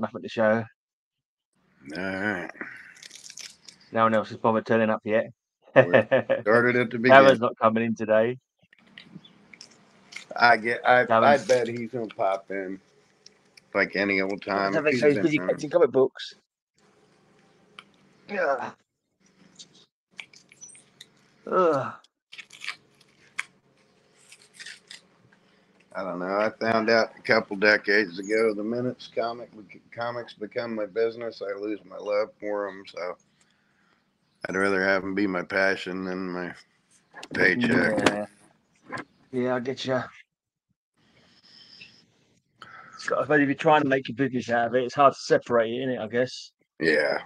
nothing to show. Nah. No one else has bothered turning up yet. Started at the beginning. Darren's not coming in today. I bet he's gonna pop in like any old time. He's busy collecting comic books. Yeah. I don't know. I found out a couple decades ago the minutes comics become my business, I lose my love for them. So I'd rather have them be my passion than my paycheck. Yeah, I get you. I suppose if you're trying to make a business out of it, it's hard to separate it, isn't it? I guess. Yeah.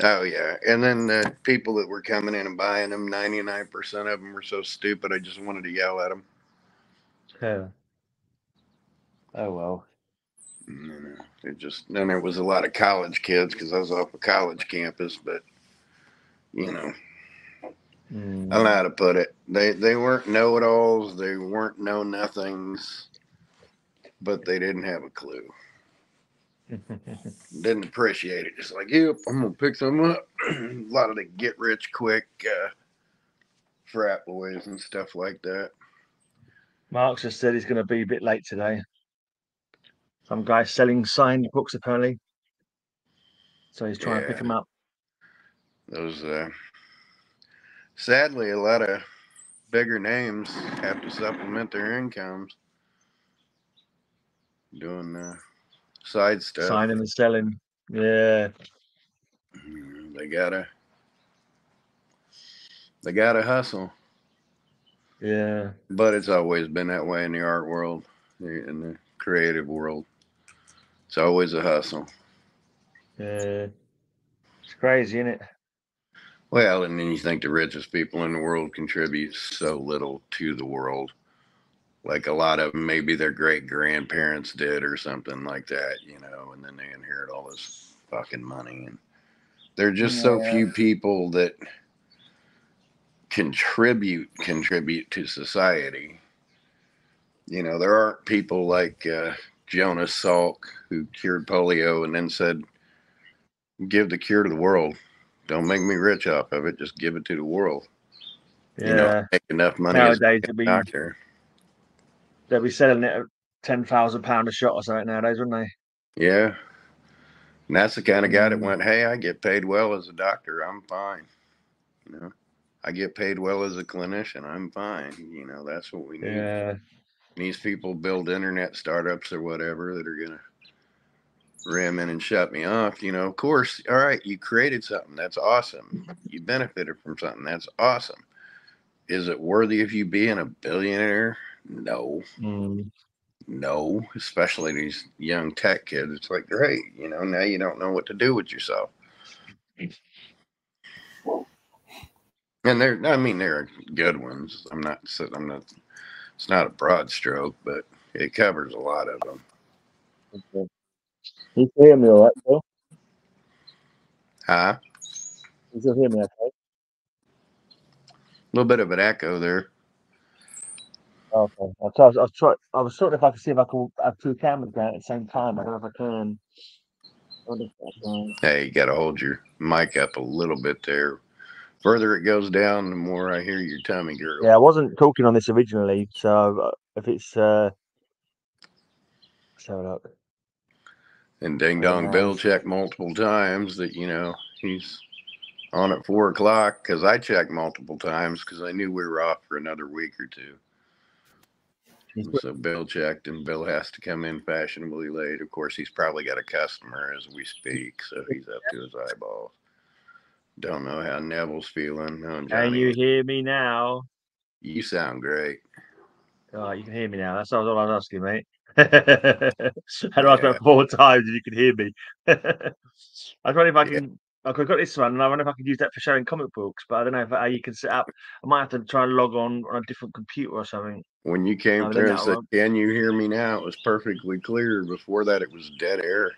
Oh, yeah. And then the people that were coming in and buying them, 99% of them were so stupid, I just wanted to yell at them. Oh. Oh, well. Then there was a lot of college kids because I was off a college campus, but, you know, I don't know how to put it. They weren't know-it-alls. They weren't know-nothings, but they didn't have a clue. Didn't appreciate it. Just like, yep, I'm gonna pick some up. A lot of the get rich quick frat boys and stuff like that. Mark's just said he's gonna be a bit late today. Some guy selling signed books apparently, so he's trying to pick them up. Those sadly, a lot of bigger names have to supplement their incomes doing side stuff. Signing and selling. Yeah. They gotta hustle. Yeah. But it's always been that way in the art world, in the creative world. It's always a hustle. Yeah. It's crazy, isn't it? Well, and then you think the richest people in the world contribute so little to the world. Like a lot of them, maybe their great-grandparents did or something like that, you know, and then they inherit all this fucking money. And there are just so few people that contribute to society. You know, there aren't people like Jonas Salk who cured polio and then said, give the cure to the world. Don't make me rich off of it. Just give it to the world. Yeah. You know, make enough money nowadays to be a doctor. They'll be selling it at £10,000 a shot or something nowadays, wouldn't they? Yeah. And that's the kind of guy that went, hey, I get paid well as a doctor. I'm fine. You know, I get paid well as a clinician. I'm fine. You know, that's what we need. Yeah. And these people build internet startups or whatever that are going to ram in and shut me off. You know, of course, all right, you created something. That's awesome. You benefited from something. That's awesome. Is it worthy of you being a billionaire? No, no, especially these young tech kids. It's like, great, you know, now you don't know what to do with yourself. And there are good ones. I'm not, it's not a broad stroke, but it covers a lot of them. Okay. You can hear me all right, Phil? Huh? You still hear me okay? A little bit of an echo there. Okay. I was sort of, if I could see if I could have two cameras going at the same time. I don't know if I can. Hey, you got to hold your mic up a little bit there. Further it goes down, the more I hear your tummy gurgle. Yeah, I wasn't talking on this originally, so if it's let's have a look. And Ding Dong Bill checked multiple times that, you know, he's on at 4 o'clock because I checked multiple times because I knew we were off for another week or two. So Bill checked, and Bill has to come in fashionably late. Of course, he's probably got a customer as we speak, so he's up to his eyeballs. Don't know how Neville's feeling. Can you hear me now? You sound great. Oh, you can hear me now. That's all I was asking, mate. I'd asked about 4 times if you could hear me. I was wondering if I can... I could have got this one, and I wonder if I could use that for showing comic books, but I don't know how you can set up. I might have to try and log on a different computer or something. When you came through and said, can you hear me now? It was perfectly clear. Before that, it was dead air.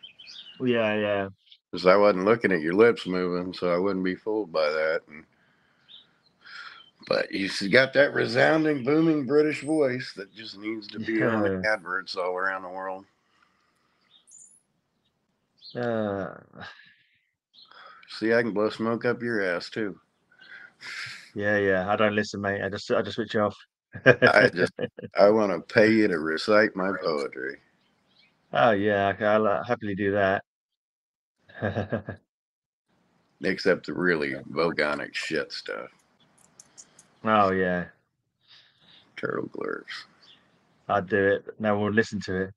Yeah, yeah. Because I wasn't looking at your lips moving, so I wouldn't be fooled by that. But you got that resounding, booming British voice that just needs to be on the adverts all around the world. See, I can blow smoke up your ass too. Yeah. I don't listen, mate. I just switch off. I want to pay you to recite my poetry. Oh yeah, I'll happily do that. Except the really Bogonic shit stuff. Oh yeah. Turtle Glurs. I'll do it. No one will listen to it.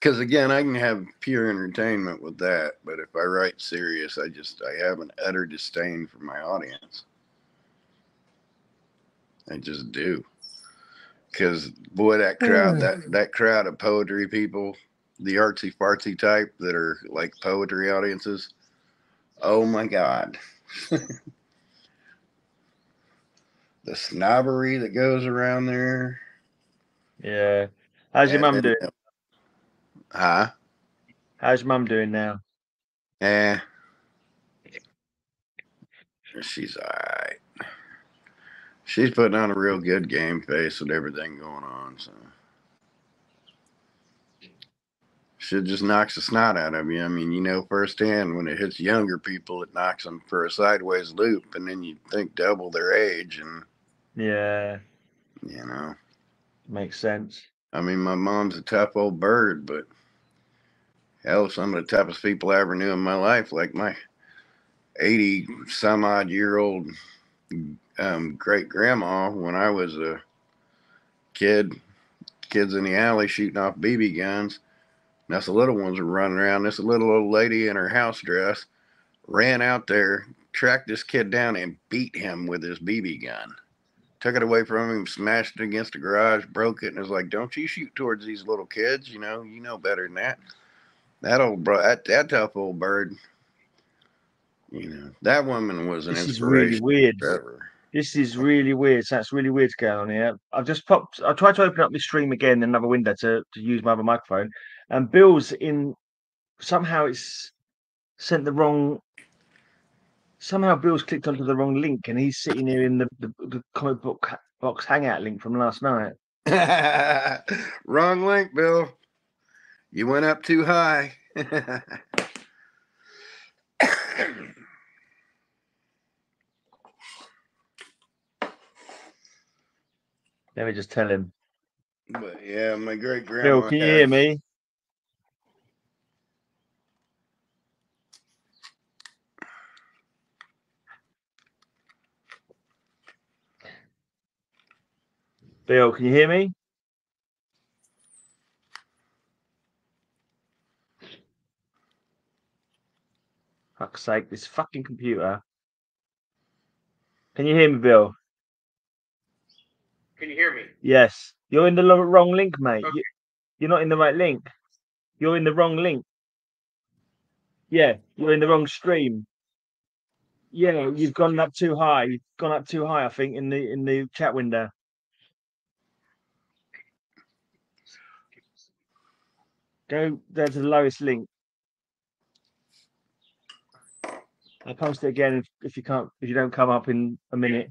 Because again, I can have pure entertainment with that, but if I write serious, I have an utter disdain for my audience. I just do, because boy, that crowd, that crowd of poetry people, the artsy fartsy type that are like poetry audiences. Oh my God, the snobbery that goes around there. Yeah, how's your mum doing? Huh? How's mum doing now? Eh. She's all right. She's putting on a real good game face with everything going on, so. Shit just knocks the snot out of you. I mean, you know firsthand, when it hits younger people, it knocks them for a sideways loop, and then you think double their age, and. Yeah. You know. Makes sense. I mean, my mom's a tough old bird, but hell, some of the toughest people I ever knew in my life, like my 80-some-odd-year-old great-grandma, when I was a kid, kids in the alley shooting off BB guns, and us little ones were running around. This little old lady in her house dress ran out there, tracked this kid down, and beat him with his BB gun. Took it away from him, smashed it against the garage, broke it, and was like, "Don't you shoot towards these little kids? You know better than that." That old bro, that tough old bird. That woman was an inspiration. This is really weird. This is really weird. That's really weird to go on here. I've just popped. I tried to open up my stream again in another window to use my other microphone, and Bill's in. Somehow it's sent the wrong. Somehow Bill's clicked onto the wrong link, and he's sitting here in the comic book box hangout link from last night. Wrong link, Bill. You went up too high. Let me just tell him. But yeah, my great grandma. Bill, can you hear me? Bill, can you hear me? Fuck's sake, this fucking computer. Can you hear me, Bill? Can you hear me? Yes. You're in the wrong link, mate. Okay. You're not in the right link. You're in the wrong link. Yeah, you're in the wrong stream. Yeah, you've gone up too high. You've gone up too high, I think, in the chat window. Go there to the lowest link. I'll post it again if you don't come up in a minute.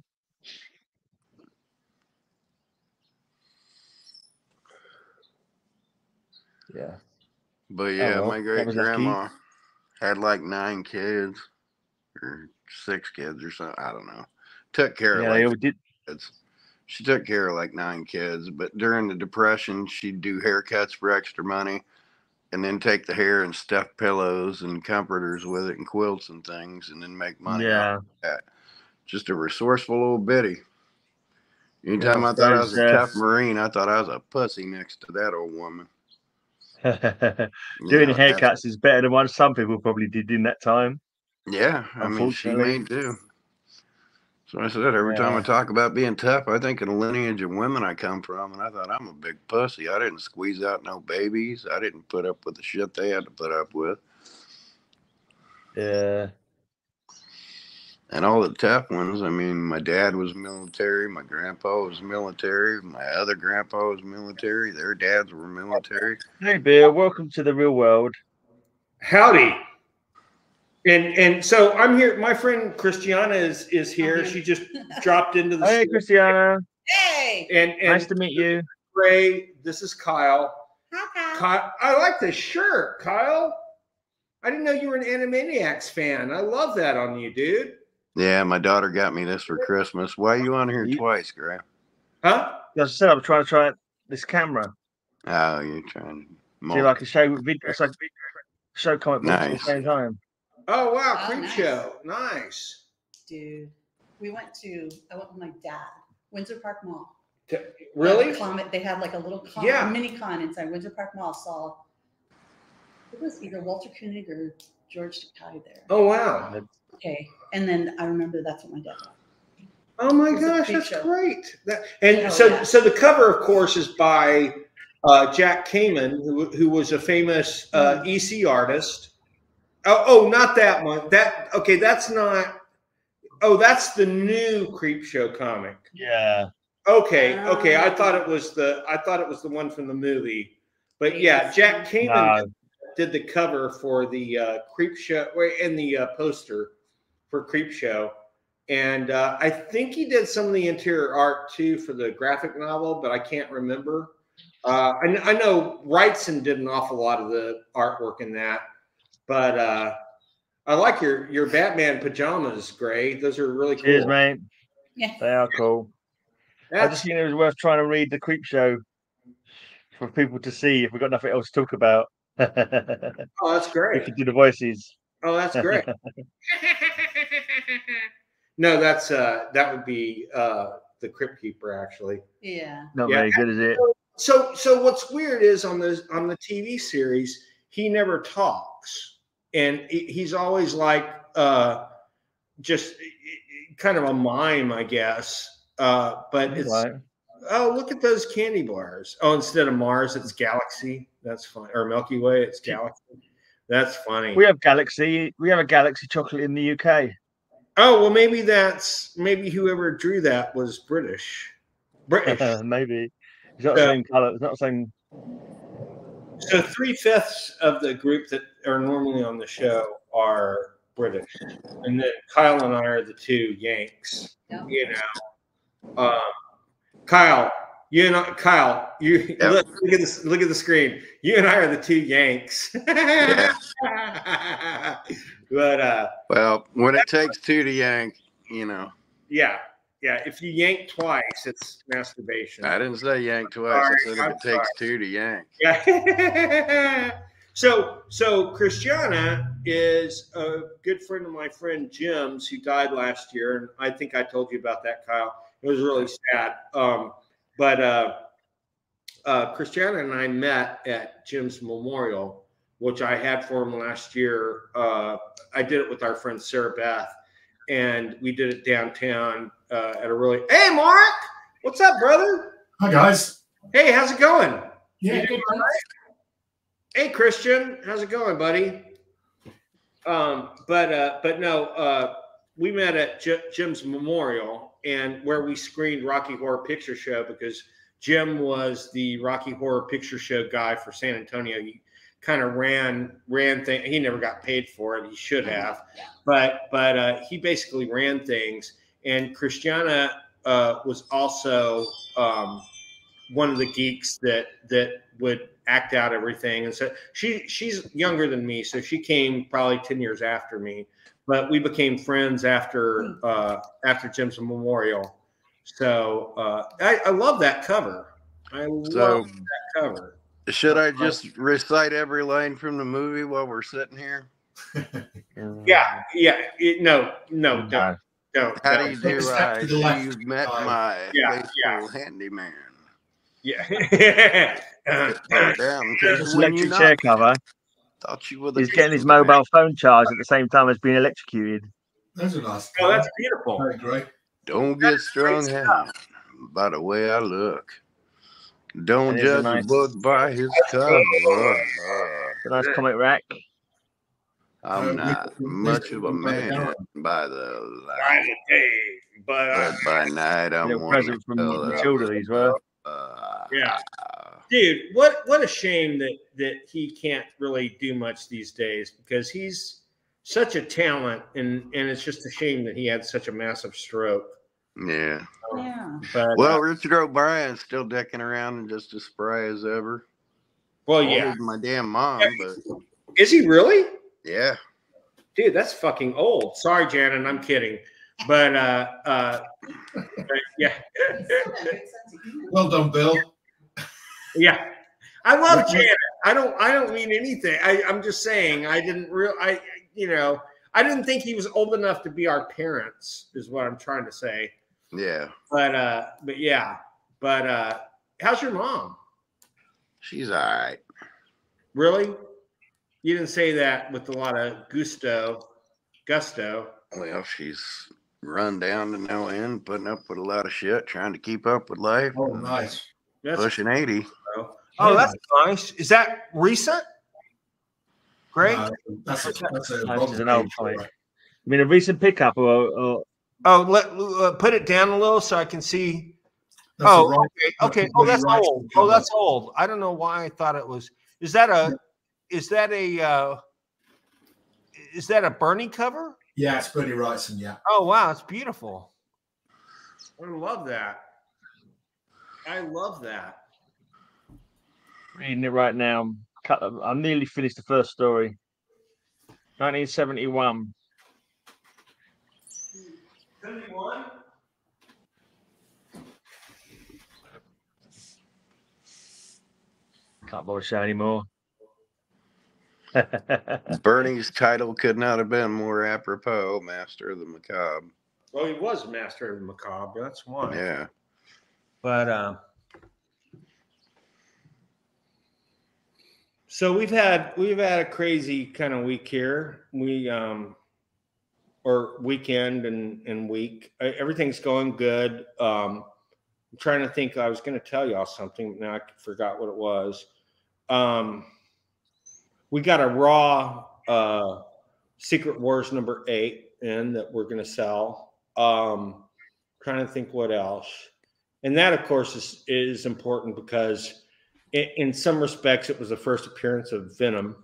Yeah. But yeah, my great grandma had like 9 kids or 6 kids or something. I don't know. Took care of She took care of like 9 kids, but during the Depression she'd do haircuts for extra money. And then take the hair and stuff pillows and comforters with it and quilts and things, and then make money. Yeah, just a resourceful little bitty. Anytime I thought I was a tough Marine, I thought I was a pussy next to that old woman. Doing haircuts is better than what some people probably did in that time. Yeah, I mean, she made do. So I said, every time I talk about being tough, I think of the lineage of women I come from, and I thought, I'm a big pussy. I didn't squeeze out no babies. I didn't put up with the shit they had to put up with. Yeah. And all the tough ones, I mean, my dad was military. My grandpa was military. My other grandpa was military. Their dads were military. Hey, Bill, welcome to the real world. Howdy. And so I'm here. My friend Christiana is here. She just dropped into the. Hey, Christiana. Hey. And nice to meet you. Ray, this is Kyle. Hi, Kyle. I like this shirt, Kyle. I didn't know you were an Animaniacs fan. I love that on you, dude. Yeah, my daughter got me this for Christmas. Why are you on here twice, Graham? Huh? As I said, I'm trying to try this camera. Oh, you're trying to... See, like a show video. It's like a show comic books at the same time. Oh, wow. Oh, Creep Show. Nice. Dude, we went to... I went with my dad. Windsor Park Mall. Really? They had like a little con, mini con inside Windsor Park Mall. Saw... It was either Walter Koenig or George Takei there. Oh, wow. Okay. And then I remember that's what my dad got. Oh, my gosh. That's great. So the cover, of course, is by Jack Kamen, who was a famous EC artist. Oh, not that one. Okay, that's not. Oh, that's the new Creepshow comic. Yeah. Okay. Okay. I thought it was the one from the movie. But yeah, Jack Kamen did the cover for the Creepshow and the poster for Creepshow, and I think he did some of the interior art too for the graphic novel, but I can't remember. I know Wrightson did an awful lot of the artwork in that, but I like your Batman pajamas, Gray. Those are really cool. Cheers, mate. Yeah, they are cool. I just think it was worth trying to read the Creepshow for people to see if we got nothing else to talk about. Oh, that's great. You can do the voices. Oh, that's great. No, that's that would be the Crypt Keeper, actually. Yeah. Not very good, is it? So what's weird is on the TV series, he never talks, and he's always like just kind of a mime, I guess. But it's right. Oh, look at those candy bars. Oh, instead of Mars, it's Galaxy. That's funny. Or Milky Way, it's Galaxy. That's funny. We have Galaxy. We have a Galaxy chocolate in the UK. Oh, well, maybe maybe whoever drew that was British. Maybe. It's not the same color. It's not the same. So 3/5 of the group that are normally on the show are British. And then Kyle and I are the two Yanks. Yeah. You know. Kyle, you and I, Kyle, you look at this. Look at the screen. You and I are the two Yanks. But well, when it takes two to yank, you know. Yeah, yeah. If you yank twice, it's masturbation. I didn't say yank twice. Sorry, I said if it takes two to yank. Yeah. So Christiana is a good friend of my friend Jim's, who died last year, and I think I told you about that, Kyle. It was really sad, but Christiana and I met at Jim's memorial, which I had for him last year. I did it with our friend Sarah Beth, and we did it downtown at a really. Hey, Mark, what's up, brother? Hi, guys. Hey, how's it going? Yeah, good. Right? Hey, Christian, how's it going, buddy? But no, we met at Jim's memorial. And where we screened Rocky Horror Picture Show, because Jim was the Rocky Horror Picture Show guy for San Antonio. He kind of ran things. He never got paid for it. He should have, but he basically ran things. And Christiana was also one of the geeks that would act out everything. And so she's younger than me, so she came probably 10 years after me. But we became friends after Jim's memorial. So I love that cover. I love that cover. Should I just recite every line from the movie while we're sitting here? Yeah. No, don't. How do you do? You've met my faithful handyman. Yeah. Electric chair cover. He's getting his mobile phone charged at the same time as being electrocuted. Those are nice. Oh, that's beautiful. Very great. Don't get strung out by the way I look. Don't judge a book by his cover. Nice comic rack. I'm not much of a man by the light of day, but by night I'm one. Present from the children as well. Yeah. Dude, what a shame that he can't really do much these days, because he's such a talent, and it's just a shame that he had such a massive stroke. Yeah. But, well, Richard O'Brien's still decking around and just as spry as ever. Well, yeah. My damn mom. But... Is he really? Yeah. Dude, that's fucking old. Sorry, Janet, I'm kidding. But, yeah. Well done, Bill. Yeah. I love Janet. I don't mean anything. I'm just saying I didn't think he was old enough to be our parents is what I'm trying to say. Yeah. But yeah. But how's your mom? She's all right. Really? You didn't say that with a lot of gusto. Well, she's run down to no end, putting up with a lot of shit, trying to keep up with life. Oh, nice. That's pushing 80. Oh, that's nice. Is that recent? Great. That's an old play. I mean, a recent pickup or oh, put it down a little so I can see. That's okay. Oh, that's old. Oh, that's old. I don't know why I thought it was. Is that a Bernie cover? Yeah, it's Bernie Wrightson. Yeah. Oh wow, it's beautiful. I love that. I love that. Reading it right now. I nearly finished the first story. 1971. 71. Can't bother showing anymore. Bernie's title could not have been more apropos, Master of the Macabre. Well, he was Master of the Macabre. That's why. Yeah. But so we've had a crazy kind of week here. We or weekend and week. Everything's going good. I'm trying to think. I was going to tell y'all something, but now I forgot what it was. We got a raw Secret Wars #8 in that we're going to sell. Trying to think what else, and that of course is important because in some respects it was the first appearance of Venom.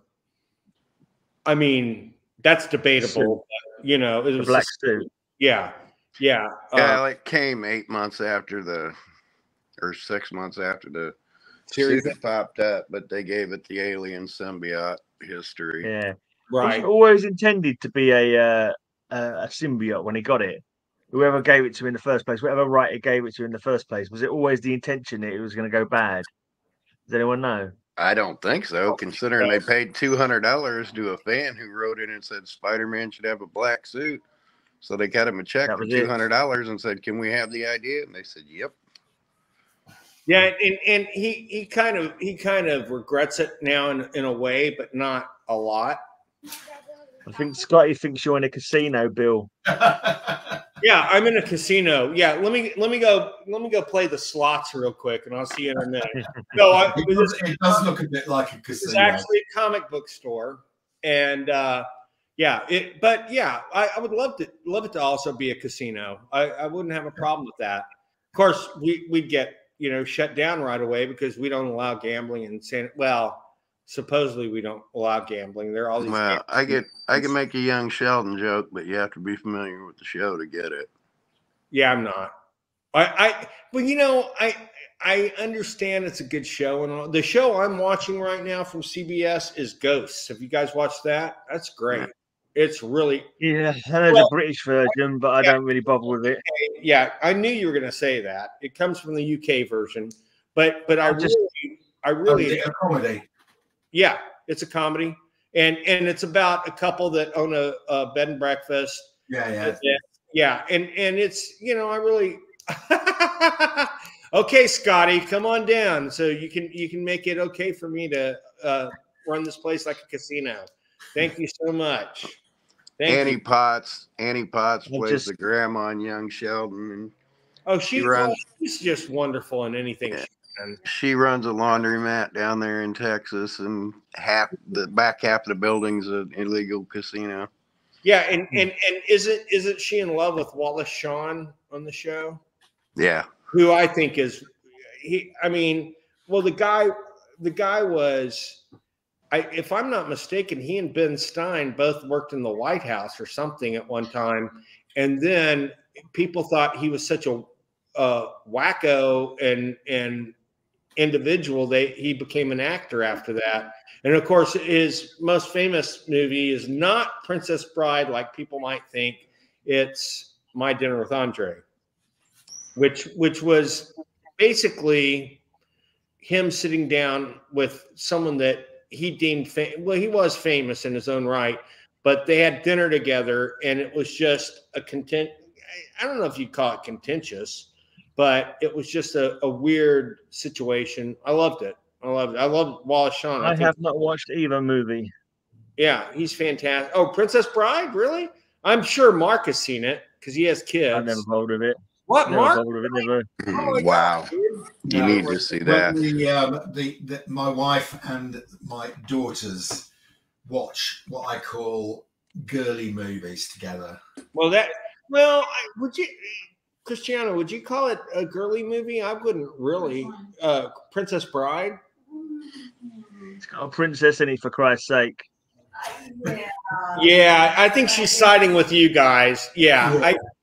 I mean that's debatable, but, you know. It was the black suit. Yeah, yeah. Yeah, it came 8 months after the, or 6 months after the series that popped up, but they gave it the alien symbiote history. Yeah, right. It was always intended to be a symbiote when he got it. Whoever gave it to him in the first place, whatever writer gave it to him in the first place, was it always the intention that it was going to go bad? Does anyone know? I don't think so, considering they paid $200 to a fan who wrote it and said Spider-Man should have a black suit. So they cut him a check for $200 and said, "Can we have the idea?" And they said, "Yep." Yeah, and he kind of regrets it now in a way, but not a lot. I think Scotty thinks you're in a casino, Bill. Yeah, I'm in a casino. Yeah, let me go play the slots real quick, and I'll see you in a minute. No, it does look a bit like a casino. It's actually a comic book store, and yeah, I would love it to also be a casino. I wouldn't have a problem with that. Of course, we'd get, you know, shut down right away because we don't allow gambling in San. Well, supposedly we don't allow gambling. There are all these. Well, I can make a young Sheldon joke, but you have to be familiar with the show to get it. Yeah, I'm not. But you know, I understand it's a good show, and all. The show I'm watching right now from CBS is Ghosts. Have you guys watched that? That's great. Yeah. It's really, yeah. I know, well, the British version, but I don't really bother with it. Yeah, I knew you were going to say that. It comes from the UK version, but I really a comedy. Yeah, it's a comedy, and it's about a couple that own a bed and breakfast. Yeah. And it's, you know, I really. Okay, Scotty, come on down so you can make it okay for me to run this place like a casino. Thank you so much. Annie Potts plays the grandma in Young Sheldon. And oh, she's just wonderful in anything. Yeah. She runs a laundromat down there in Texas, and the back half of the building's an illegal casino. Yeah, and isn't she in love with Wallace Shawn on the show? Yeah, who I think is he? I mean, well, the guy was. If I'm not mistaken, he and Ben Stein both worked in the White House or something at one time. And then people thought he was such a wacko and individual. He became an actor after that. And of course, his most famous movie is not Princess Bride, like people might think. It's My Dinner with Andre, which was basically him sitting down with someone that he deemed he was famous in his own right, but they had dinner together, and it was just a I don't know if you'd call it contentious, but it was just a weird situation. I loved it. I loved Wallace Shawn. I have not watched either movie. Yeah, he's fantastic. Oh, Princess Bride, really? I'm sure Mark has seen it because he has kids. I've never heard of it. What, Mark? Wow. You need to see that. My wife and my daughters watch what I call girly movies together. Well, Christiana, would you call it a girly movie? I wouldn't really. Princess Bride? It's got a princess in it, for Christ's sake. Yeah, I think she's siding with you guys. Yeah.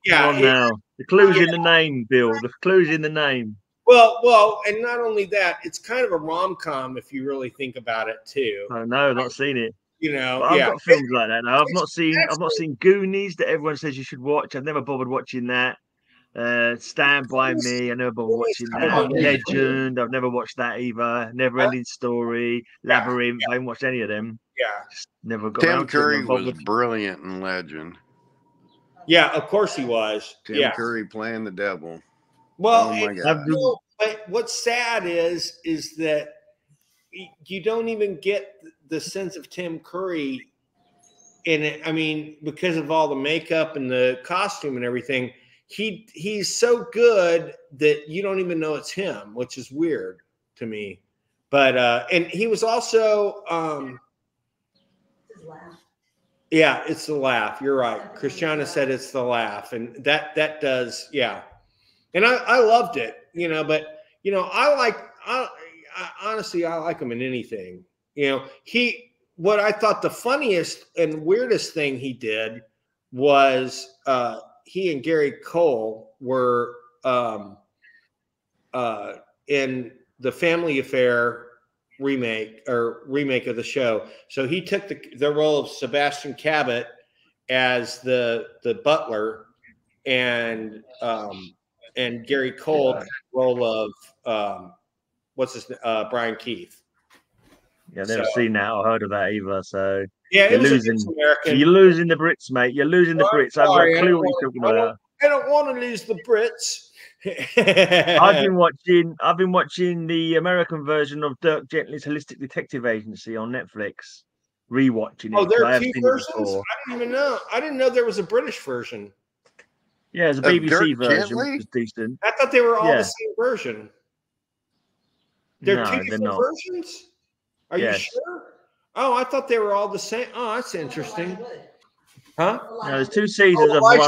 The clue's in the name, Bill. The clue's in the name. Well, and not only that, it's kind of a rom-com if you really think about it too. Oh no, I've not seen it. You know, but I've got films like that now. I've not seen Goonies that everyone says you should watch. I've never bothered watching that. Stand By Me, I never bothered watching that. Legend, I've never watched that either. Never Ending Story, Labyrinth. I haven't watched any of them. Just never got. Tim Curry was brilliant in Legend. Yeah, of course he was. Tim Curry playing the devil. Well, but what's sad is that you don't even get the sense of Tim Curry in it. I mean, because of all the makeup and the costume and everything, he's so good that you don't even know it's him, which is weird to me. But and he was also yeah, it's the laugh. You're right. Christiana said it's the laugh, and that does, yeah. And I loved it, you know. But you know, I like him in anything. You know, what I thought the funniest and weirdest thing he did was he and Gary Cole were in the Family Affair remake of the show. So he took the role of Sebastian Cabot as the butler, and Gary Cole took the role of what's his name? Brian Keith. Yeah, I've never seen that or heard of that either. So yeah, you're losing the Brits, mate. You're losing the Brits. Sorry, I have no clue what you're talking about. I don't want to lose the Brits. I've been watching the American version of Dirk Gently's Holistic Detective Agency on Netflix. Rewatching it. Oh, there are two versions. I didn't even know. I didn't know there was a British version. Yeah, there's a BBC version, which is decent. I thought they were all the same version. They're two different versions. Are you sure? Oh, I thought they were all the same. Oh, that's interesting. Huh? No, there's two seasons of one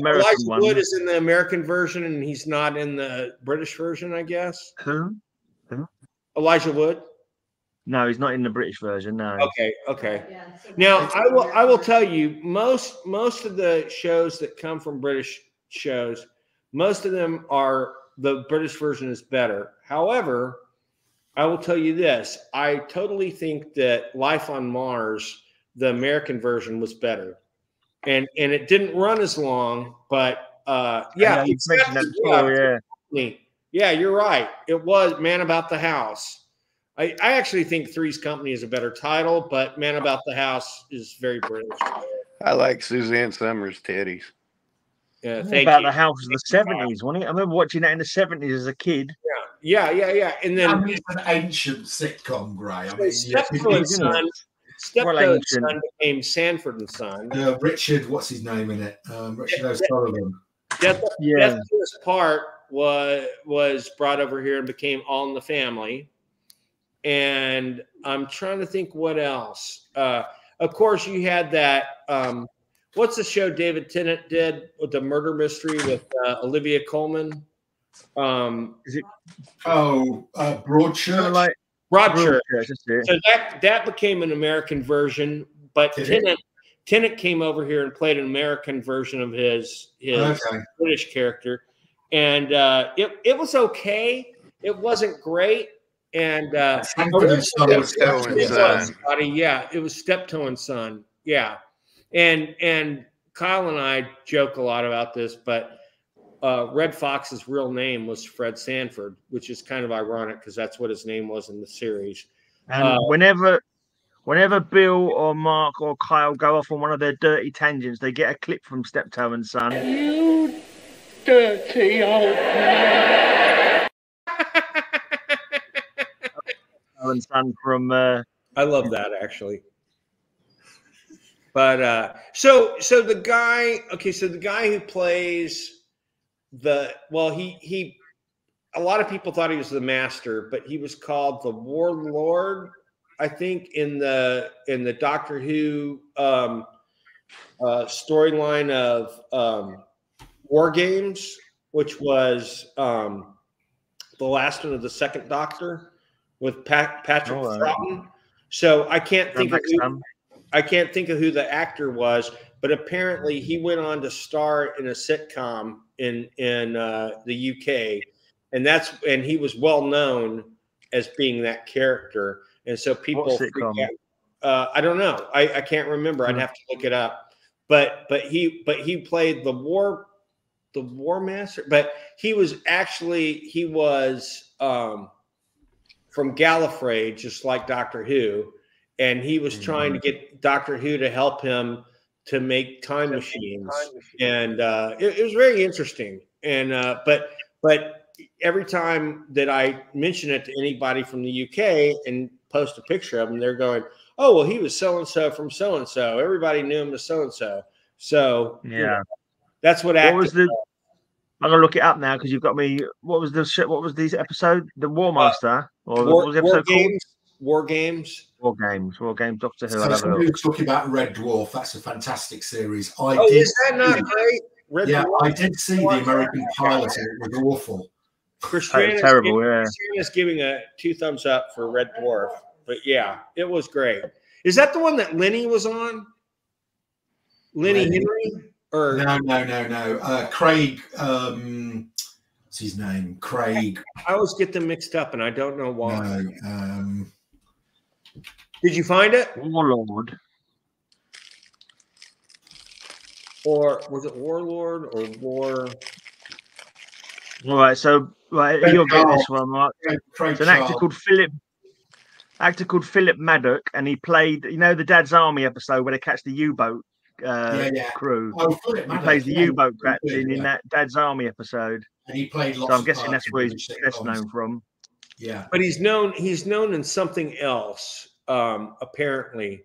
American one. Elijah Wood is in the American version, and he's not in the British version, I guess. Who? Elijah Wood? No, he's not in the British version. No. Okay. Yeah, now I will tell you, most of the shows that come from British shows, most of them are the British version is better. However, I will tell you this: I totally think that Life on Mars, the American version, was better. And it didn't run as long, but yeah, you're right. It was Man About the House. I actually think Three's Company is a better title, but Man About the House is very British. I like Suzanne Summers' titties. Yeah, the House of the '70s, wasn't it? I remember watching that in the '70s as a kid. Yeah. And then it's an ancient sitcom, Gray. Stepdad became Sanford and Son. Richard, what's his name in it? Richard O'Sullivan. Death to Us Part was brought over here and became All in the Family. And I'm trying to think what else. Of course, you had that. What's the show David Tennant did with the murder mystery with Olivia Colman? Broadchurch. Broadchurch. So that became an American version, but Tennant came over here and played an American version of his British character, and it was okay. It wasn't great, And it was Steptoe and Son. Yeah. And Kyle and I joke a lot about this, but Red Fox's real name was Fred Sanford, which is kind of ironic because that's what his name was in the series. And whenever Bill or Mark or Kyle go off on one of their dirty tangents, they get a clip from Steptoe and Son. You dirty old man. And Son from. I love that, actually. But so the guy, okay, so the guy who plays the, well, he a lot of people thought he was the master, but he was called the warlord, I think, in the Doctor Who storyline of War Games, which was the last one of the second Doctor with Patrick Troughton. So I can't think of who, I can't think of who the actor was, but apparently he went on to star in a sitcom in the UK, and he was well known as being that character, and so people freak out. I don't know, I can't remember. I'd have to look it up. But he played the war master, but he was from Gallifrey, just like Doctor Who. And he was trying to get Doctor Who to help him to make time machines, and it was very interesting. And but every time that I mention it to anybody from the UK and post a picture of him, they're going, "Oh, well, he was so and so from so and so. Everybody knew him as so and so." So yeah, you know, that's what. What was the? I'm gonna look it up now because you've got me. What was this episode? The War Master, what was the episode called? War Games, Doctor Who. Somebody was talking about Red Dwarf. That's a fantastic series. Is that not great? Red Dwarf. I did see the American pilot. It was awful. Christian terrible. Is giving a 2 thumbs up for Red Dwarf, but yeah, it was great. Is that the one that Lenny was on? Lenny Henry? Or no. Craig. What's his name? Craig. I always get them mixed up, and I don't know why. No, did you find it? Warlord. Or was it Warlord or War? All right, so you'll get this one, Mark. It's an actor called Philip Maddock, and he played, you know, the Dad's Army episode where they catch the U-boat crew. Oh, Philip Maddock, he plays the U-boat captain in that Dad's Army episode. And he played lots. So I'm guessing that's where he's best known from. Yeah, but he's known in something else, apparently,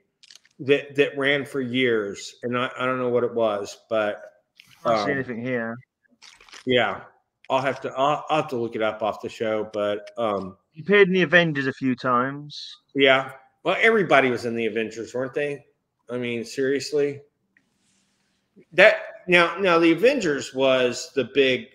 that ran for years, and I don't know what it was, but I don't see anything here. Yeah, I'll have to look it up off the show, but he appeared in the Avengers a few times. Yeah, well, everybody was in the Avengers, weren't they? I mean, seriously, that now the Avengers was the big.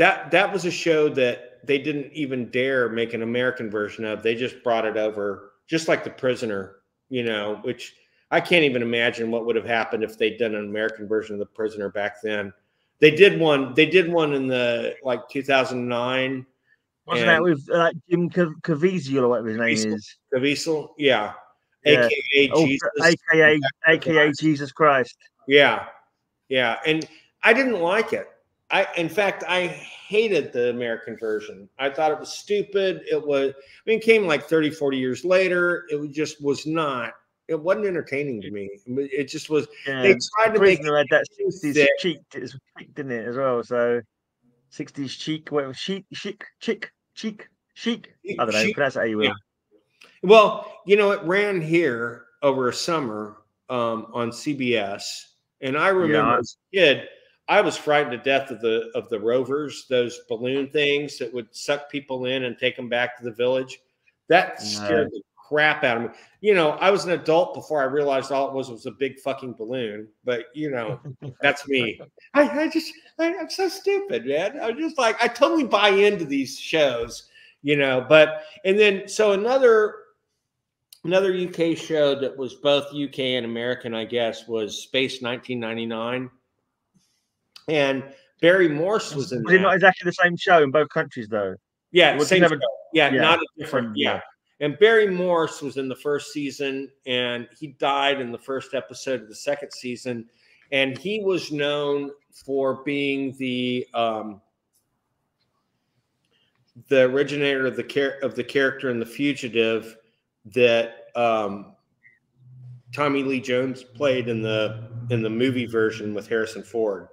That was a show that they didn't even dare make an American version of. They just brought it over, just like The Prisoner, you know, which I can't even imagine what would have happened if they'd done an American version of The Prisoner back then. They did one in the, like, 2009. Wasn't that with Jim Caviezel or whatever his name is? Caviezel, yeah. AKA Jesus. AKA Jesus Christ. Yeah. Yeah. And I didn't like it. In fact, I hated the American version. I thought it was stupid. It came like 30, 40 years later. It just was not, it wasn't entertaining to me. It just was, they tried to make that 60s cheek, didn't it, as well? So 60s cheek, whatever, chic. I don't know, you pronounce it how you will. Yeah. Well, you know, it ran here over a summer on CBS. And I remember as a kid, I was frightened to death of the rovers, those balloon things that would suck people in and take them back to the village. That scared the crap out of me. You know, I was an adult before I realized all it was a big fucking balloon. But, you know, that's me. I'm so stupid, man. I'm just like, I totally buy into these shows, you know. But, and then, so another UK show that was both UK and American, I guess, was Space 1999. And Barry Morse was in that. It's not exactly the same show in both countries, though. Yeah, same stuff. Yeah, yeah, not a different. Yeah. Yeah. And Barry Morse was in the first season, and he died in the first episode of the second season. And he was known for being the originator of the character in The Fugitive that Tommy Lee Jones played in the movie version with Harrison Ford.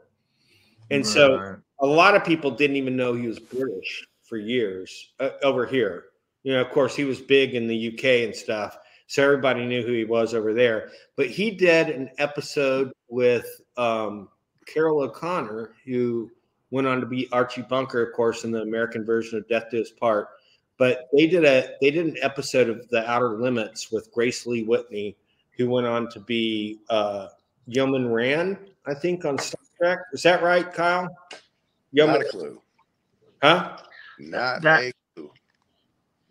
And right. So a lot of people didn't even know he was British for years over here. You know, of course, he was big in the UK and stuff, so everybody knew who he was over there. But he did an episode with Carol O'Connor, who went on to be Archie Bunker, of course, in the American version of Death Do Us Part. But they did an episode of The Outer Limits with Grace Lee Whitney, who went on to be Yeoman Rand, I think, on Star Trek. Is that right, Kyle? Yeoman. Not a clue. Huh? Not a clue.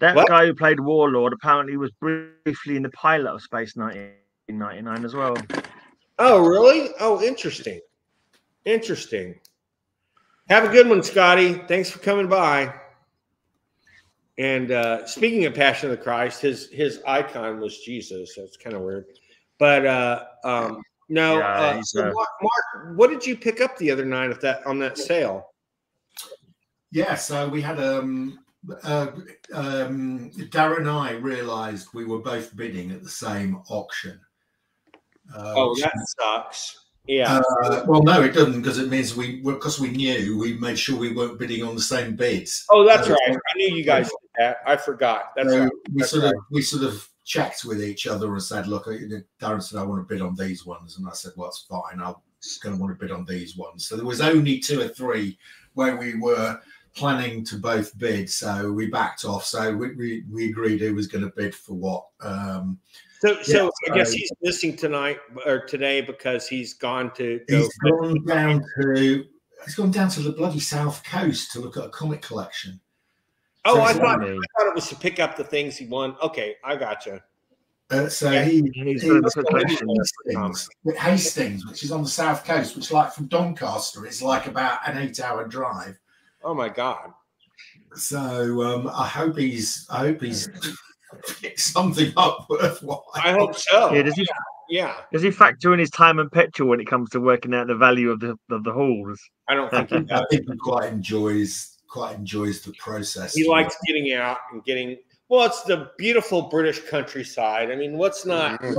That what? Guy who played Warlord apparently was briefly in the pilot of Space 1999 as well. Oh, really? Oh, interesting. Interesting. Have a good one, Scotty. Thanks for coming by. And speaking of Passion of the Christ, his icon was Jesus. That's kind of weird. But no, yeah, Mark, what did you pick up the other night on that sale? Yeah, so we had Darren and I realized we were both bidding at the same auction. Oh, that sucks. Yeah. Well, no, it doesn't, because it means because we knew, we made sure we weren't bidding on the same bids. Oh, that's right. I knew you guys did that. I forgot. That's right. We sort of checked with each other and said, look, Darren said, I want to bid on these ones. And I said, well, it's fine. I'm going to want to bid on these ones. So there was only two or three where we were planning to both bid. So we backed off. So we agreed who was going to bid for what. So I guess he's missing tonight or today because he's gone to. He's gone down to the bloody South Coast to look at a comic collection. Oh, so I thought it was to pick up the things he won. Okay, I gotcha. Hastings, which is on the South Coast, which, like, from Doncaster, is like about an 8-hour drive. Oh my God! So I hope he's. Pick something up worthwhile. I hope so. Yeah, does he factor in his time and petrol when it comes to working out the value of the hauls? I don't think he does. I think he quite enjoys the process. He likes getting out and getting. Well, it's the beautiful British countryside. I mean, what's not? Mm-hmm.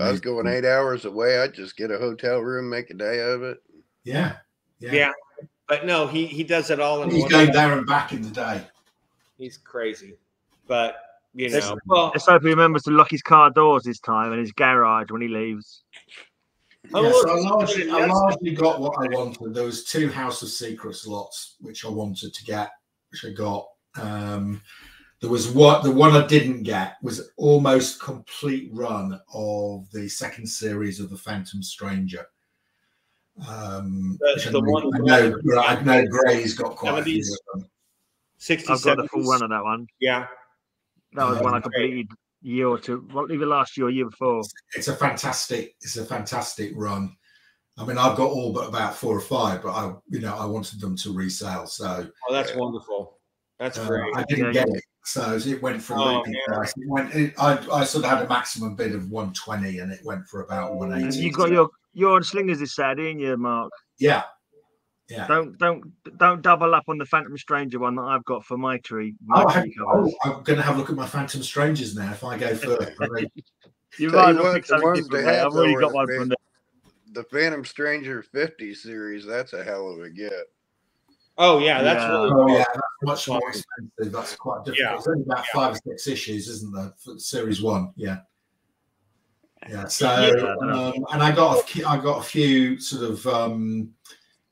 I was going 8 hours away. I'd just get a hotel room, make a day of it. Yeah, yeah, yeah. But no, he does it all in. He's going there and back in the day. He's crazy, but you know. Well, let's hope he remembers to lock his car doors this time and his garage when he leaves. Yeah, so I largely got what I wanted. There was two House of Secrets lots which I wanted to get, which I got. There was the one I didn't get was almost complete run of the second series of The Phantom Stranger. I know Gray's got quite a few of them. 60, I've got 70s. The full run of that one. Yeah. That was one I completed year or two, well, either last year or year before. It's a fantastic run. I mean, I've got all but about 4 or 5, but I wanted them to resale. So that's wonderful. That's great. I didn't get it. So it went for price. I sort of had a maximum bid of 120 and it went for about 180. You got you're on Slingers this Saturday, ain't you, Mark? Yeah. Yeah. Don't double up on the Phantom Stranger one that I've got for my tree. I'm going to have a look at my Phantom Strangers now if I go further. You're right. I've already got one from there. The Phantom Stranger 50 series. That's a hell of a get. Oh yeah, that's really cool. Yeah, that's much more expensive. That's quite difficult. Yeah. There's only about 5 or 6 issues, isn't there, for series one? Yeah. Yeah. So and I got a few sort of.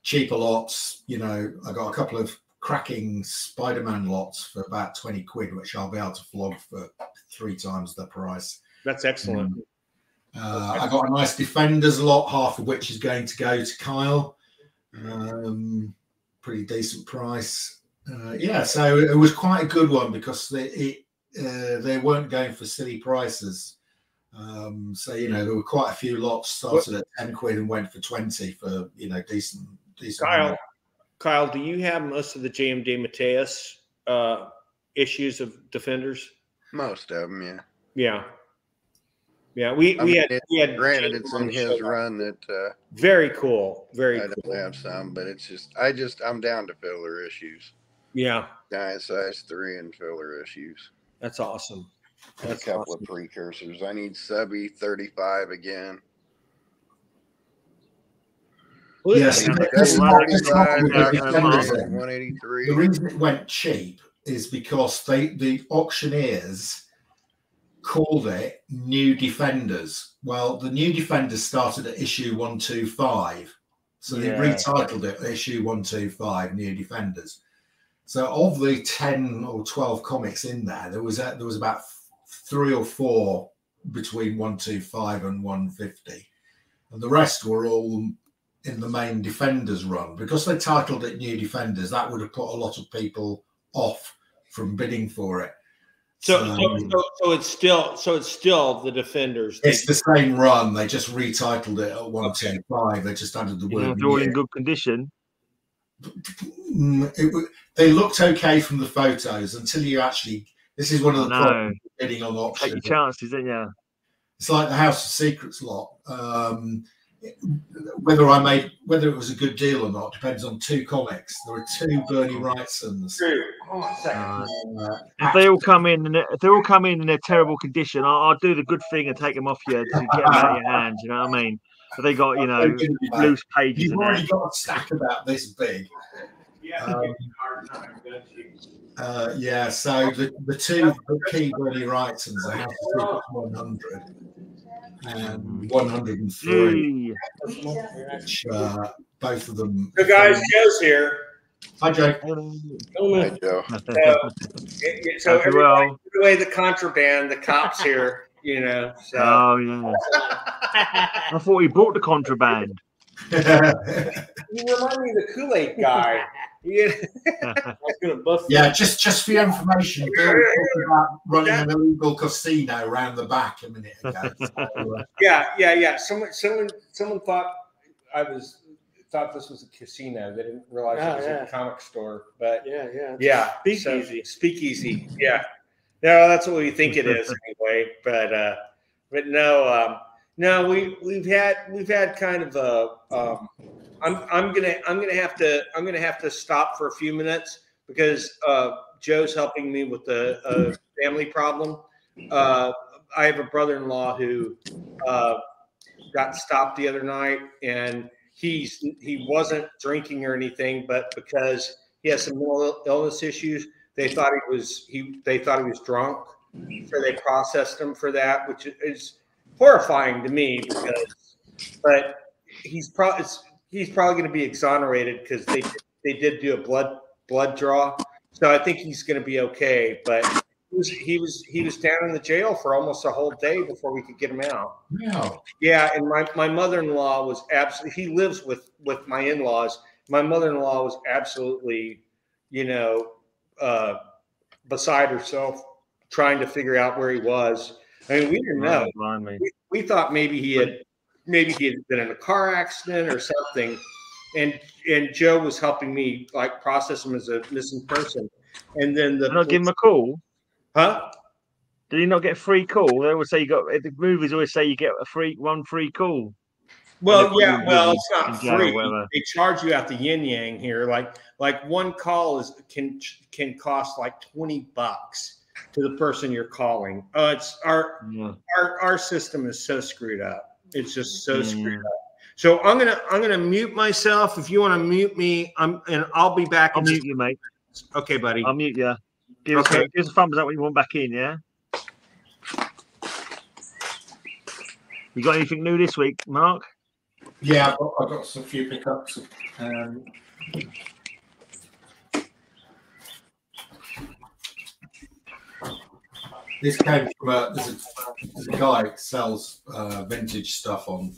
Cheaper lots, you know. I got a couple of cracking Spider-Man lots for about 20 quid, which I'll be able to flog for 3 times the price. That's excellent. I got a nice Defenders lot, half of which is going to go to Kyle. Pretty decent price. Yeah, so it was quite a good one because they weren't going for silly prices. So, you know, there were quite a few lots started at 10 quid and went for 20 for, you know, decent. Kyle, Kyle, do you have most of the JMD Mateus issues of defenders? Most of them, yeah. Yeah. Yeah, we had granted it's in his run that very cool. Very I cool. I have some, but it's just I'm down to filler issues. Yeah. Giant size 3 and filler issues. That's awesome. That's a couple awesome. Of precursors. I need Subby 35 again. Yes, the reason it went cheap is because the auctioneers called it New Defenders. Well, the New Defenders started at issue 125, so they retitled it issue 125 New Defenders. So of the 10 or 12 comics in there, there was about 3 or 4 between 125 and 150, and the rest were all in the main Defenders run. Because they titled it New Defenders, that would have put a lot of people off from bidding for it. So it's still the Defenders. It's the same run. They just retitled it at 125. They just added the word. All in good condition. They looked okay from the photos until you actually. This is one of the problems with bidding on auction. Take your chances, isn't it? It's like the House of Secrets lot. Whether it was a good deal or not depends on 2 comics. There are 2 Bernie Wrightsons. If they all come in, and they're terrible condition, I'll do the good thing and take them off you to get them out of your hands. You know what I mean? But they got loose pages. You've already got a stack about this big. Yeah. Yeah. So the 2 key Bernie Wrightsons I have to do 100. And 103, which, both of them. The guys, Joe's here. Hi, Joe. Hi, Joe. So everybody took away the contraband, the cops here, you know. So. Oh, yeah. I thought he brought the contraband. You remind me of the Kool-Aid guy. Yeah, just for your information, about running an illegal casino around the back a minute ago. Yeah. Someone thought thought this was a casino. They didn't realize it was a comic store. But yeah. Speakeasy. Yeah. No, that's what we think it is anyway. But no, no, we've had kind of a. I'm gonna have to stop for a few minutes because Joe's helping me with a family problem. I have a brother-in-law who got stopped the other night, and he wasn't drinking or anything, but because he has some mental illness issues, they thought he was drunk, so they processed him for that, which is horrifying to me. But he's probably going to be exonerated because they did do a blood draw, so I think he's going to be okay. But he was down in the jail for almost a whole day before we could get him out. No. Yeah, and my mother-in-law was absolutely. He lives with my in-laws. My mother-in-law was absolutely, beside herself trying to figure out where he was. I mean, we didn't know. We thought maybe he had been in a car accident or something, and Joe was helping me like process him as a missing person. And then the not give him a call, huh? Did he not get a free call? They always say you got the movies always say you get one free call. Well, yeah, well it's not free. They charge you out the yin yang here. Like one call can cost like $20 to the person you're calling. It's our system is so screwed up. It's just so screwed up. So I'm gonna mute myself. If you want to mute me, I'll be back. I'll mute you, mate. Okay, buddy. I'll mute you. Give us a thumbs up when you want back in. Yeah. You got anything new this week, Mark? Yeah, I've got some few pickups. This came from there's a guy that sells vintage stuff on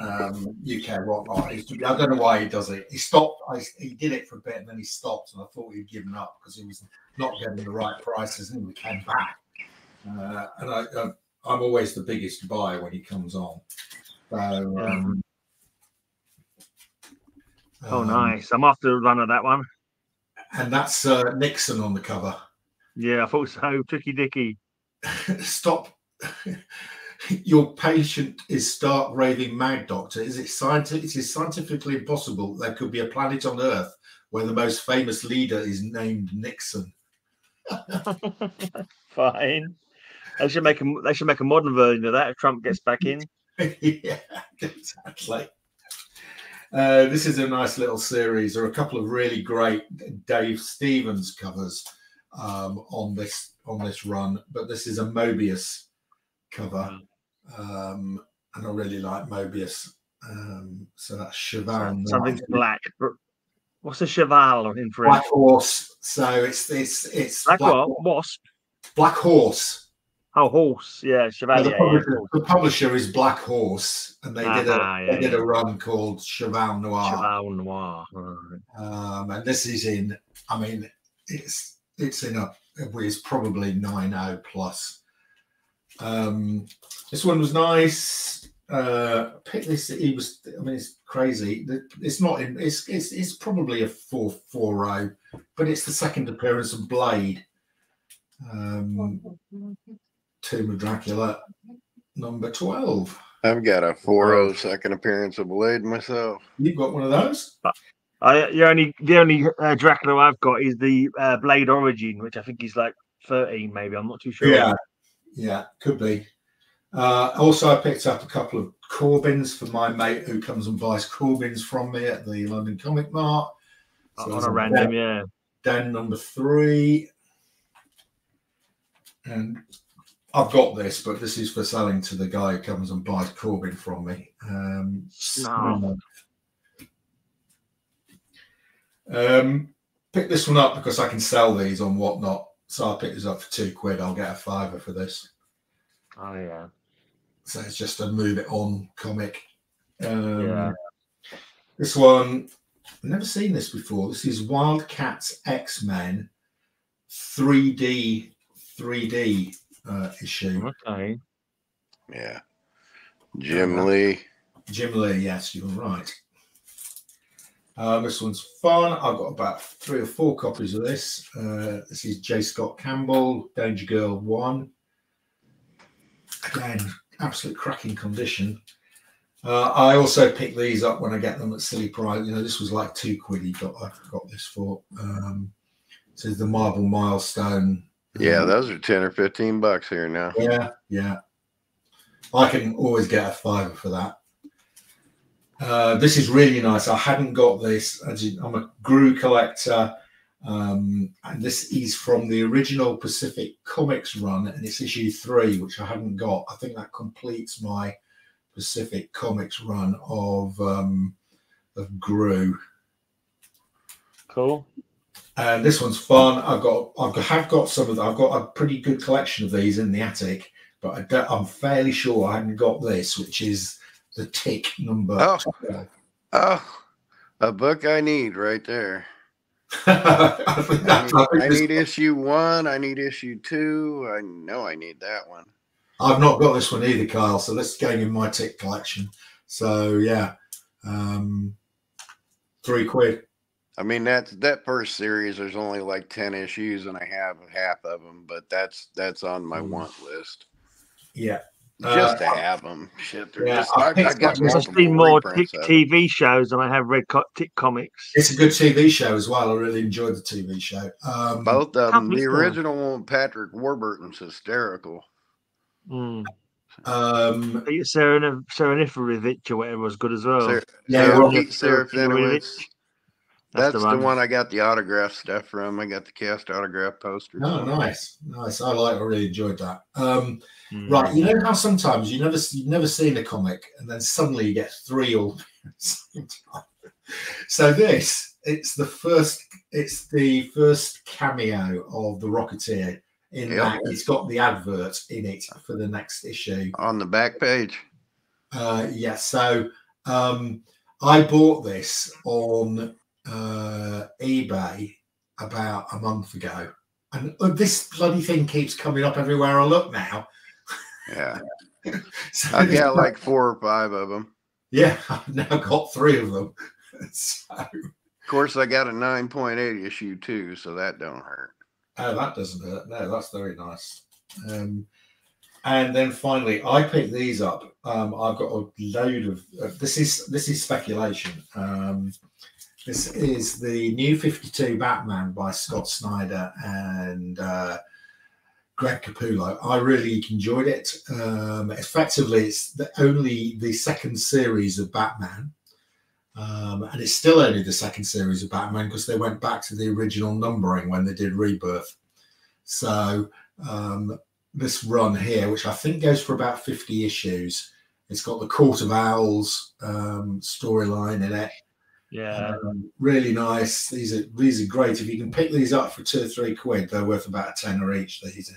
UK whatnot. I don't know why he does it. He stopped. He did it for a bit and then he stopped. And I thought he'd given up because he was not getting the right prices. And he came back. And I'm always the biggest buyer when he comes on. So Oh, nice. I'm after a run of that one. And that's Nixon on the cover. Yeah, I thought so. Tricky Dicky. Stop. Your patient is stark raving mad, doctor. Is it scientifically impossible there could be a planet on Earth where the most famous leader is named Nixon? Fine. They should make a modern version of that if Trump gets back in. Yeah, exactly. This is a nice little series. There are a couple of really great Dave Stevens covers on this run, but this is a Mobius cover, and I really like Mobius. So that's Cheval. Something's black. What's a Cheval in French? Black horse. So it's black wasp. Black horse. Oh, horse, yeah, Chevalier. No, the publisher is Black Horse, and they did a run called Cheval Noir. Cheval Noir, and this is in. I mean, it's in a. It's probably 9.0 plus. This one was nice. Pick this. He was. I mean, it's crazy. It's not in. It's probably a 4.0, but it's the second appearance of Blade. Tomb of Dracula, number 12. I've got a 4.0 second appearance of Blade myself. You've got one of those? The only Dracula I've got is the Blade Origin, which I think is like 13 maybe. I'm not too sure. Yeah, could be. Also, I picked up a couple of Corbins for my mate who comes and buys Corbins from me at the London Comic Mart. So on a random, yeah. Dan number 3. And I've got this, but this is for selling to the guy who comes and buys Corbin from me. Pick this one up because I can sell these on Whatnot. So I picked this up for £2. I'll get a £5 for this. Oh, yeah. So it's just a move it on comic. This one, I've never seen this before. This is Wildcats X-Men 3D issue. Okay. Yeah. Jim Lee, yes, you're right. This one's fun. I've got about 3 or 4 copies of this. This is J. Scott Campbell, Danger Girl 1. Again, absolute cracking condition. I also pick these up when I get them at silly price. You know, this was like £2 I got this for. This is the Marvel Milestone. Yeah, those are 10 or 15 bucks here now. Yeah. I can always get a £5 for that. This is really nice. I hadn't got this. I'm a Gru collector, and this is from the original Pacific Comics run, and it's issue 3, which I hadn't got. I think that completes my Pacific Comics run of Gru. Cool. And this one's fun. I've got some of them. I've got a pretty good collection of these in the attic, but I'm fairly sure I haven't got this, which is the Tick number. Oh, a book I need right there. I need issue 1. I need issue 2. I know I need that one. I've not got this one either, Kyle. So this is going in my Tick collection. So yeah, £3. I mean, that first series, there's only like 10 issues, and I have half of them, but that's on my want list. Yeah. Just to have them. Shit, I've seen more Tick TV shows than I have read Tick comics. It's a good TV show as well. I really enjoyed the TV show. Both of them. The original one, Patrick Warburton's hysterical. Mm. Sereniferovich or whatever was good as well. Sereniferovich. That's the one I got the autograph stuff from. I got the cast autograph posters. Oh, nice. I really enjoyed that. Right, you know how sometimes you've never seen a comic and then suddenly you get 3 all at the same time. So this, it's the first cameo of the Rocketeer in that. It's got the advert in it for the next issue. On the back page. So I bought this on eBay about a month ago, and this bloody thing keeps coming up everywhere I look now. Yeah. So I got like 4 or 5 of them. Yeah, I've now got 3 of them. So, of course, I got a 9.8 issue too, so that don't hurt. Oh, that doesn't hurt. No, that's very nice. And then finally, I picked these up. I've got a load of this is speculation. This is the New 52 Batman by Scott Snyder and Greg Capullo. I really enjoyed it. Effectively, it's only the second series of Batman. And it's still only the second series of Batman because they went back to the original numbering when they did Rebirth. So this run here, which I think goes for about 50 issues, it's got the Court of Owls storyline in it. Yeah, really nice. These are great. If you can pick these up for £2 or £3, they're worth about a tenner each. These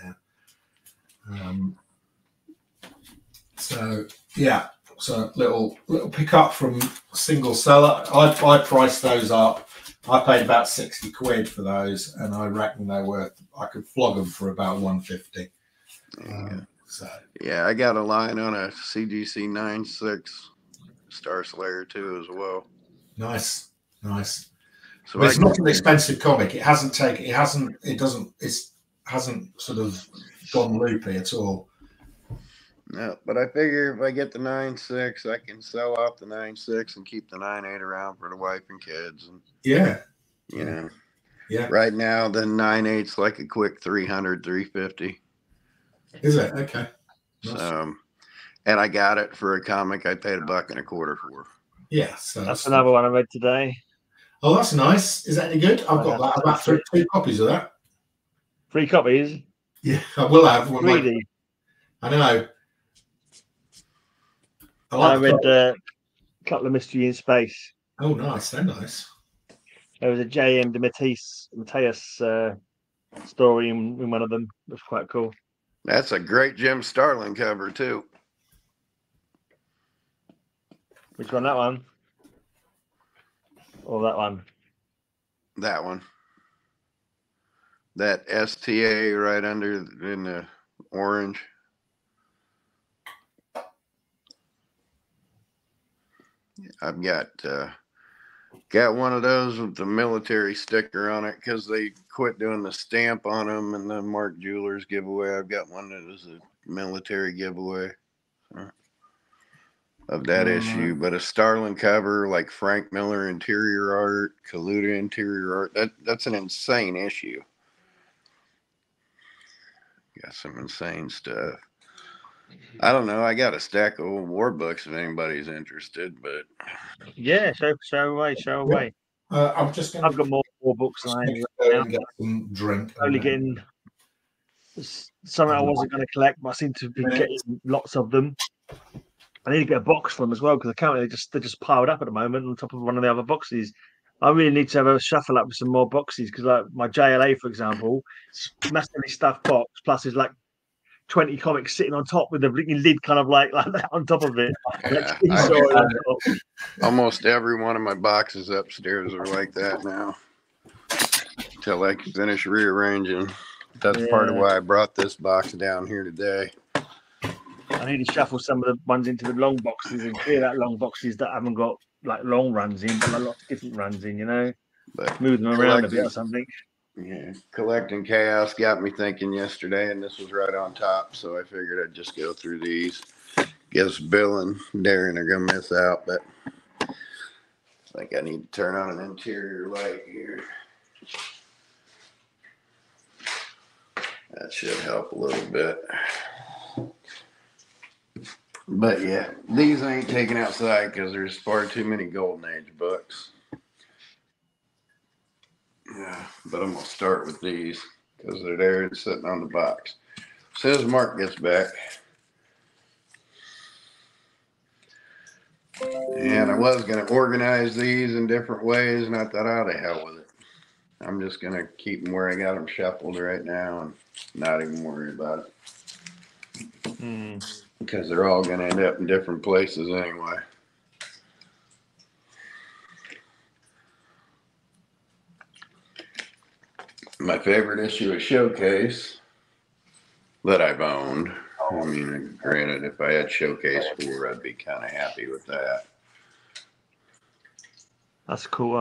are. So yeah, so little pick up from single seller. I priced those up. I paid about £60 for those, and I reckon they're worth. I could flog them for about £150. Yeah. So yeah, I got a line on a CGC 96 Star Slayer 2 as well. Nice. So it's not an expensive comic. It hasn't sort of gone loopy at all. No, but I figure if I get the 9.6, I can sell off the 9.6 and keep the 9.8 around for the wife and kids. And yeah, you know, yeah. Right now the 9.8's like a quick 300, 350. Is it okay? Nice. And I got it for a comic I paid $1.25 for. Yeah, so that's another one I read today. Oh, that's nice. Is that any good? I've got like about three copies of that. 3 copies? Yeah, I will have one. Really? I know. I read a couple of Mystery in Space. Oh, nice. They're nice. There was a J.M. de Mateus story in one of them. That's quite cool. That's a great Jim Starlin cover, too. Which one? That one? Or that one? That one. That STA right under in the orange. I've got one of those with the military sticker on it because they quit doing the stamp on them and the Mark Jewelers giveaway. I've got one that was a military giveaway. Of that issue, but a Starlin cover, like Frank Miller interior art, Kaluta interior art. That's an insane issue. Got some insane stuff. I don't know. I got a stack of old war books if anybody's interested, but yeah, show away. I'm just gonna... I've got more war books lying around. Get some drink. Only getting something I wasn't going to collect, but I seem to be getting lots of them. I need to get a box for them as well because apparently they're just piled up at the moment on top of one of the other boxes. I really need to have a shuffle up with some more boxes because like my JLA, for example, massively stuffed box plus there's like 20 comics sitting on top with the lid kind of like that on top of it. Yeah, almost every one of my boxes upstairs are like that now until I finish rearranging. That's part of why I brought this box down here today. I need to shuffle some of the ones into the long boxes and clear out long boxes that haven't got like long runs in, but a lot of different runs in, you know. But move them around a bit or something. Yeah, collecting chaos got me thinking yesterday, and this was right on top, so I figured I'd just go through these. Guess Bill and Darren are gonna miss out, but I think I need to turn on an interior light here. That should help a little bit. But yeah, these ain't taken outside because there's far too many Golden Age books. Yeah, but I'm going to start with these because they're there and sitting on the box. As soon as Mark gets back. And I was going to organize these in different ways, and I thought, oh, the hell with it. I'm just going to keep them where I got them shuffled right now and not even worry about it. Because they're all going to end up in different places anyway. My favorite issue is Showcase that I've owned. I mean, granted, if I had Showcase 4, I'd be kind of happy with that. That's cool.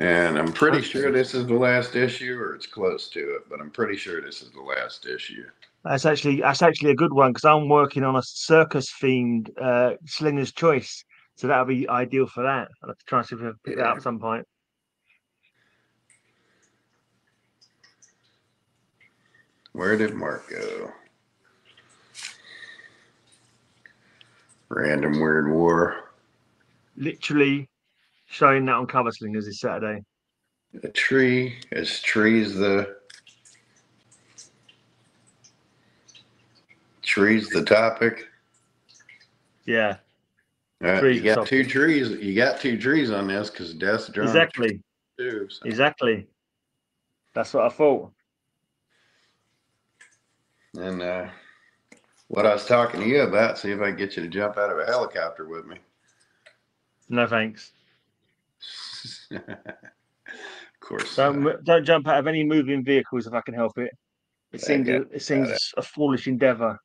And I'm pretty sure this is the last issue, or it's close to it, but I'm pretty sure this is the last issue. That's actually a good one, because I'm working on a circus-themed Slinger's Choice, so that'll be ideal for that. I'll have to try and see if we can pick that up at some point. Where did Mark go? Random Weird War. Literally showing that on Cover Slingers this Saturday. A tree, as trees the topic. Yeah. You got two trees. You got two trees on this because Death's drawing. Exactly. Too, so. Exactly. That's what I thought. And what I was talking to you about, see if I can get you to jump out of a helicopter with me. No thanks. Of course. Don't jump out of any moving vehicles if I can help it. It seems a foolish endeavor.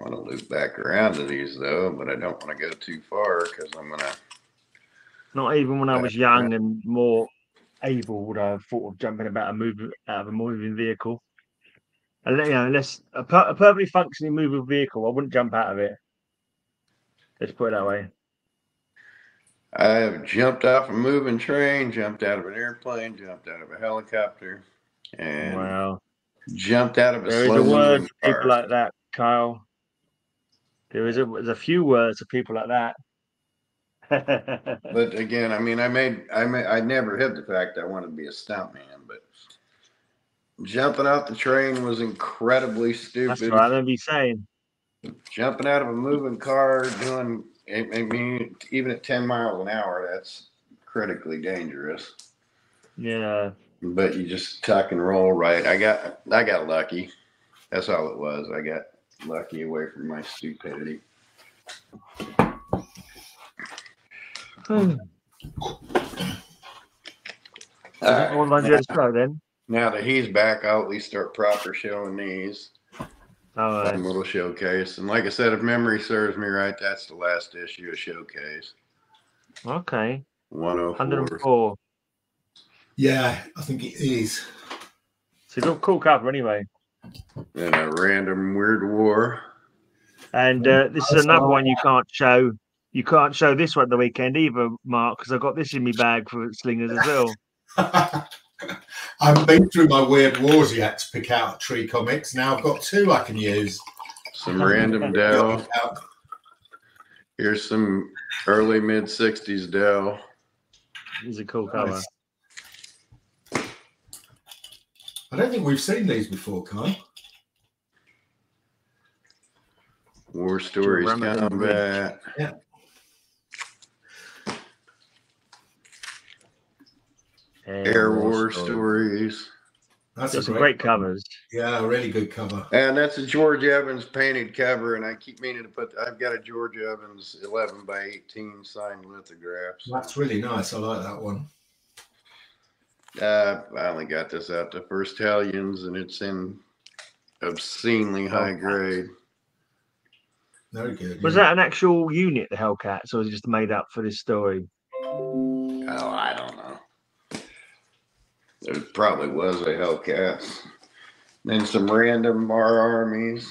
I want to loop back around to these though, but I don't want to go too far because I'm gonna. Not even when I was young and more able would I have thought of jumping about out of a moving vehicle. And you know, unless a perfectly functioning moving vehicle, I wouldn't jump out of it. Let's put it that way. I have jumped off a moving train, jumped out of an airplane, jumped out of a helicopter, and jumped out of a slow moving car. There is a word for people like that, Kyle. There's a few words for people like that. But again, I mean, I never hid the fact I wanted to be a stuntman, but jumping off the train was incredibly stupid. That's what I'd be saying. Jumping out of a moving car, even at 10 miles an hour, that's critically dangerous. Yeah. But you just tuck and roll right. I got lucky. That's all it was. I got lucky away from my stupidity. Now that he's back, I'll at least start proper showing these. All right. Little showcase. And like I said, if memory serves me right, that's the last issue of Showcase. Okay. 104. Yeah, I think it is. It's a cool cover anyway. And a Random Weird War. And this is another one you can't show. You can't show this one the weekend either, Mark, because I've got this in my bag for Slingers as well. I haven't been through my Weird Wars yet to pick out tree comics. Now I've got two I can use. Some random Dell. Here's some early mid-60s Dell. These are cool colour. I don't think we've seen these before, Kai. War Stories Combat. Yeah. Air War Stories. That's great covers. Yeah, really good cover. And that's a George Evans painted cover, and I keep meaning to put. I've got a George Evans 11x18 signed lithographs. That's really nice. I like that one. I only got this out to First Hellions, and it's in obscenely high grade. Very good. Was that an actual unit, the Hellcats, or was it just made up for this story? Oh, I don't know. It probably was a Hellcats. Then some random Our Armies,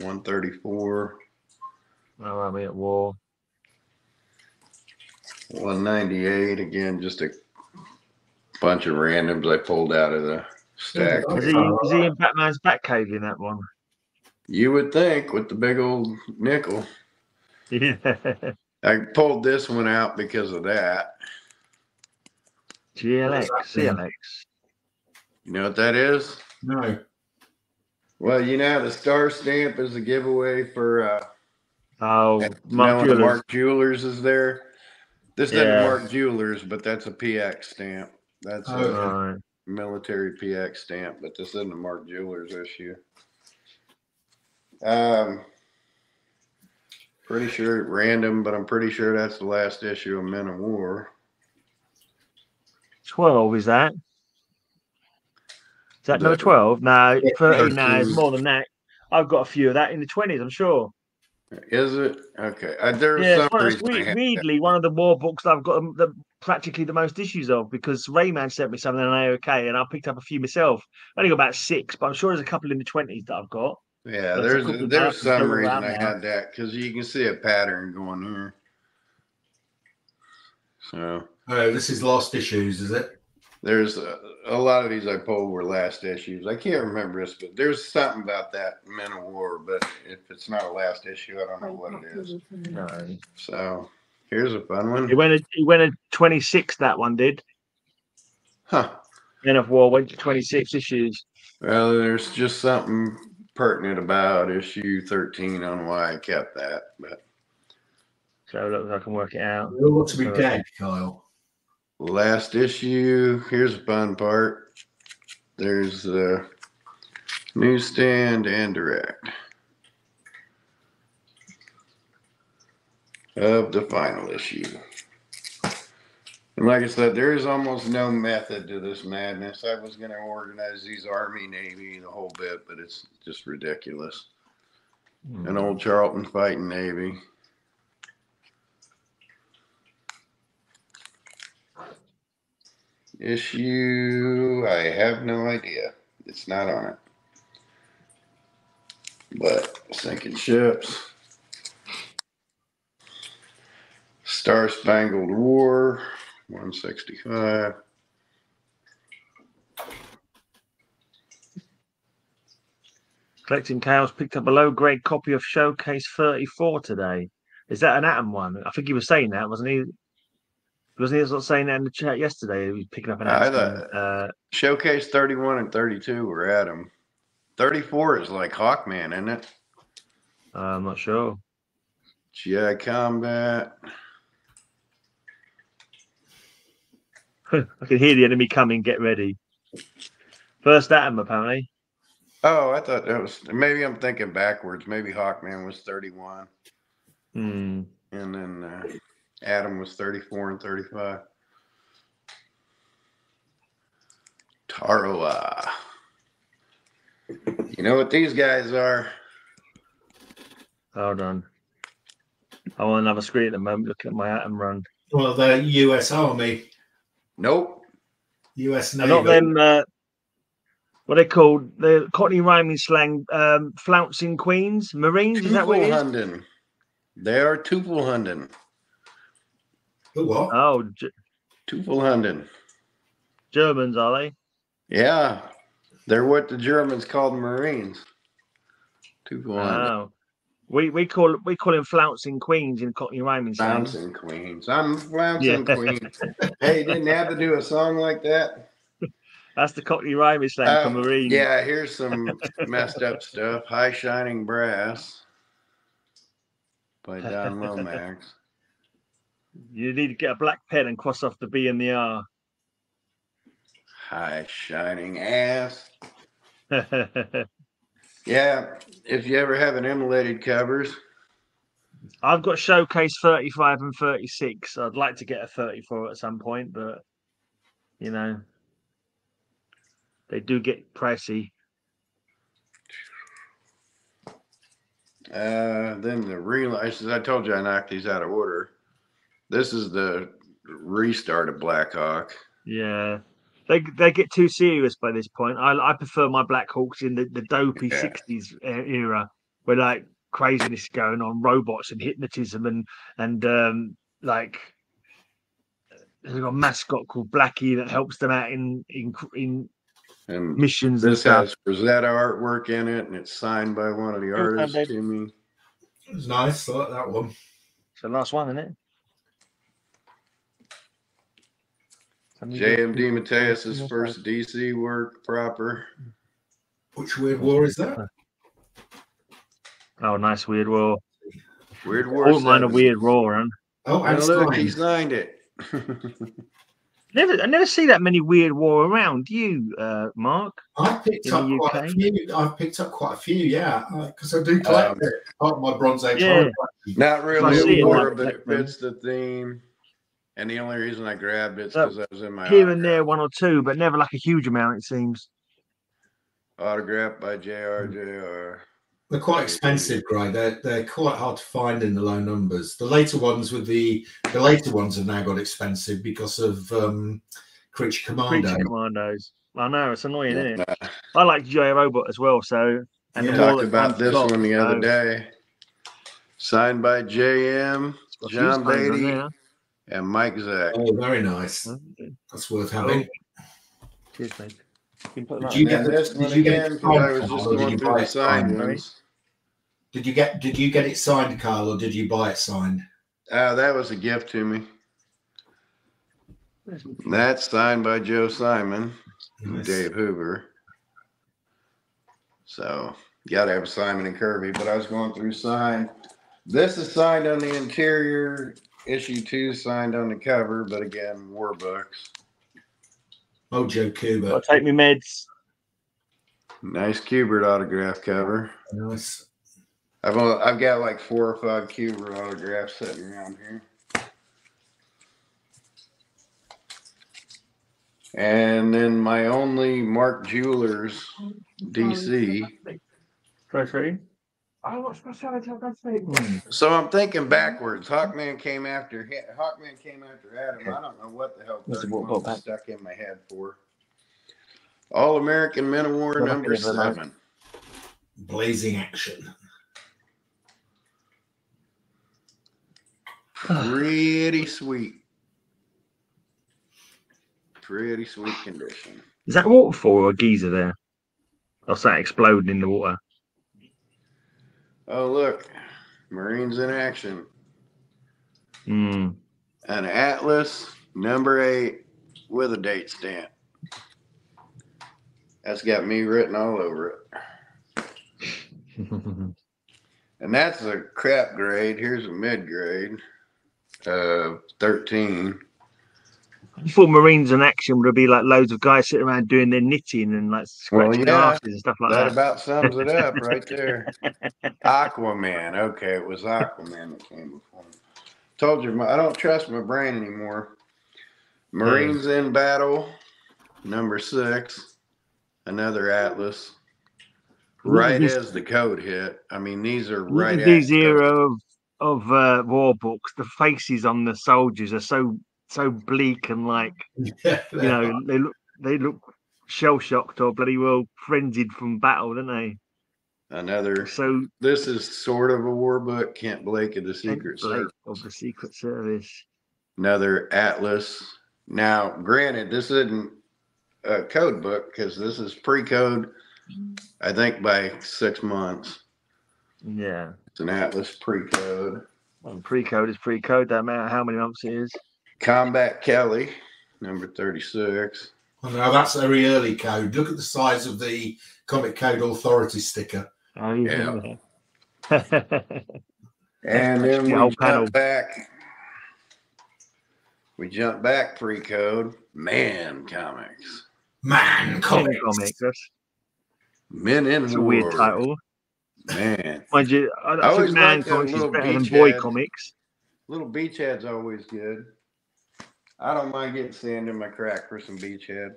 134. Our Army at War. 198. Again, just a bunch of randoms I pulled out of the stack. Is he in Batman's Batcave in that one? You would think, with the big old nickel. Yeah. I pulled this one out because of that. GLX, CLX. You know what that is? No. Well, you know, the star stamp is a giveaway for Mark Jewelers is there. This isn't Mark Jewelers, but that's a PX stamp. That's a military PX stamp, but this isn't a Mark Jewelers issue. Pretty sure random, but I'm pretty sure that's the last issue of Men of War. 12 is that? Is that no 12? No, 13. No, more than that. I've got a few of that in the 20s, I'm sure. Is it? Okay. Weirdly, one of the war books I've got practically the most issues of, because Rayman sent me something on AOK and I picked up a few myself. I only got about 6, but I'm sure there's a couple in the 20s that I've got. Yeah, but there's some reason I had that, because you can see a pattern going here. So this is last issues, is it? There's a lot of these I pulled were last issues. I can't remember this, but there's something about that Men of War. But if it's not a last issue, I don't know what it is. All right. So here's a fun one. It went a 26. That one did. Huh. Men of War went to 26 issues. Well, there's just something pertinent about issue 13 on why I kept that. But so look, I can work it out. It ought to be dead, Kyle. Last issue. Here's a fun part. There's the newsstand and direct of the final issue. And like I said, there is almost no method to this madness. I was going to organize these Army, Navy, the whole bit, but it's just ridiculous. Mm. An old Charlton fighting Navy. Issue, I have no idea. It's not on it. But sinking ships. Star Spangled War, 165. Collecting Chaos picked up a low-grade copy of Showcase 34 today. Is that an Atom one? I think he was saying that, wasn't he? Wasn't he saying that in the chat yesterday? He was picking up an Atom. Showcase 31 and 32 were Atom. 34 is like Hawkman, isn't it? I'm not sure. GI Combat. I can hear the enemy coming. Get ready. First Atom, apparently. Oh, I thought that was... Maybe I'm thinking backwards. Maybe Hawkman was 31. Hmm. And then... Atom was 34 and 35. Taroa. You know what these guys are. Hold on. I'm on another screen at the moment looking at my Atom run. Well, they're US Army. Nope. US Navy. Not them, what are they called? The Cockney rhyming slang, flouncing queens, Marines. Is that what it is? They are Tufelhunden. What? Oh, Tufelhunden. Germans, are they? Yeah. They're what the Germans called Marines. Tufelhunden. Oh. We call him flouncing queens in Cockney rhyming. Flouncing queens. I'm flouncing queens. Hey, didn't have to do a song like that. That's the Cockney rhyming slang for Marines. Yeah, here's some messed up stuff. High Shining Brass by Don Lomax. You need to get a black pen and cross off the B and the R. High Shining Ass. Yeah, if you ever have an immolated covers. I've got Showcase 35 and 36. I'd like to get a 34 at some point, but, you know, they do get pricey. Then the realizes I told you I knocked these out of order. This is the restart of Black Hawk. Yeah. They get too serious by this point. I prefer my Black Hawks in the dopey 60s era, where like craziness going on, robots and hypnotism and like there's a mascot called Blackie that helps them out in missions. This has Rosetta artwork in it, and it's signed by one of the artists. It was nice. I like that one. It's the last one, isn't it? JMD Mateus's first DC work proper. Which Weird War is that? Oh, nice Weird War. Weird War. All mine a Weird War, man. Oh, and look, he signed it. I never see that many Weird War around. You, Mark? I've picked up quite a few, yeah, because I do collect it. Part of my Bronze Age. Yeah. Not really war, but it fits the theme. And the only reason I grabbed it is because I was in my here and there, one or two, but never like a huge amount, it seems. Autographed by J.R. They're quite expensive, right? They're quite hard to find in the low numbers. The later ones with the later ones have now got expensive because of Creature Commando. Creature Commandos. I know, it's annoying, isn't it? I like J.R. Robot as well. So, and yeah, talked about this one the other day. Signed by J.M., John Beatty, and Mike Zack. Oh, very nice. That's worth having. Cheers, mate. Did you get it signed, Carl, or did you buy it signed? That was a gift to me. That's signed by Joe Simon, nice. Dave Hoover. So you got to have Simon and Kirby. But I was going through signed. This is signed on the interior. Issue 2 signed on the cover, but again, Warbucks. Mojo Kubert. I'll take me meds. Nice Kubert autograph cover. Nice. I've got like 4 or 5 Kubert autographs sitting around here. And then my only Mark Jewelers DC. So I'm thinking backwards. Hawkman came after Adam. I don't know what the hell that stuck in my head for. All American Men of War #7. Blazing action. Pretty sweet. Pretty sweet condition. Is that waterfall or a geyser there? Or is that exploding in the water? Oh, look, Marines in action. An Atlas #8 with a date stamp. That's got me written all over it. And that's a crap grade. Here's a mid grade of 13. I thought Marines in action would be like loads of guys sitting around doing their knitting and like scratching their asses and stuff like that. That about sums it up right there. Aquaman. Okay, it was Aquaman that came before. Told you, I don't trust my brain anymore. Marines in battle, #6. Another Atlas. Right as the code hit. I mean, these are right at the code. Of war books. The faces on the soldiers are so bleak and like, you know, they look shell shocked or bloody well frenzied from battle, don't they? Another. So this is sort of a war book. Kent Blake of the Secret Service. Another Atlas. Now, granted, this isn't a code book because this is pre-code. I think by 6 months. Yeah. It's an Atlas pre-code. And pre-code is pre-code. No matter how many months it is. Combat Kelly, #36. Oh, no, that's a very early code. Look at the size of the Comic Code Authority sticker. Oh, yeah. And then we jump back pre-code. Man Comics. Men in the War. Weird title. Man. Mind you, I think Man Comics is better than Boy Comics. Little Beachhead's always good. I don't mind getting sand in my crack for some Beachhead.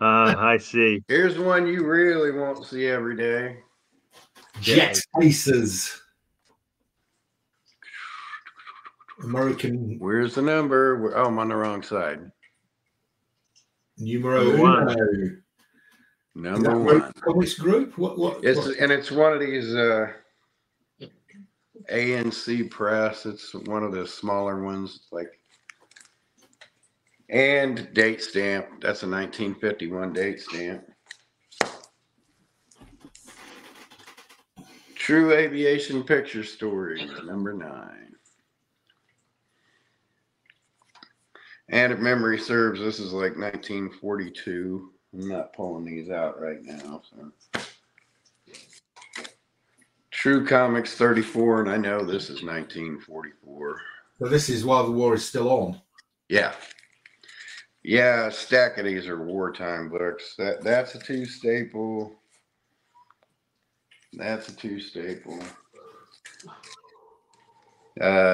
I see. Here's one you really won't see every day. Jet Faces. American. Where's the number? Oh, I'm on the wrong side. Numero 1. Number 1. Which group? What? And it's one of these... ANC Press. It's one of the smaller ones, like, and date stamp. That's a 1951 date stamp. True Aviation Picture Story, #9. And if memory serves, this is like 1942. I'm not pulling these out right now, so. True Comics 34, and I know this is 1944. So this is while the war is still on. Yeah. Yeah, a stack of these are wartime books. That's a two staple. That's a two staple.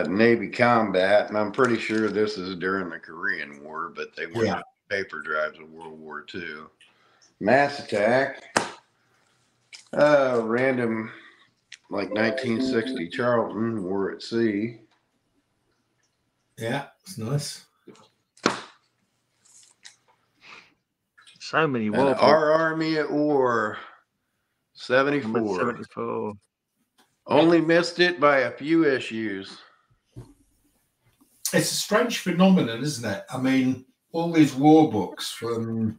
Navy Combat, and I'm pretty sure this is during the Korean War, but they were paper drives of World War II. Mass Attack. Random, like 1960 Charlton, War at Sea. Yeah, it's nice. So many wars. Our Army at War, 74. 74. Only missed it by a few issues. It's a strange phenomenon, isn't it? I mean, all these war books from,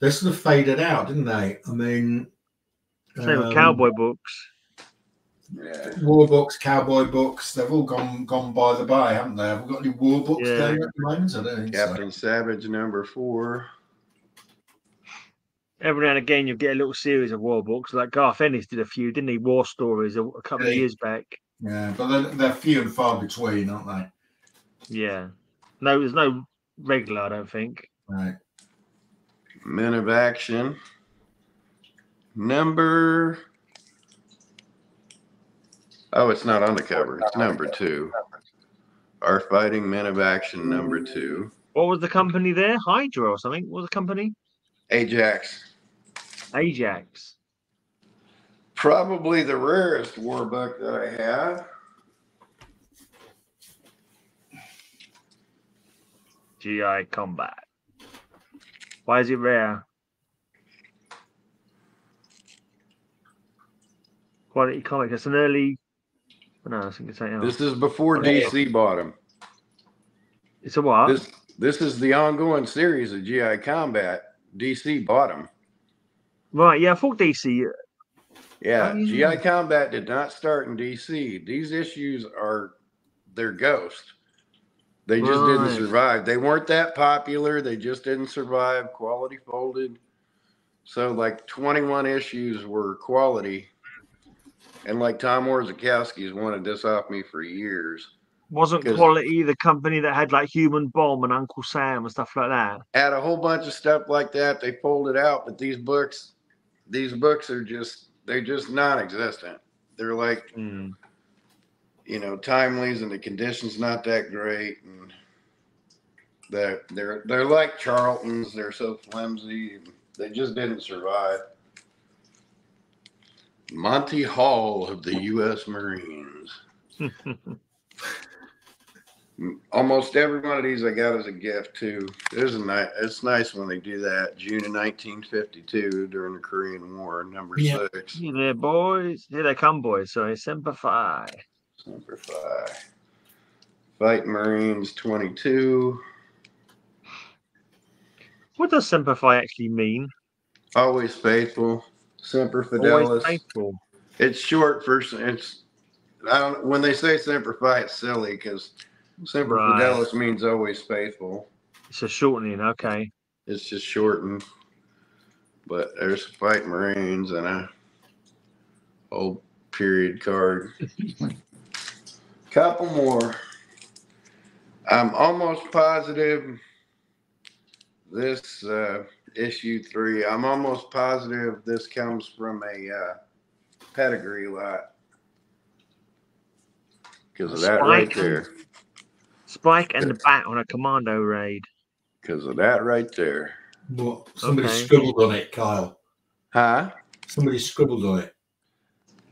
they sort of faded out, didn't they? I mean, same with cowboy books. Yeah. War books, cowboy books, they've all gone by the by, haven't they? Have we got any war books there at the moment? I don't think Captain Savage #4. Every now and again, you get a little series of war books, like Garth Ennis did a few, didn't he? War stories a couple of years back. Yeah, but they're few and far between, aren't they? Yeah. No, there's no regular, I don't think. Right. Men of Action. Number... Oh, it's not on the cover. It's number 2. Our Fighting Men of Action, number 2. What was the company there? Hydra or something? What was the company? Ajax. Ajax. Probably the rarest war book that I have. GI Combat. Why is it rare? Quality comic. It's an early. No, I think it's this is before DC bought him. It's a what? This is the ongoing series of GI Combat. DC bought him. Right. Yeah, I thought DC. Yeah, GI Combat did not start in DC. These issues are their ghost. They just didn't survive. They weren't that popular. They just didn't survive. Quality folded. So like 21 issues were quality. And like Tom Warzakowski's wanted this off me for years. Wasn't Quality the company that had like Human Bomb and Uncle Sam and stuff like that? Had a whole bunch of stuff like that. They folded out, but these books are just, they're just non-existent. They're like... You know, timelies, and the condition's not that great, and they're like Charlton's. They're so flimsy, they just didn't survive. Monty Hall of the U.S. Marines. Almost every one of these I got as a gift too. It's nice when they do that. June of 1952 during the Korean War, number 6. Here they boys. Here they come, boys. So simplify. Number 5, Fight Marines 22. What does Semper Fi actually mean? Always faithful, Semper Fidelis. Always faithful. It's short for when they say Semper Fi, it's silly because Semper Fidelis means always faithful. It's a shortening, okay. It's just shortened. But there's Fight Marines and a old period card. Couple more. I'm almost positive this issue 3. I'm almost positive this comes from a pedigree lot because of that right there. Spike and the Bat on a commando raid. Because of that right there. What? Somebody scribbled on it, Kyle. Huh? Somebody scribbled on it.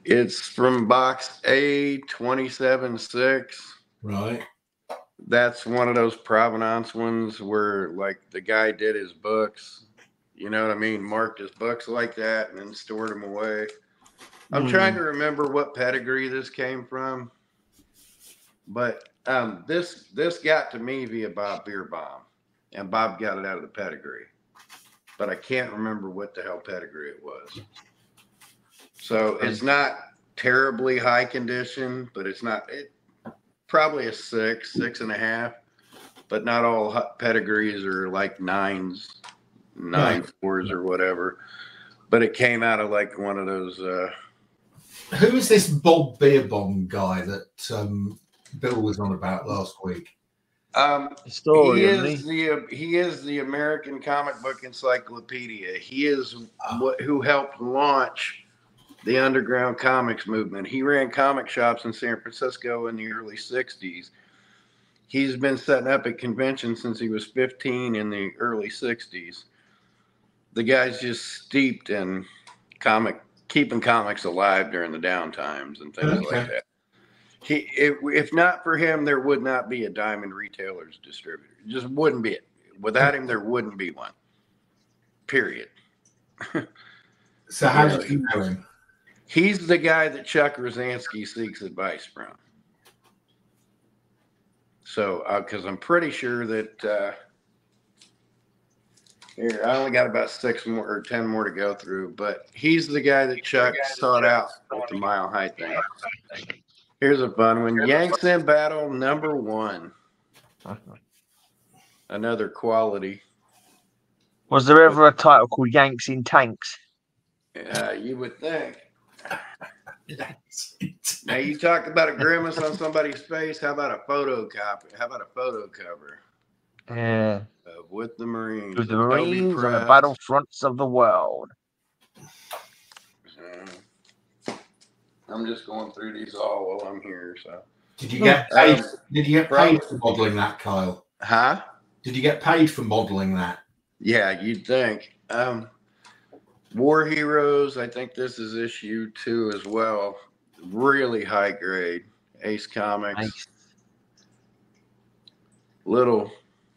It's from box A276. Right. That's one of those provenance ones where, like, the guy did his books. You know what I mean? Marked his books like that and then stored them away. I'm trying to remember what pedigree this came from. But this got to me via Bob Beerbaum. And Bob got it out of the pedigree. But I can't remember what the hell pedigree it was. So it's not terribly high condition, but it's not. It probably a 6, 6.5, but not all pedigrees are like 9s, 9.4s or whatever. But it came out of like one of those. Who is this Bob Beerbaum guy that Bill was on about last week? He is the American Comic Book Encyclopedia. He is who helped launch the underground comics movement. He ran comic shops in San Francisco in the early 60s. He's been setting up at conventions since he was 15 in the early 60s. The guy's just steeped in comic keeping comics alive during the downtimes and things like that. If not for him, there would not be a Diamond Retailers distributor. It just wouldn't be it. Without him, there wouldn't be one. Period. So how did you know him? He's the guy that Chuck Rosansky seeks advice from. So, because I'm pretty sure that here, I only got about 6 more or 10 more to go through, but he's the guy that Chuck sought out at the Mile High thing. Here's a fun one. Yanks in Battle #1. Another quality. Was there ever a title called Yanks in Tanks? You would think. Now, you talked about a grimace on somebody's face. How about a photocopy? How about a photo cover? Yeah. With the Marines. With the Marines on the battlefronts of the world. I'm just going through these all while I'm here. So, did you get paid for modeling that, Kyle? Huh? Did you get paid for modeling that? Yeah, you'd think. War Heroes. I think this is issue 2 as well. Really high grade. Ace Comics. Nice. Little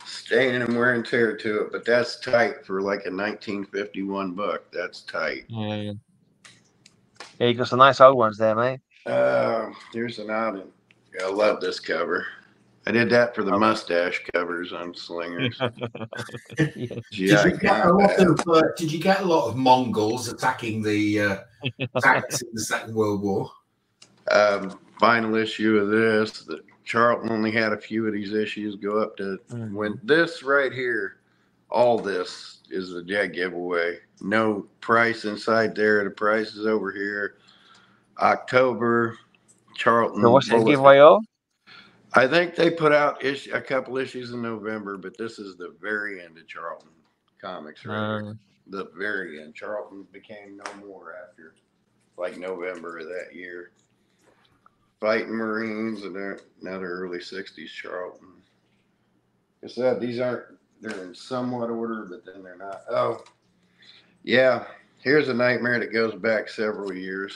stain and wear and tear to it, but that's tight for like a 1951 book. That's tight. Yeah. Yeah, you got some nice old ones there, mate. Here's an odd one. I love this cover. I did that for the mustache covers on Slingers. Did you get a lot of Mongols attacking the Saxons in the Second World War? Final issue of this. The, Charlton only had a few of these issues go up to when this right here. All this is a dead giveaway. No price inside there. The price is over here. October, Charlton. So what's the giveaway of? I think they put out a couple issues in November, but this is the very end of Charlton Comics. Right? The very end. Charlton became no more after like November of that year. Fighting Marines and another early 60s Charlton. I said these aren't, they're in somewhat order, but then they're not. Oh, yeah. Here's a nightmare that goes back several years.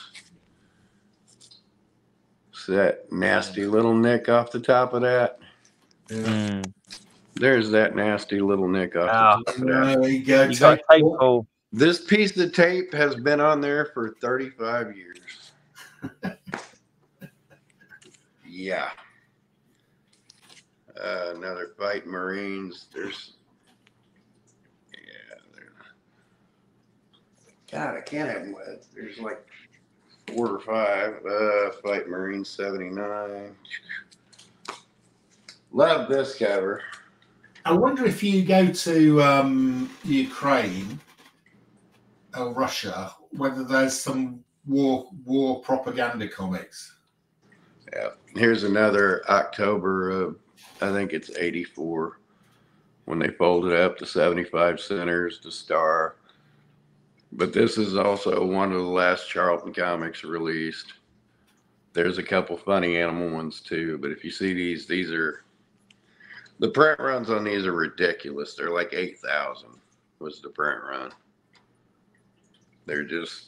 See that nasty little nick off the top of that? There's that nasty little nick off the top of that. You got tape. This piece of tape has been on there for 35 years. Yeah. Another Fight Marines. There's, God, I can't have them. There's like 4 or 5. Fight Marines 79. Love this cover. I wonder if you go to Ukraine or Russia, whether there's some war propaganda comics. Yeah. Here's another October of, I think it's 84, when they folded up the 75 centers, the Star. But this is also one of the last Charlton comics released. There's a couple funny animal ones too, but if you see these are, the print runs on these are ridiculous. They're like 8,000 was the print run. They're just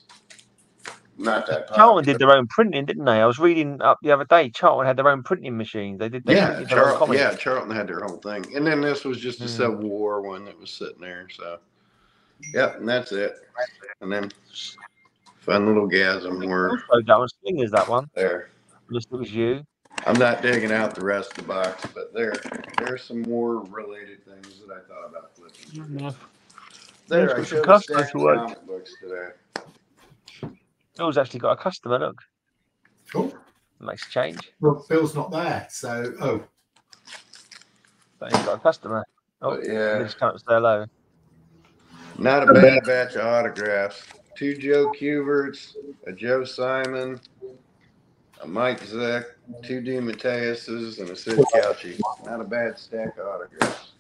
not that popular. Charlton did their own printing, didn't they? I was reading up the other day. Charlton had their own printing machines. They did. Charlton had their own thing, and then this was just a Civil War one that was sitting there. So, yep, and that's it. And then fun little gasm word. That was Slingers. That one there. Just it was you. I'm not digging out the rest of the box, but there's some war related things that I thought about flipping. There, I showed the comic books today. Phil's actually got a customer, look. Cool. Makes a change. Well, Phil's not there, so, But he's got a customer. Oh, yeah. This comes there low. Not a bad batch of autographs. 2 Joe Cuverts, a Joe Simon, a Mike Zeck, 2 D. Matteuses, and a Sid Couchy. Not a bad stack of autographs.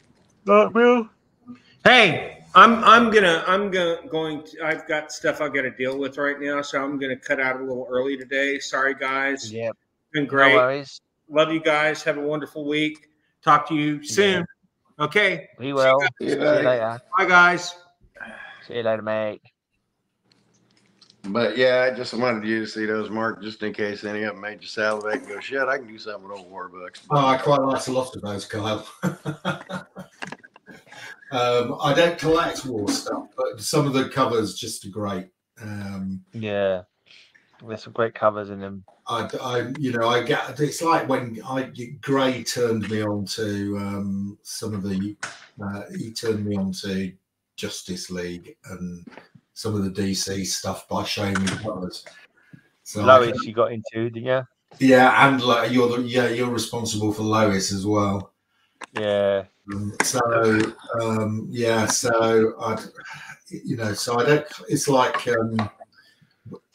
Not real. Hey, I've got stuff I've got to deal with right now, so I'm gonna cut out a little early today. Sorry, guys. Yeah, been great. No worries. Love you guys. Have a wonderful week. Talk to you soon. Yeah. Okay. We will. See you later. Bye, guys. See you later, mate. But yeah, I just wanted you to see those, Mark, just in case any of them made you salivate and go, shit, I can do something with old Warbucks. Oh, I quite like a lot of those, Kyle. I don't collect war stuff, but some of the covers just are great. Yeah, there's some great covers in them. I get, it's like when Gray turned me on to some of the, he turned me on to Justice League and some of the DC stuff by showing me the covers. So Lois, you got into, didn't you? Yeah, and like you're responsible for Lois as well. Yeah. I don't. It's like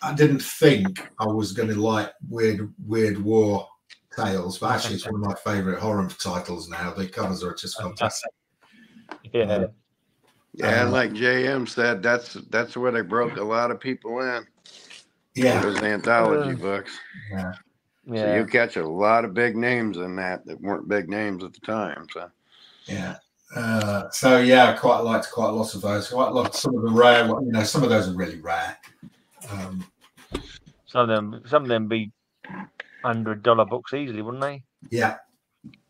I didn't think I was going to like Weird War tales, but actually it's one of my favourite horror titles now. The covers are just fantastic. Yeah. Yeah, like JM said, that's where they broke a lot of people in. Yeah, those anthology books. Yeah, so you catch a lot of big names in that weren't big names at the time. So yeah, I quite liked quite lots of those. Quite loved some of the rare. Some of those are really rare. Some of them be $100 books easily, wouldn't they? Yeah,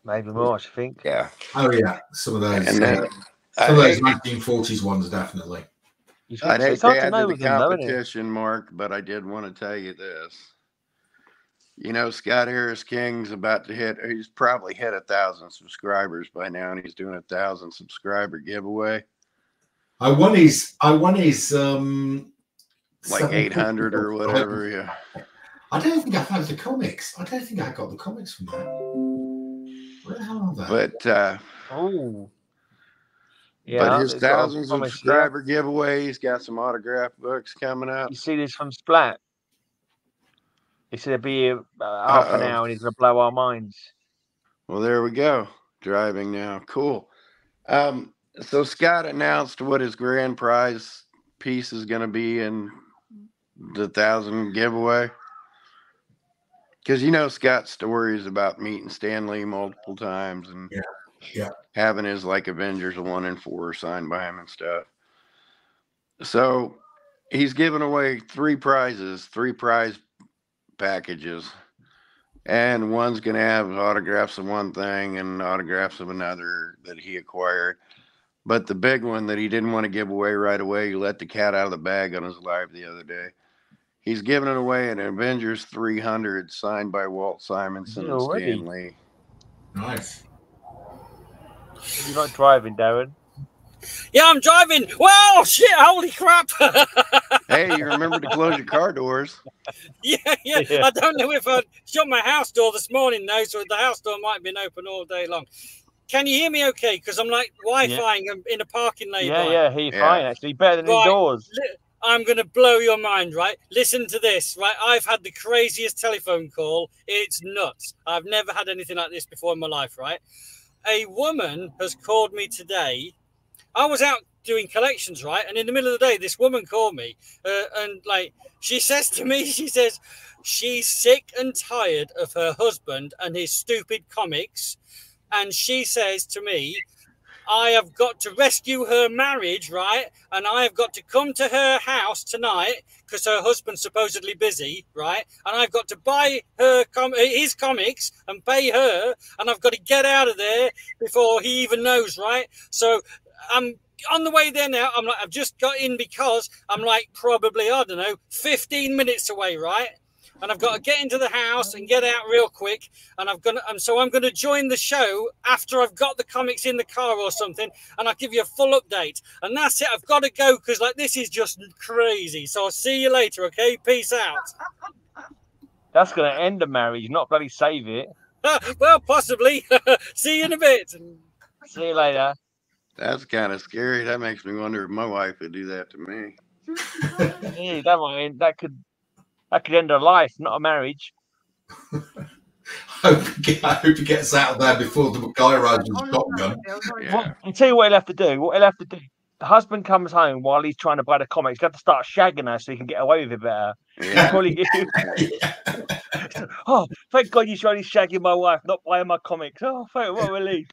maybe more. I think. Yeah. Oh yeah, some of those. And then, some of those 1940s ones, definitely. I'd hate to add to the competition, Mark, but I did want to tell you this. You know, Scott Harris King's about to hit, he's probably hit 1,000 subscribers by now, and he's doing 1,000 subscriber giveaway. I won his like 800 or whatever, yeah. I don't think I've had the comics. I don't think I got the comics from that. Where the hell are they? But yeah, but his 1,000 subscriber giveaway, he's got some autograph books coming up. You see this from Splat? He said it'd be half an hour and he's going to blow our minds. Well, there we go. Driving now. Cool. So Scott announced what his grand prize piece is going to be in the 1,000 giveaway. Because you know Scott's stories about meeting Stan Lee multiple times and having his like Avengers 1 and 4 signed by him and stuff. So he's giving away 3 prize packages, and one's gonna have autographs of one thing and autographs of another that he acquired. But the big one that he didn't want to give away right away, he let the cat out of the bag on his live the other day. He's giving it away an Avengers 300 signed by Walt Simonson and Stan Lee. Nice. You're not driving, Darren. Yeah, I'm driving. Wow, shit, holy crap. Hey, you remember to close your car doors. Yeah. I don't know if I shut my house door this morning, though, so the house door might have been open all day long. Can you hear me okay? Because I'm like Wi-Fi-ing in a parking lot. Yeah, he's fine, actually. Better than indoors. I'm going to blow your mind, right? Listen to this, right? I've had the craziest telephone call. It's nuts. I've never had anything like this before in my life, right? A woman has called me today. I was out doing collections, right? And in the middle of the day, this woman called me and like, she says to me, she says, she's sick and tired of her husband and his stupid comics. And she says to me, I have got to rescue her marriage, right? And I have got to come to her house tonight because her husband's supposedly busy, right? And I've got to buy her his comics and pay her, and I've got to get out of there before he even knows, right? So I'm on the way there now. I'm like, I've just got in because I'm like probably, I don't know, 15 minutes away, right? And I've got to get into the house and get out real quick. And I'm going to join the show after I've got the comics in the car or something. And I'll give you a full update. And that's it. I've got to go because like this is just crazy. So I'll see you later. Okay, peace out. That's going to end the marriage, not bloody save it. Well, possibly. See you in a bit. See you later. That's kind of scary. That makes me wonder if my wife would do that to me. Yeah, that could end a life, not a marriage. I hope he gets out of there before the guy rides his shotgun. Yeah. I'll tell you what he'll have to do. The husband comes home while he's trying to buy the comics. He'll have to start shagging her so he can get away with it better. Yeah. Oh, thank God you're only shagging my wife, not buying my comics. Oh, thank what a relief.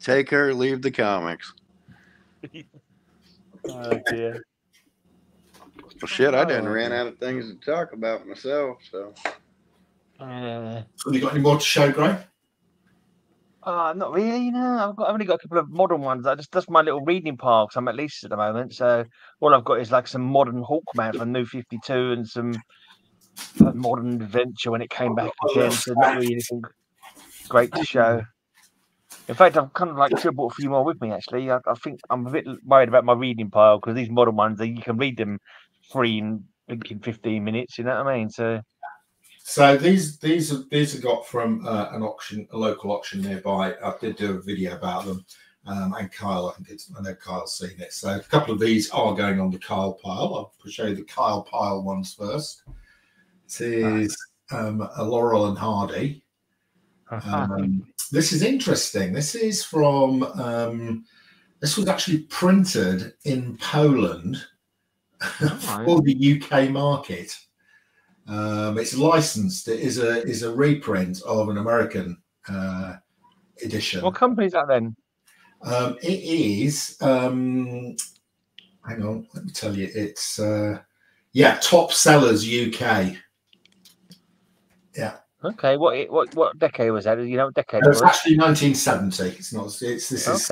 Take her, leave the comics. Oh, dear. Well, shit, I done ran out of things to talk about myself, so. Have you got any more to show, Gray? Not really, no. I've only got a couple of modern ones. That's my little reading pile, because I'm at least at the moment. So all I've got is like some modern Hawkman from New 52 and some modern adventure when it came back again. So not really anything great to show. In fact, I've kind of like brought a few more with me, actually. I think I'm a bit worried about my reading pile, because these modern ones, you can read them free in 15 minutes, you know what I mean? So these are got from an auction, a local auction nearby. I did do a video about them, and Kyle, I know Kyle's seen it. So a couple of these are going on the Kyle pile. I'll show you the Kyle pile ones first. This is a Laurel and Hardy. This is interesting. This is from this was actually printed in Poland for the UK market. It's licensed. It is a reprint of an American edition. What company is that then? It is. Hang on, let me tell you. It's yeah, Top Sellers UK. Yeah. Okay. What decade was that? You know, what decade? It was actually 1970. It's not. It's this is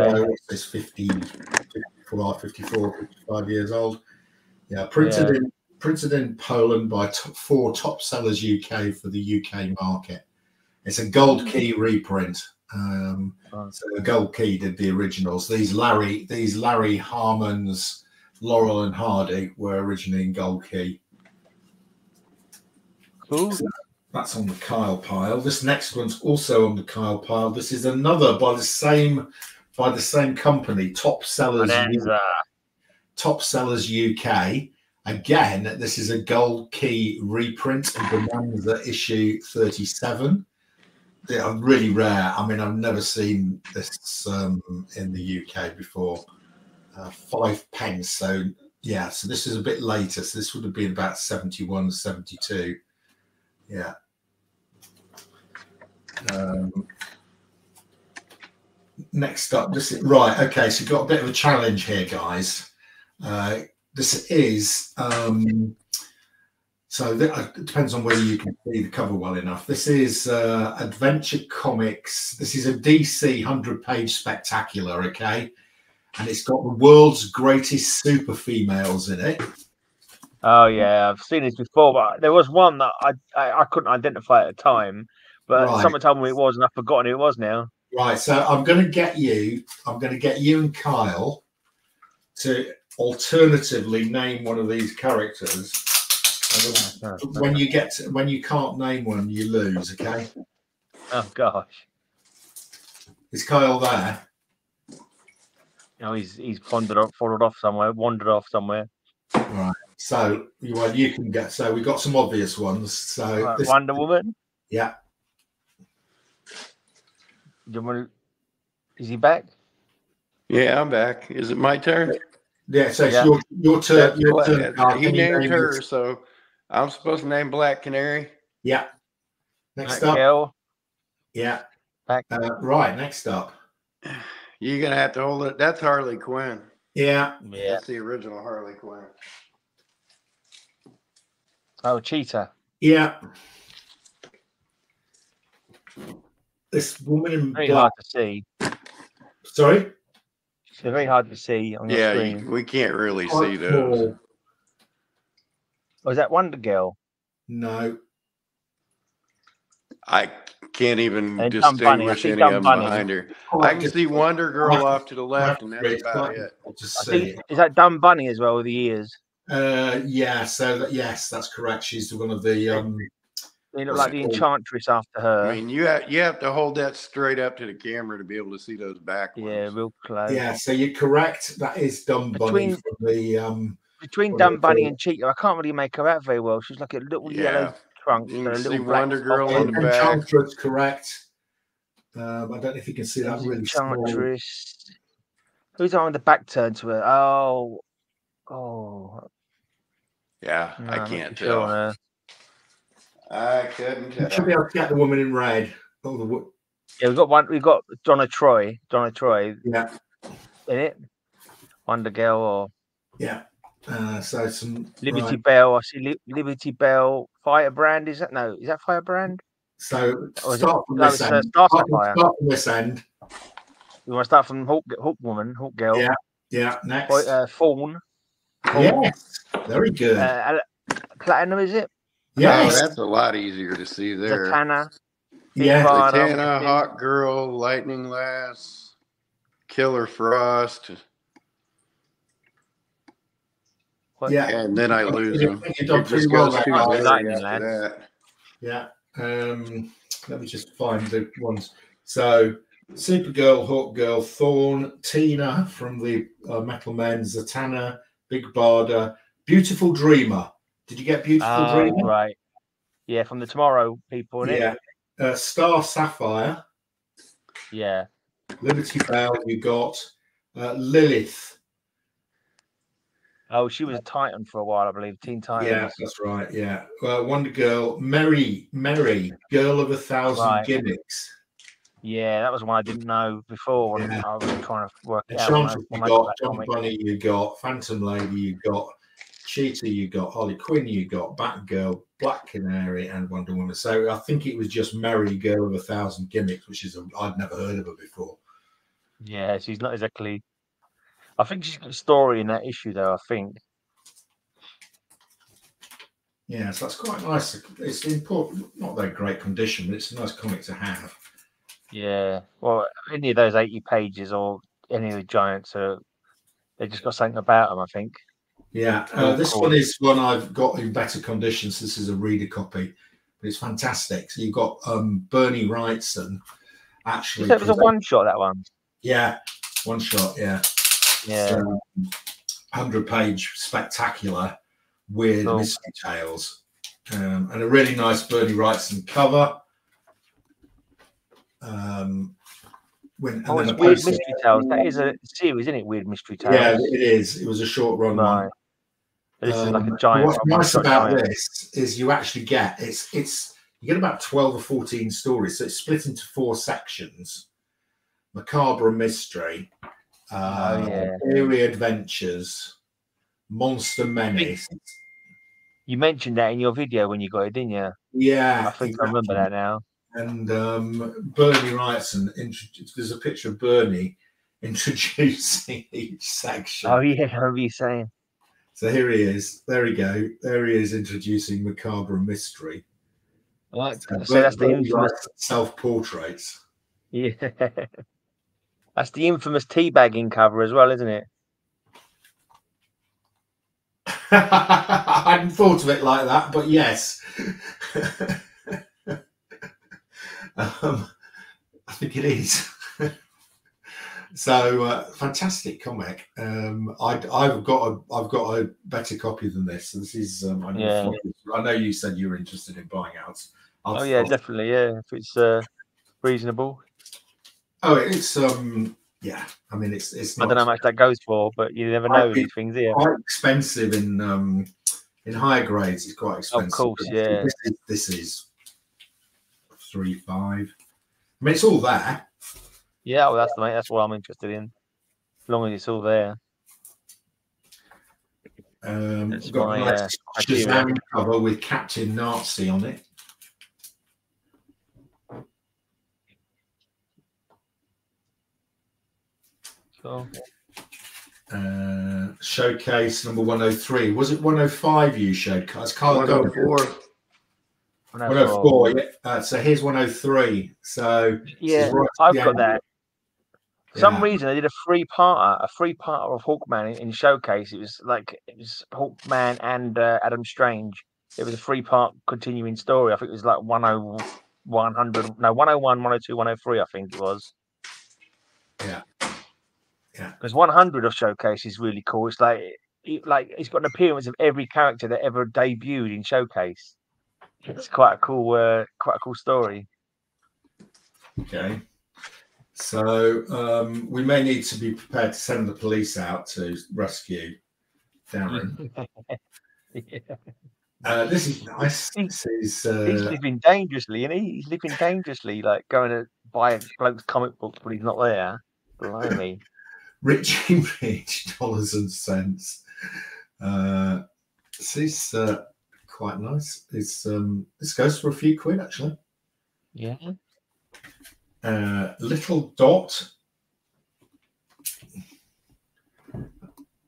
it's 55 years old. Yeah, printed in. Printed in Poland by four Top Sellers UK for the UK market. It's a Gold Key reprint. So the Gold Key did the originals. These Larry Harmon's Laurel and Hardy were originally in Gold Key. Cool. So that's on the Kyle pile. This next one's also on the Kyle pile. This is another by the same company, Top Sellers UK. Again, this is a Gold Key reprint of Bonanza issue 37. They are really rare. I mean, I've never seen this in the UK before. 5p. So, yeah, so this is a bit later. So this would have been about 71, 72. Yeah. Next up, this is, right, okay, so you've got a bit of a challenge here, guys. This is, it depends on whether you can see the cover well enough. This is Adventure Comics. This is a DC 100-page spectacular, okay? And it's got the world's greatest super females in it. Oh, yeah, I've seen this before, but there was one that I couldn't identify at the time. But someone told me it was, and I've forgotten who it was now. Right, so I'm going to get you and Kyle to... alternatively name one of these characters. When you can't name one, you lose, okay? Oh gosh. Is Kyle there? No, he's wandered off somewhere. Right. So you can get we got some obvious ones. So right, Wonder Woman? Yeah. Is he back? Yeah, I'm back. Is it my turn? Yeah, so it's your turn. He named her, so I'm supposed to name Black Canary. Yeah. Next up. Hill. Yeah. Right, next up. You're going to have to hold it. That's Harley Quinn. Yeah. That's the original Harley Quinn. Oh, Cheetah. Yeah. This woman in black. Very hard to see. Sorry? They're very hard to see on the screen. Yeah, we can't really see those. Oh, is that Wonder Girl? No. I can't even distinguish any of them behind her. I can see Wonder Girl off to the left, and that's about it. Is that Dumb Bunny as well with the ears? Yeah, yes, that's correct. She's one of the... They look like the Enchantress after her. I mean, you have to hold that straight up to the camera to be able to see those back ones. Yeah, real close. Yeah, so you're correct. That is Dumb Bunny. Between Dumb Bunny and Cheetah, I can't really make her out very well. She's like a little yellow trunk. You can see Wonder Girl on the back. Enchantress, correct. I don't know if you can see that really. Enchantress. Who's on the back turn to her? Oh. Yeah, no, I can't tell. Sure. I couldn't tell. Should be able to get the woman in red. Yeah, we've got Donna Troy. Donna Troy. Yeah. In it. Wonder Girl or Yeah. So some Liberty Bell. I see Liberty Bell. Firebrand, is that? No, is that Firebrand? So start from this end. Start from this end. You want to start from Hawk Girl. Yeah, yeah. Next, Fawn. Yes, very good. Platinum, is it? Yes, oh, that's a lot easier to see there. Zatanna. Yeah, Zatanna, Hawk Girl, Lightning Lass, Killer Frost. Yeah, and then I lose them. Yeah. Let me just find the ones. So Supergirl, Hawk Girl, Thorn, Tina from the Metal Men, Zatanna, Big Barda, Beautiful Dreamer. Did you get Beautiful Dreamer? Right. Yeah, from the Tomorrow people. Yeah. Star Sapphire. Yeah. Liberty Bell. You got Lilith. Oh, she was a Titan for a while, I believe. Teen Titan. Yeah, that's right. Yeah. Wonder Girl, Mary, Girl of 1,000 Gimmicks. Yeah, that was one I didn't know before. Yeah. I was trying to work it out. You got John Bunny, you got Phantom Lady, you got Cheetah, you got Harley Quinn, you got Batgirl, Black Canary, and Wonder Woman. So I think it was just Mary, Girl of 1,000 Gimmicks, which is I'd never heard of her before. Yeah, she's not exactly. I think she's got a story in that issue, though, I think. Yeah, so that's quite nice. It's important. Not that great condition, but it's a nice comic to have. Yeah. Well, any of those 80 pages or any of the giants, they've just got something about them, I think. Yeah. This one is one I've got in better condition. So this is a reader copy. But it's fantastic. So you've got Bernie Wrightson, actually. So it was a one-shot, that one? Yeah. One-shot, yeah. Yeah, 100-page spectacular, weird mystery tales, and a really nice Bernie Wrightson cover. It's Weird Mystery Tales. That is a series, isn't it? Weird Mystery Tales. Yeah, it is. It was a short run one. This is like a giant. What's nice about this is you actually get you get about 12 or 14 stories, so it's split into 4 sections: macabre and mystery. Eerie Adventures, Monster Menace. You mentioned that in your video when you got it, didn't you? Yeah, I think exactly. I remember that now. And Bernie Wrightson, there's a picture of Bernie introducing each section. Oh yeah, what were you saying? So here he is. There we go. There he is introducing macabre and mystery. I like that. So that's Bernie Wrightson self-portraits. Yeah. That's the infamous teabagging cover as well, isn't it? I hadn't thought of it like that, but yes. I think it is. So fantastic comic. I've got a better copy than this. So this is I know you said you were interested in buying out. Definitely. Yeah, if it's reasonable. Oh, it's I mean, it's not. I don't know how much that goes for, but you never know these things here. Quite expensive in higher grades. It's quite expensive. Of course, yeah. This is 3.5. I mean, it's all there. Yeah, well, that's what I'm interested in. As long as it's all there. We've got a nice Shazam cover with Captain Nazi on it. Showcase number 103. Was it 105 you showed? 104. Yeah. So here's 103. So yeah, I've got that. For some reason, I did a three-parter of Hawkman in Showcase. It was Hawkman and Adam Strange. It was a 3-part continuing story. I think it was like 101, 102, 103. I think it was. Yeah. Yeah, because 100 of Showcase is really cool. It's like it's got an appearance of every character that ever debuted in Showcase. It's quite a cool story. Okay, so we may need to be prepared to send the police out to rescue Darren. Yeah. This is nice. He's living dangerously, isn't he? He's living dangerously, like going to buy a bloke's comic books, but he's not there. Blimey. Richie Rich, dollars and cents. This quite nice. It's this goes for a few quid actually. Yeah. Little Dot.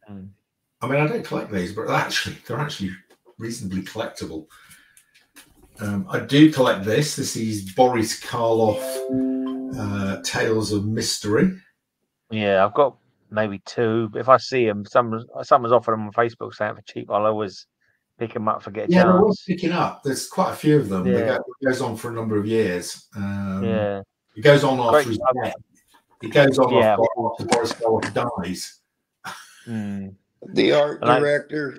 I mean, I don't collect these, but they're actually reasonably collectible. I do collect this. This is Boris Karloff Tales of Mystery. Yeah, I've got maybe two. If I see them, someone's offered them on Facebook saying for cheap, I'll always pick them up for getting. Yeah, they're always picking up. There's quite a few of them. Yeah. It goes on for a number of years. Yeah, it goes on after his death. It goes on after Boris Karloff dies. Mm. The art director,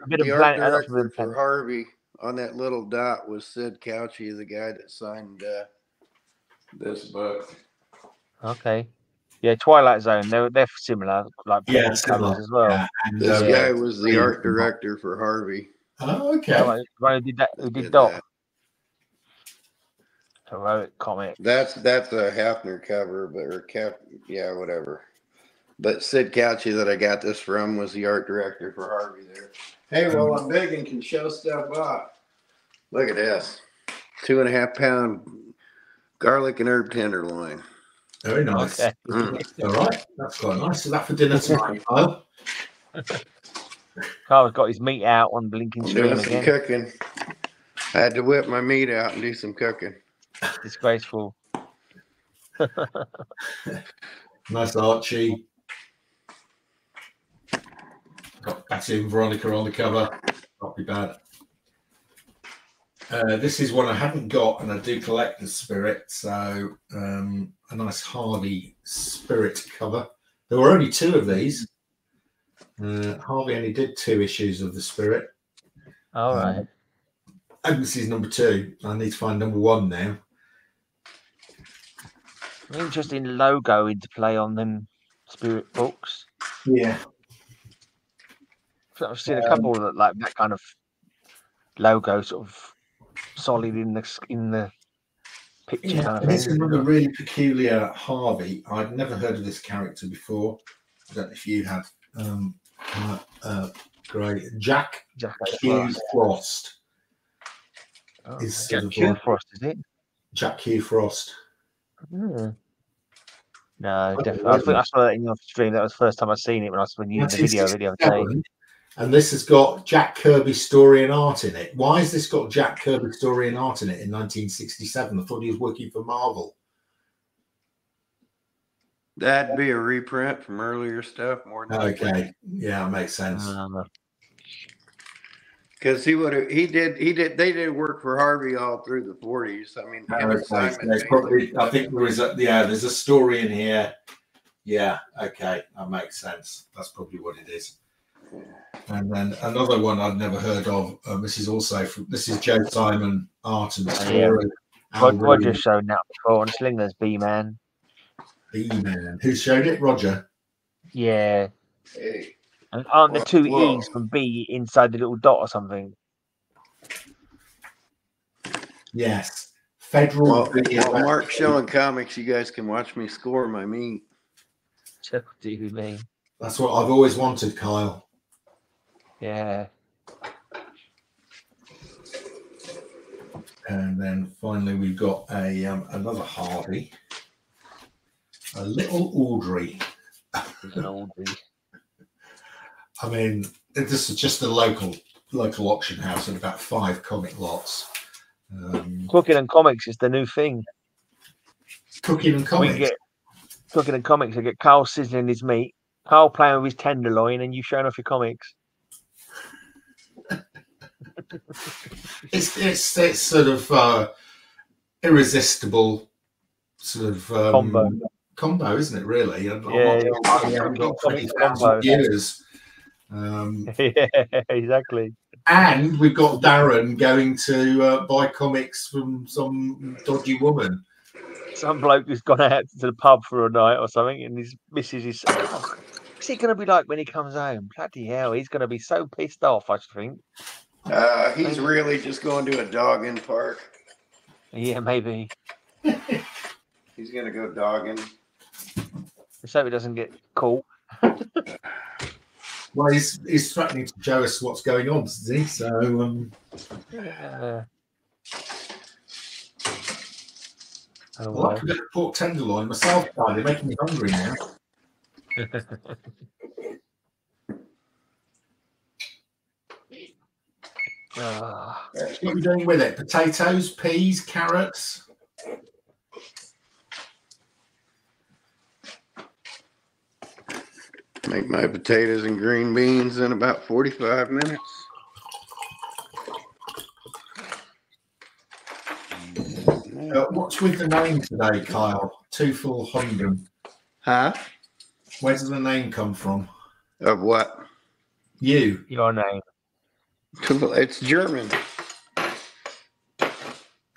for Harvey on that Little Dot was Sid Couchy, the guy that signed this book. Okay, yeah, Twilight Zone. They're similar, like similar as well. Yeah. And, this guy was the art director for Harvey. Oh, okay. Who did that? Who did Dot? Heroic comic. That's a Hafner cover, but whatever. But Sid Couchy that I got this from was the art director for Harvey there. Hey, well, I'm big and can show stuff off. Look at this. 2.5 pound garlic and herb tenderloin. Very nice. Okay. All right. That's quite nice. Is that for dinner tonight, Kyle? Kyle's got his meat out on blinking stream again. Doing some cooking. I had to whip my meat out and do some cooking. Disgraceful. Nice Archie. Got Betty and Veronica on the cover. Not be bad. This is one I haven't got, and I do collect the Spirit. So a nice Harvey Spirit cover. There were only two of these. Harvey only did 2 issues of the Spirit. All right. And this is number 2. I need to find number 1 now. An interesting logo into play on them Spirit books. Yeah. I've seen a couple that like that kind of logo, sort of solid in the picture. Yeah, kind of this is another really peculiar Harvey. I'd never heard of this character before. I don't know if you had. Great. Jack Hugh Frost. Oh, is Jack Hugh Frost, is it? Jack Hugh Frost. Mm. No, definitely. I think I saw that in your stream. That was the first time I've seen it when I was using the video the other day. And this has got Jack Kirby's story and art in it. Why has this got Jack Kirby's story and art in it in 1967? I thought he was working for Marvel. That'd be a reprint from earlier stuff. More than okay, yeah, makes sense. Because they did work for Harvey all through the 40s. I mean, I think there is there's a story in here. Yeah, okay, that makes sense. That's probably what it is. And then another one I'd never heard of. This is also from, this is Joe Simon art and story. Yeah. Roger showed that before on Slingers. B-Man. B-Man. Who showed it? Roger. Yeah. Hey. And aren't the two E's from B inside the little dot or something? Yes. Federal. Well, Mark showing comics, you guys can watch me score my meat. What do you mean? That's what I've always wanted, Kyle. Yeah. And then finally we've got a another Harvey. A little Audrey. Little Audrey. I mean, this is just a local auction house and about 5 comic lots. Cooking and comics is the new thing. Cooking and comics. I get Carl sizzling his meat, Carl playing with his tenderloin, and you showing off your comics. it's sort of irresistible sort of combo, isn't it? Really? Years. Yeah, exactly. And we've got Darren going to buy comics from some dodgy woman, some bloke who's gone out to the pub for a night or something, and his missus is what's he going to be like when he comes home? Bloody hell, he's going to be so pissed off. I think he's really just going to a dogging park. Yeah, maybe. He's going to go dogging. Let's hope he doesn't get caught. Well, he's threatening to show us what's going on, isn't he? So, yeah. Oh, well. I like a bit of pork tenderloin myself. They're making me hungry now. What are we doing with it? Potatoes, peas, carrots. Make my potatoes and green beans in about 45 minutes. What's with the name today, Kyle? Tufel Hundum. Huh? Where does the name come from? Of what? You. Your name. It's German. Okay.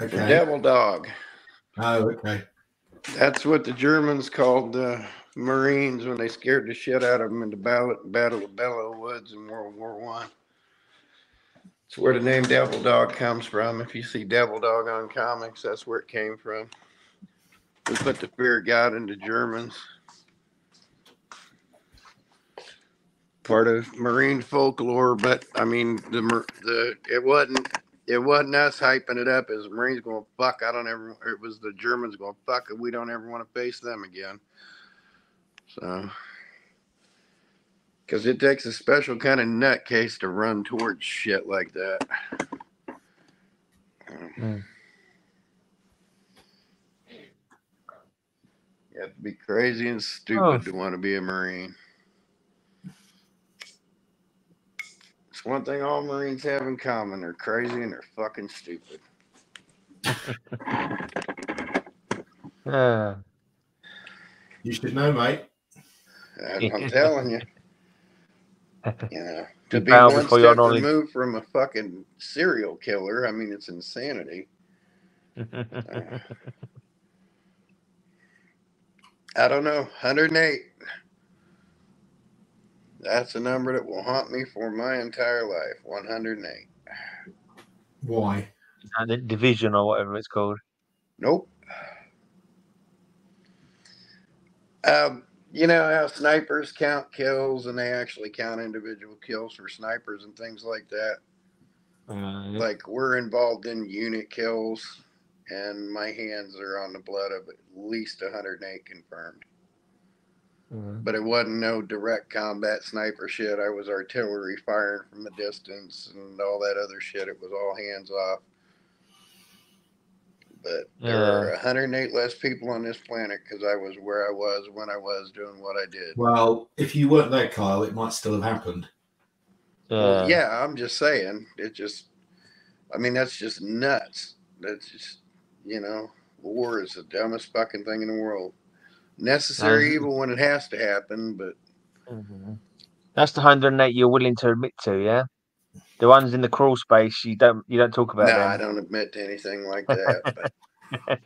The devil dog. Oh, okay. That's what the Germans called Marines when they scared the shit out of them in the Battle of Belleau Woods in World War I. It's where the name Devil Dog comes from. If you see Devil Dog on comics, that's where it came from. We put the fear of God into Germans. Part of Marine folklore, but I mean, it wasn't us hyping it up as Marines going fuck. I don't ever. It was the Germans going fuck. We don't ever want to face them again. So, because it takes a special kind of nutcase to run towards shit like that. Mm. You have to be crazy and stupid to want to be a Marine. It's one thing all Marines have in common. They're crazy and they're fucking stupid. You should know, mate. I'm telling you. You know, to be one step removed from a fucking serial killer, I mean, it's insanity. I don't know, 108. That's a number that will haunt me for my entire life, 108. Why? And division or whatever it's called. Nope. You know how snipers count kills and they actually count individual kills for snipers and things like that? Like, we're involved in unit kills, and my hands are on the blood of at least 108 confirmed. But it wasn't no direct combat sniper shit. I was artillery firing from a distance and all that other shit. It was all hands off. But there are 108 less people on this planet because I was where I was when I was doing what I did. Well, if you weren't there, Kyle, it might still have happened. Yeah, I'm just saying. It just, I mean, that's just nuts. That's just, you know, war is the dumbest fucking thing in the world. Necessary evil when it has to happen, but that's the 108 you're willing to admit to, yeah. The ones in the crawl space you don't talk about. No, them. I don't admit to anything like that. But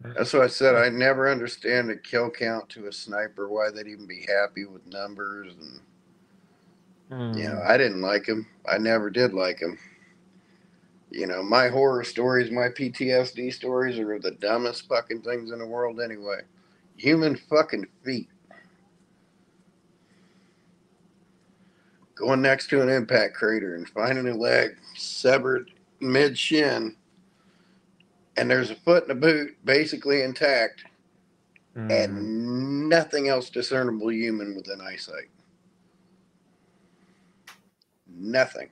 that's why I said I never understand a kill count to a sniper. Why they'd even be happy with numbers, and you know, I didn't like him. I never did like him. You know, my horror stories, my PTSD stories are the dumbest fucking things in the world anyway. Human fucking feet. Going next to an impact crater and finding a leg severed mid-shin, and there's a foot and a boot basically intact, and nothing else discernible human within eyesight. Nothing.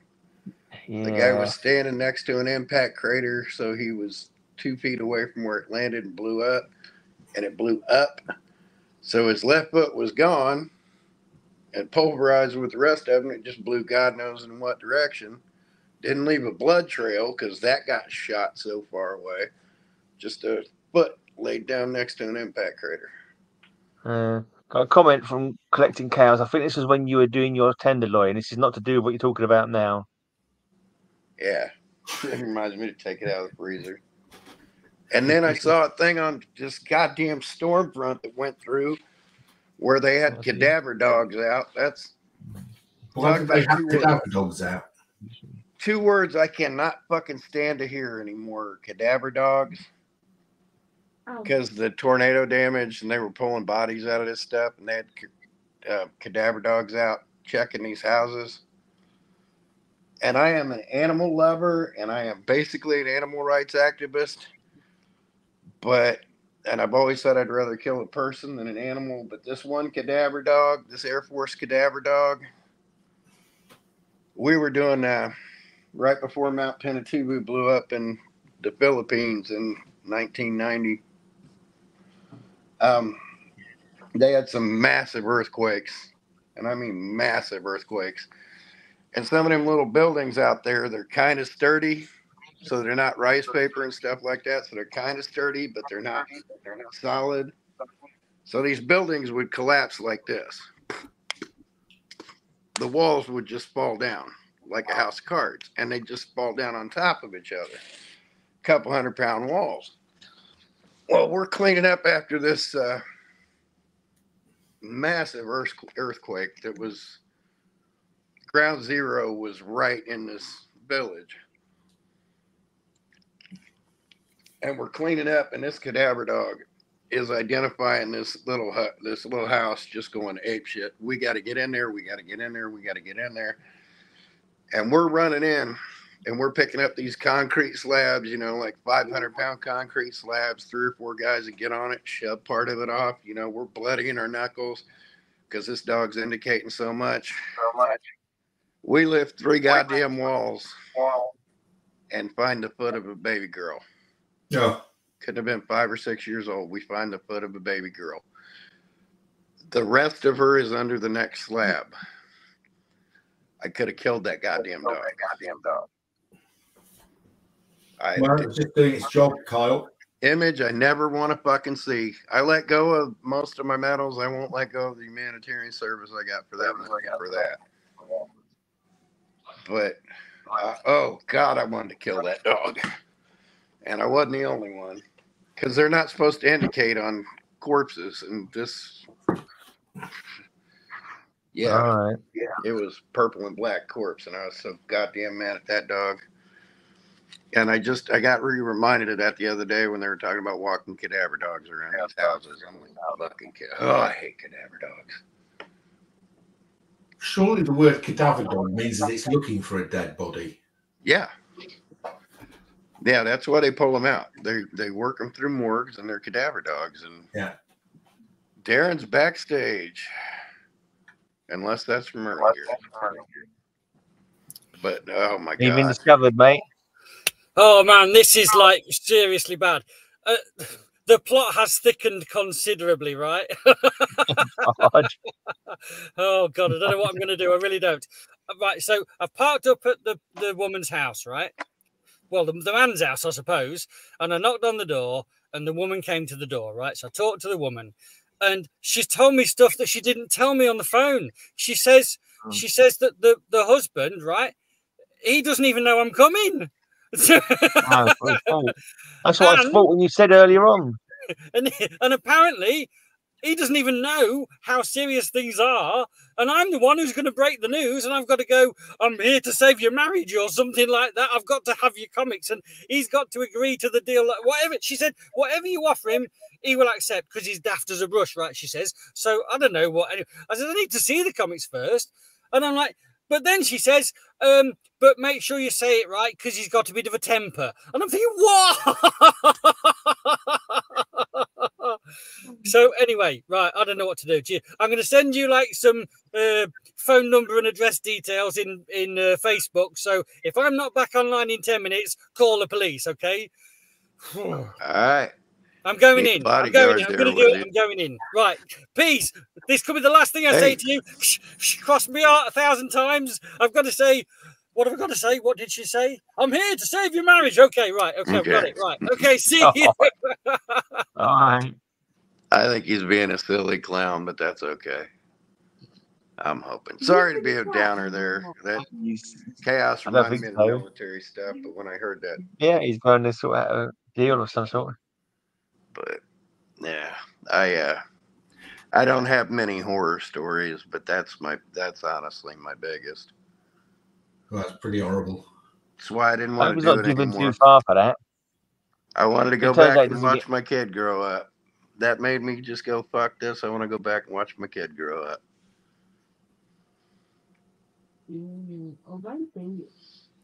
Yeah. The guy was standing next to an impact crater, so he was 2 feet away from where it landed and blew up, and it blew up. So his left foot was gone and pulverized with the rest of them. It just blew God knows in what direction. Didn't leave a blood trail because that got shot so far away. Just a foot laid down next to an impact crater. Got a comment from Collecting Cows. I think this is when you were doing your tenderloin. This is not to do with what you're talking about now. Yeah, it reminds me to take it out of the freezer. And then I saw a thing on this goddamn Stormfront that went through where they had cadaver dogs out. That's talk about cadaver dogs out. Two words I cannot fucking stand to hear anymore: cadaver dogs. Because the tornado damage and they were pulling bodies out of this stuff, and they had cadaver dogs out. checking these houses. And I am an animal lover, and I am basically an animal rights activist. But, and I've always said I'd rather kill a person than an animal, but this one cadaver dog, this Air Force cadaver dog, we were doing right before Mount Pinatubo blew up in the Philippines in 1990. They had some massive earthquakes, and I mean massive earthquakes. And some of them little buildings out there, they're kind of sturdy, so they're not rice paper and stuff like that. So they're kind of sturdy, but they're not solid. So these buildings would collapse like this. The walls would just fall down like a house of cards, and they just fall down on top of each other. A couple 100-pound walls. Well, we're cleaning up after this massive earthquake that was, ground zero was right in this village. And we're cleaning up, and this cadaver dog is identifying this little hut, this little house, just going ape shit. We got to get in there. We got to get in there. We got to get in there. And we're running in, and we're picking up these concrete slabs, you know, like 500-pound concrete slabs. 3 or 4 guys that get on it, shove part of it off. You know, we're bloodying our knuckles because this dog's indicating so much. We lift 3 goddamn walls and find the foot of a baby girl. Yeah. Couldn't have been 5 or 6 years old. We find the foot of a baby girl. The rest of her is under the next slab. I could have killed that goddamn dog. Well, it's just doing its job, Kyle. Image I never want to fucking see. I let go of most of my medals. I won't let go of the humanitarian service I got for that. But, oh, God, I wanted to kill that dog. And I wasn't the only one, because they're not supposed to indicate on corpses. And this, yeah, all right. Yeah, it was purple and black corpse. And I was so goddamn mad at that dog. And I got reminded of that the other day when they were talking about walking cadaver dogs around these houses. I'm like, fucking kid. Oh, I hate cadaver dogs. Surely the word cadaver dog means that it's looking for a dead body. Yeah. Yeah, that's why they pull them out. They work them through morgues, and they're cadaver dogs. And yeah, Darren's backstage, unless that's from earlier. But oh my god, you've been discovered, mate. Oh man, this is like seriously bad. The plot has thickened considerably, right? Oh god, I don't know what I'm going to do. I really don't. Right, so I've parked up at the woman's house, right? Well, the man's house, I suppose. And I knocked on the door, and the woman came to the door, right? So I talked to the woman, and she's told me stuff that she didn't tell me on the phone. She says that the husband, right, he doesn't even know I'm coming. Oh, that's what I thought when you said earlier on. And apparently, he doesn't even know how serious things are, and I'm the one who's going to break the news, and I've got to go, I'm here to save your marriage or something like that. I've got to have your comics, and he's got to agree to the deal. Whatever, she said, whatever you offer him, he will accept because he's daft as a brush, right, she says. So I don't know what. I said, I need to see the comics first. And I'm like, but then she says, but make sure you say it right because he's got a bit of a temper. And I'm thinking, what? So anyway, right, I don't know what to do. I'm going to send you like some phone number and address details in Facebook. So if I'm not back online in 10 minutes, call the police, okay? All right. I'm going in. I'm going to do it. I'm going in. Right. Peace. This could be the last thing I say to you. Cross me out 1,000 times. I've got to say, what have I got to say? What did she say? I'm here to save your marriage. Okay, right. Okay, okay. Got it. Right. Okay, see you. All right. I think he's being a silly clown, but that's okay. I'm hoping. Sorry to be a downer there. That chaos reminds me of military stuff, but when I heard that. Yeah, he's going to sort out a deal of some sort. But yeah, I don't have many horror stories, but that's honestly my biggest. Well, that's pretty horrible. That's why I didn't want to do it anymore. Too far for that. I wanted to go back and watch my kid grow up. That made me just go, fuck this. I want to go back and watch my kid grow up.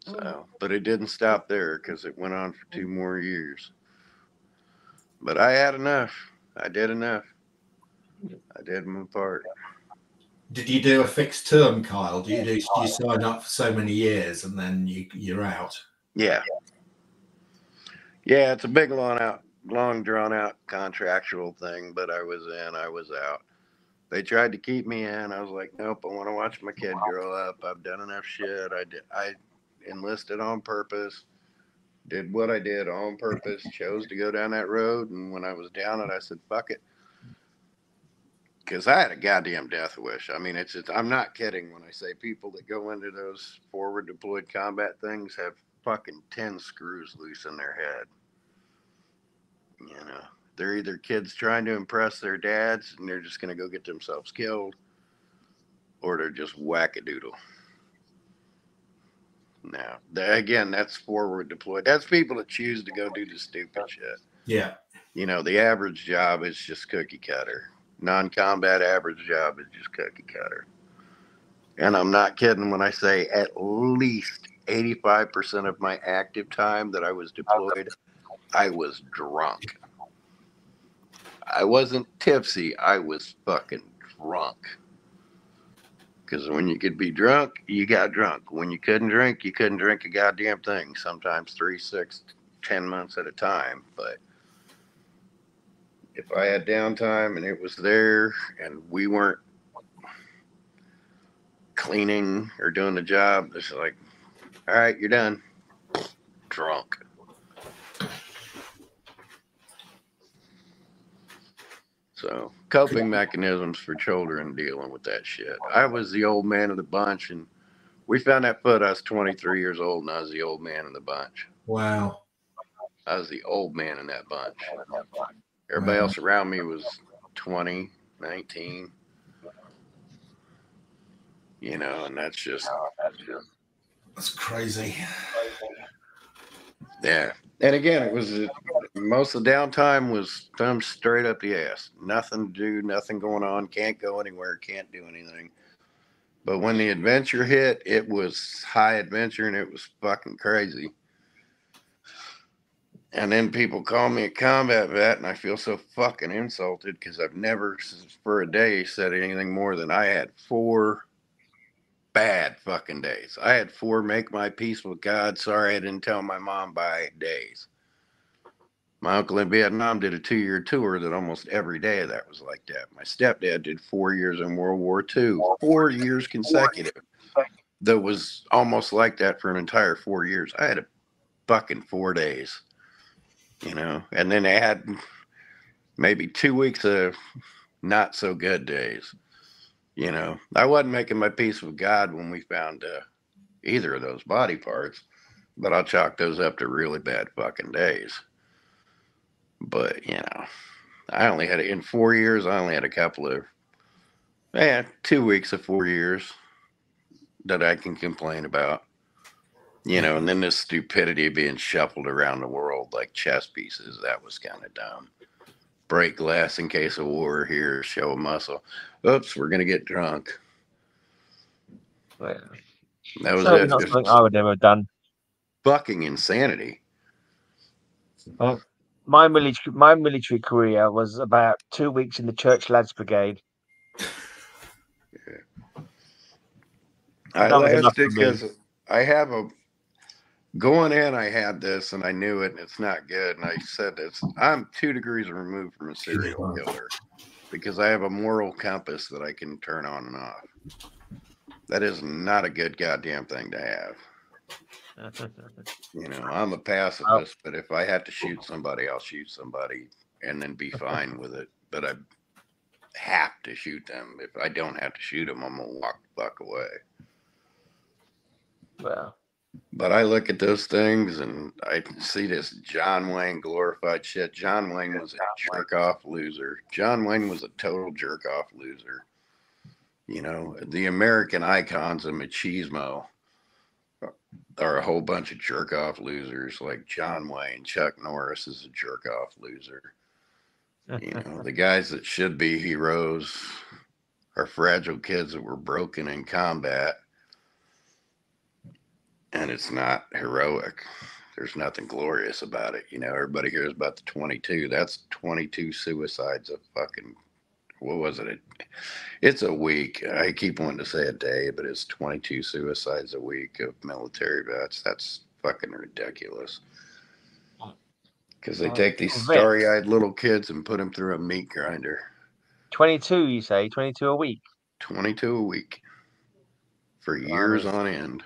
So, but it didn't stop there because it went on for 2 more years. But I had enough. I did enough. I did my part. Did you do a fixed term, Kyle? Do you sign up for so many years and then you're out? Yeah. Yeah, it's a big long drawn out contractual thing, but I was in, I was out. They tried to keep me in. I was like, nope, I want to watch my kid grow up. I've done enough shit. I enlisted on purpose, did what I did on purpose, chose to go down that road. And when I was down it, I said, fuck it. Because I had a goddamn death wish. I mean, it's just, I'm not kidding when I say people that go into those forward deployed combat things have fucking 10 screws loose in their head. You know, they're either kids trying to impress their dads and they're just going to go get themselves killed, or they're just whack-a-doodle. Now, again, that's forward deployed. That's people that choose to go do the stupid shit. Yeah. You know, the average job is just cookie cutter. Non-combat average job is just cookie cutter. And I'm not kidding when I say at least 85% of my active time that I was deployed, I was drunk. I wasn't tipsy. I was fucking drunk. Because when you could be drunk, you got drunk. When you couldn't drink a goddamn thing. Sometimes 3, 6, 10 months at a time. But if I had downtime and it was there and we weren't cleaning or doing the job, it's like, all right, you're done. Drunk. So coping mechanisms for children dealing with that shit. I was the old man of the bunch, and we found that foot. I was 23 years old and I was the old man in the bunch. Wow. I was the old man in that bunch. Everybody else around me was 20, 19, you know, and that's crazy. Yeah. And again, it was most of the downtime was thumbs straight up the ass. Nothing to do, nothing going on. Can't go anywhere. Can't do anything. But when the adventure hit, it was high adventure and it was fucking crazy. And then people call me a combat vet, and I feel so fucking insulted because I've never for a day said anything more than I had 4 bad fucking days. I had 4 make my peace with God, sorry I didn't tell my mom bye days. My uncle in Vietnam did a 2-year tour that almost every day that was like that. My stepdad did 4 years in World War II, 4 years consecutive. That was almost like that for an entire 4 years. I had a fucking 4 days. You know, and then they had maybe 2 weeks of not so good days. You know, I wasn't making my peace with God when we found either of those body parts, but I'll chalk those up to really bad fucking days. But, you know, I only had in 4 years, I only had a couple of, 2 weeks of 4 years that I can complain about. You know, and then this stupidity of being shuffled around the world like chess pieces, that was kind of dumb. Break glass in case of war here, show a muscle. Oops, we're going to get drunk. Yeah. That was it. Not something I would ever have done. Fucking insanity. My military career was about 2 weeks in the Church Lads Brigade. Yeah. I lasted because I have a... Going in, I had this, and I knew it, and it's not good. And I said this. I'm 2 degrees removed from a serial killer because I have a moral compass that I can turn on and off. That is not a good goddamn thing to have. You know, I'm a pacifist, but if I have to shoot somebody, I'll shoot somebody and then be fine with it. But I have to shoot them. If I don't have to shoot them, I'm going to walk the fuck away. Wow. But I look at those things and I see this John Wayne glorified shit. John Wayne was a jerk-off loser. John Wayne was a total jerk-off loser. You know, the American icons of machismo are a whole bunch of jerk-off losers like John Wayne. Chuck Norris is a jerk-off loser. You know, the guys that should be heroes are fragile kids that were broken in combat. and it's not heroic. There's nothing glorious about it. You know, everybody hears about the 22. That's 22 suicides a fucking, what was it? It's a week. I keep wanting to say a day, but it's 22 suicides a week of military vets. That's fucking ridiculous. Because they take these starry-eyed little kids and put them through a meat grinder. 22, you say? 22 a week? 22 a week. For years on end.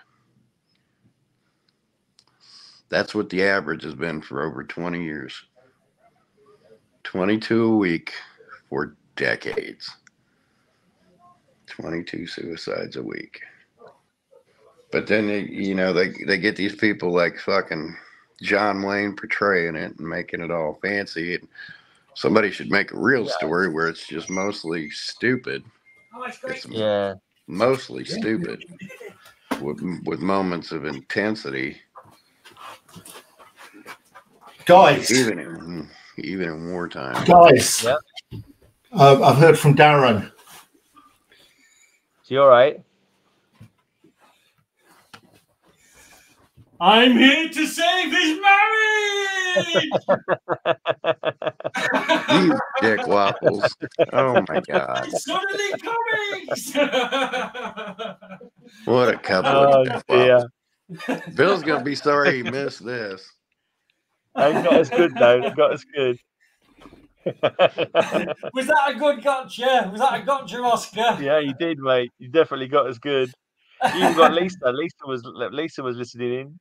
That's what the average has been for over 20 years. 22 a week for decades. 22 suicides a week. But then, you know, they get these people like fucking John Wayne portraying it and making it all fancy. And somebody should make a real story where it's just mostly stupid. It's mostly stupid with moments of intensity. Guys, even in wartime. Guys, I've heard from Darren. Is he all right? I'm here to save his marriage. You dick waffles! Oh my god! It's suddenly coming! What a couple of dick waffles! Bill's gonna be sorry he missed this. Ain't got as good though. Got as good. Was that a good gotcha? Was that a gotcha, Oscar? Yeah, you did, mate. You definitely got as good. You even got Lisa. Lisa was listening in.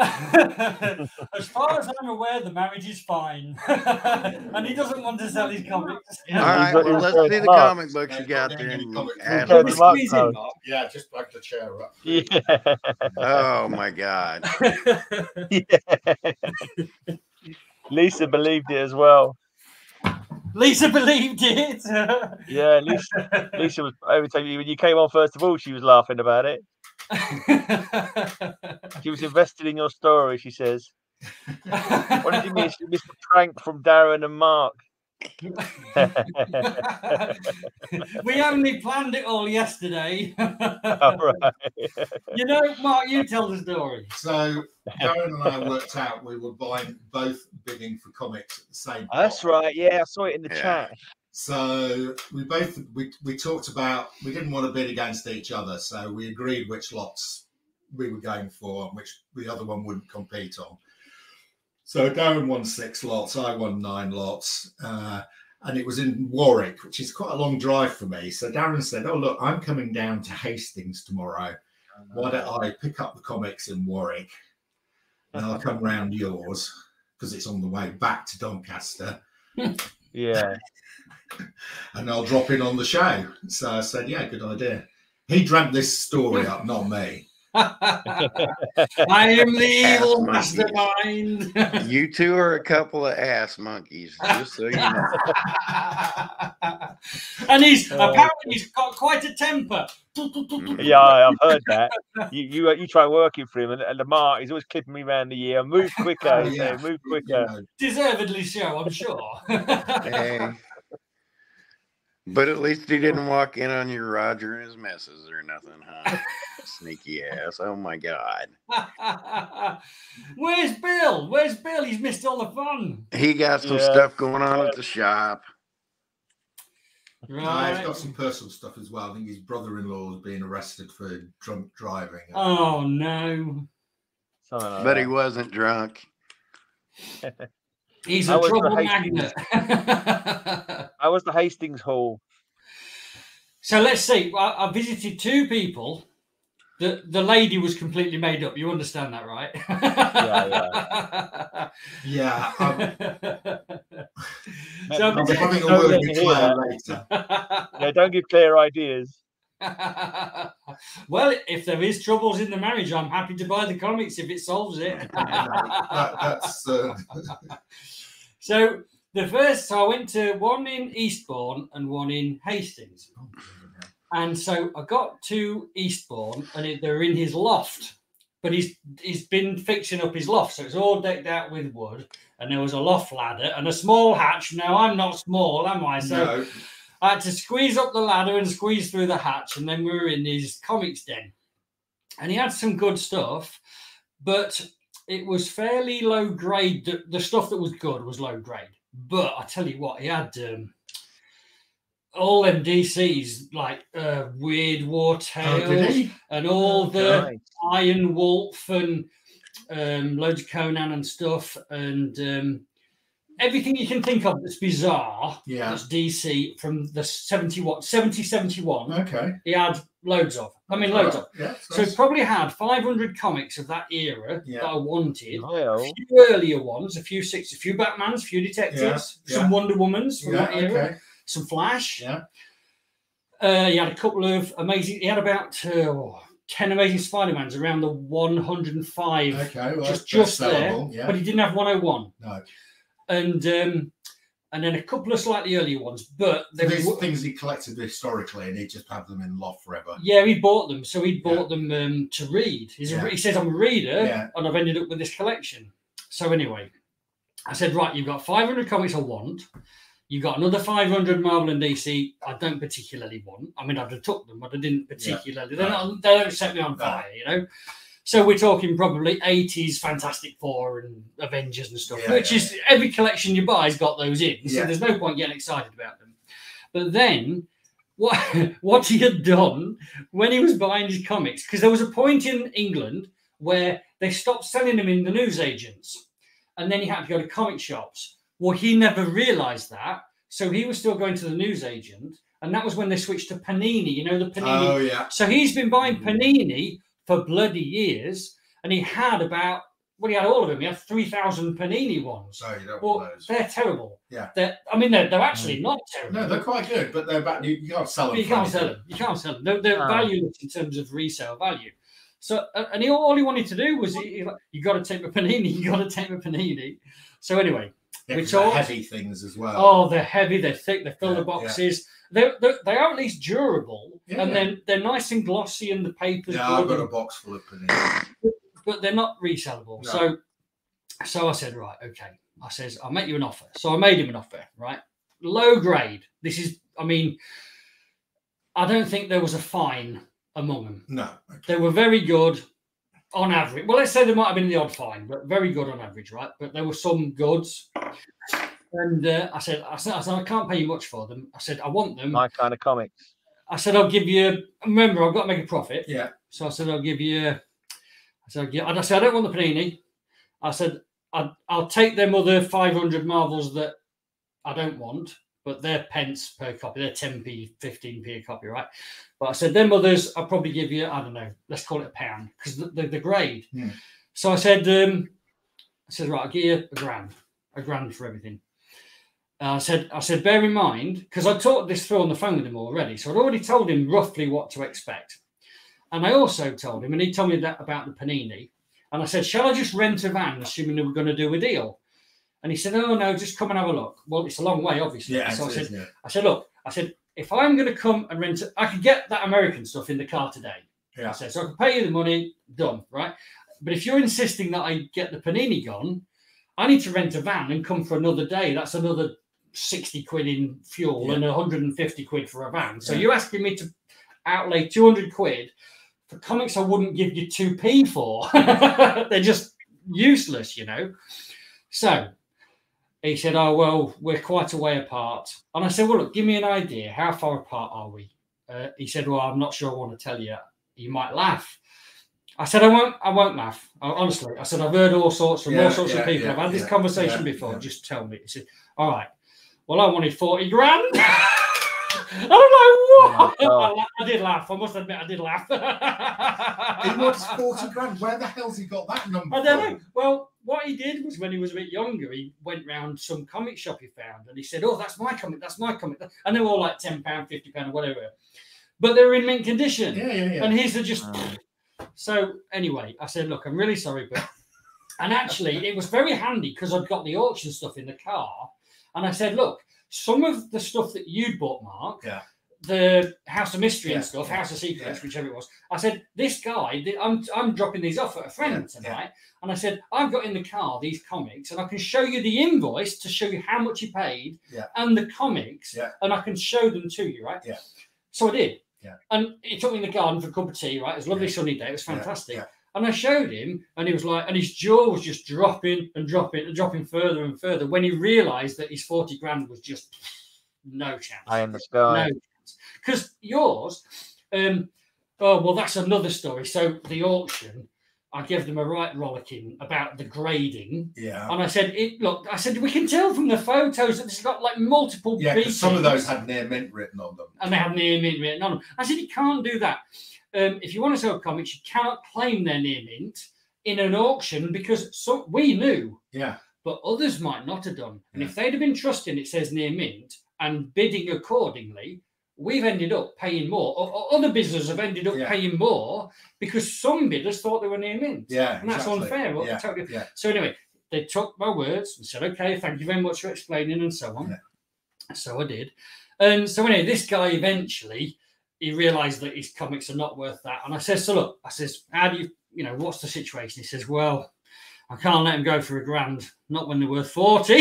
As far as I'm aware, the marriage is fine, and he doesn't want to sell his comics. All right, well, let's see the comic books you got there. Yeah, just back the chair up. Yeah. Oh my god. Yeah. Lisa believed it as well. Lisa believed it. Yeah, Lisa was every time when you came on. First of all, she was laughing about it. She was invested in your story, she says. What did you miss? You missed the prank from Darren and Mark. We only planned it all yesterday. All right. You know, Mark, you tell the story. So Darren and I worked out we were both bidding for comics at the same time. That's right. Yeah, I saw it in the chat. So we talked about we didn't want to bid against each other, so we agreed which lots we were going for and which the other one wouldn't compete on. So Darren won 6 lots, I won 9 lots, and it was in Warwick, which is quite a long drive for me. So Darren said, "Oh look, I'm coming down to Hastings tomorrow. Why don't I pick up the comics in Warwick, and I'll come round yours because it's on the way back to Doncaster." Yeah. And I'll drop in on the show. So I said, yeah, good idea. He dreamt this story up, not me. I am the evil mastermind. You two are a couple of ass monkeys, just so you know. And apparently he's got quite a temper. Yeah, I've heard that. You try working for him, and Lamar, he's always clipping me around the ear. Move quicker, move quicker. You know. Deservedly so, I'm sure. Hey. But at least he didn't walk in on your Roger and his messes or nothing, huh? Sneaky ass. Oh, my God. Where's Bill? Where's Bill? He's missed all the fun. He got some stuff going on at the shop. Right. He's got some personal stuff as well. I think his brother-in-law is being arrested for drunk driving. Oh, no. Like but he wasn't drunk. He's a trouble magnet. I was the Hastings Hall. So let's see. I visited 2 people. The lady was completely made up. You understand that, right? Yeah. So I'm having a word with Claire later. Yeah, don't give Claire ideas. Well, if there is troubles in the marriage, I'm happy to buy the comics if it solves it. So the first, I went to one in Eastbourne and one in Hastings, and so I got to Eastbourne, and they're in his loft. But he's been fixing up his loft, so it's all decked out with wood, and there was a loft ladder and a small hatch. Now I'm not small, am I? So. No. I had to squeeze up the ladder and squeeze through the hatch, and then we were in his comics den. and he had some good stuff, but it was fairly low grade. The stuff that was good was low grade. But I tell you what, he had all them DCs like Weird War Tales and all the Iron Wolf and loads of Conan and stuff, and everything you can think of that's bizarre. Yeah, that's DC from the 70, 71. Okay, he had loads of. I mean, loads of. Yeah, so nice. Probably had 500 comics of that era that I wanted. A few earlier ones, a few Six, a few Batmans, a few Detectives, some Wonder Womans from that era, some Flash. Yeah, he had a couple of amazing. He had about 10 Amazing Spider-Mans around the 105. Okay, well, just there, but he didn't have 101. No. And then a couple of slightly earlier ones, but there's things he collected historically, and he'd just have them in loft forever. Yeah, he bought them, so he bought them to read. He says, "I'm a reader, and I've ended up with this collection." So anyway, I said, "Right, you've got 500 comics I want. You've got another 500 Marvel and DC I don't particularly want. I mean, I'd have took them, but I didn't particularly. Yeah. They don't set me on fire, you know." So we're talking probably 80s Fantastic Four and Avengers and stuff, which is every collection you buy has got those in. So there's no point getting excited about them. But then what he had done when he was buying his comics, because there was a point in England where they stopped selling them in the newsagents, and then he had to go to comic shops. Well, he never realised that, so he was still going to the newsagent, and that was when they switched to Panini, you know, the Panini. Oh, yeah. So he's been buying Panini for bloody years, and he had about, well, he had all of them. He had 3,000 Panini ones. Oh, you don't want those. They're terrible. Yeah. They're actually not terrible. No, they're quite good, but they're bad. You can't sell them. You can't sell them. They're valueless in terms of resale value. So, and all he wanted to do was, you got to take my Panini, you got to take my Panini. So anyway. Which are heavy things as well. Oh, they're heavy, they're thick, they fill the boxes. Yeah. They are at least durable, and then they're nice and glossy, and the paper's good. I've got a box full of Panini. But they're not resellable. No. So I said, right, okay. I says, I'll make you an offer. So I made him an offer, right? Low grade. This is, I mean, I don't think there was a fine among them. No. Okay. They were very good. On average, well, let's say there might have been the odd fine, but very good on average, right? But there were some goods, and I said, I can't pay you much for them. I said, I want them. My kind of comics. I said, I'll give you. Remember, I've got to make a profit. Yeah. So I said, I'll give you. And I said, I don't want the Panini. I said, I'll take them other 500 Marvels that I don't want, but they're pence per copy. They're 10p, 15p a copy, right? But I said, them others, I'll probably give you, I don't know, let's call it a pound, because the grade. Yeah. So I said, right, I'll give you a grand for everything. I said, bear in mind, because I talked this through on the phone with him already, so I'd already told him roughly what to expect. And I also told him, and he told me that about the Panini, and I said, shall I just rent a van, assuming that we're going to do a deal? And he said, oh, no, just come and have a look. Well, it's a long way, obviously. Yeah, so I said, look, I said, if I'm going to come and rent it, I could get that American stuff in the car today. Yeah. I said, so I can pay you the money, done, right? But if you're insisting that I get the Panini gone, I need to rent a van and come for another day. That's another 60 quid in fuel and 150 quid for a van. So you're asking me to outlay 200 quid for comics I wouldn't give you 2p for. They're just useless, you know. So he said, oh, well, we're quite a way apart. And I said, well, look, give me an idea. How far apart are we? He said, well, I'm not sure I want to tell you. You might laugh. I said, I won't laugh. Honestly, I said, I've heard all sorts from all sorts of people. I've had this conversation before. Yeah. Just tell me. He said, all right. Well, I wanted 40 grand. I don't know what. I did laugh. I must admit, I did laugh. He wants 40 grand. Where the hell's he got that number? I don't know. Well, what he did was when he was a bit younger, he went round some comic shop he found, and he said, oh, that's my comic. That's my comic. And they were all like £10, £50, or whatever. But they were in mint condition. Yeah. And his are just. So anyway, I said, look, I'm really sorry, but. And actually, it was very handy because I'd got the auction stuff in the car. And I said, look, some of the stuff that you'd bought, Mark, the House of Mystery and stuff, House of Secrets, whichever it was, I said, this guy, I'm dropping these off at a friend tonight. Yeah. And I said, I've got in the car these comics, and I can show you the invoice to show you how much you paid and the comics, and I can show them to you, right? Yeah. So I did. Yeah. And he took me in the garden for a cup of tea, right? It was a lovely sunny day. It was fantastic. Yeah. And I showed him, and he was like, and his jaw was just dropping and dropping and dropping further and further when he realised that his 40 grand was just no chance. I am the sky. No chance. Because yours, oh, well, that's another story. So the auction, I gave them a right rollicking about the grading. Yeah. And I said, look, I said, we can tell from the photos that this has got like multiple beatings. Some of those had near mint written on them. And they had near mint written on them. I said, you can't do that. If you want to sell comics, you cannot claim they're near mint in an auction because we knew, but others might not have done. And if they'd have been trusting it says near mint and bidding accordingly, we've ended up paying more, or other businesses have ended up paying more because some bidders thought they were near mint. Yeah, and that's unfair. So anyway, they took my words and said, "Okay, thank you very much for explaining," and so on. Yeah. So I did, and so anyway, this guy eventually. He realised that his comics are not worth that. And I said, so look, I says, how do you know, what's the situation? He says, well, I can't let him go for £1 grand, not when they're worth 40.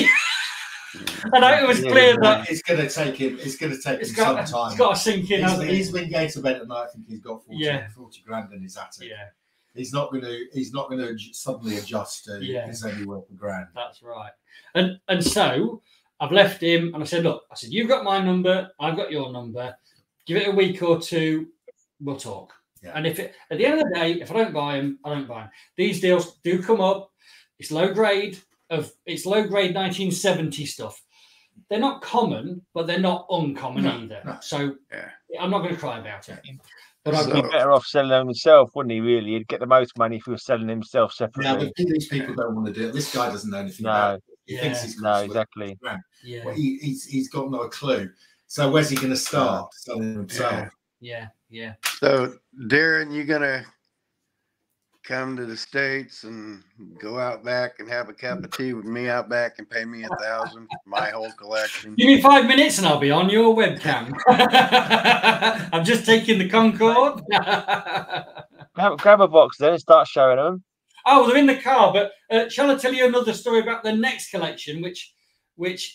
And it was clear that it's going to take him, some time. He's got to sink in, hasn't he? He's been going to bed at night, I think he's got 40 grand in his attic. Yeah. He's not going to suddenly adjust to it's only worth £1 grand. That's right. And so I've left him and I said, look, I said, you've got my number, I've got your number. Give it a week or two, we'll talk. Yeah. And if at the end of the day, if I don't buy them, I don't buy them. These deals do come up. It's low grade 1970 stuff. They're not common, but they're not uncommon either. No. So I'm not going to cry about it. But I'd be better off selling them himself, wouldn't he? Really, he'd get the most money if he was selling himself separately. Yeah, but these people don't want to do it. This guy doesn't know anything about it. He thinks he's exactly. Yeah. Well, he's got no clue. So where's he going to start selling himself? Yeah. So Darren, you going to come to the States and go out back and have a cup of tea with me out back and pay me $1,000 for my whole collection? Give me 5 minutes and I'll be on your webcam. I'm just taking the Concorde. Grab a box then and start showing them. Oh, they're in the car. But shall I tell you another story about the next collection, which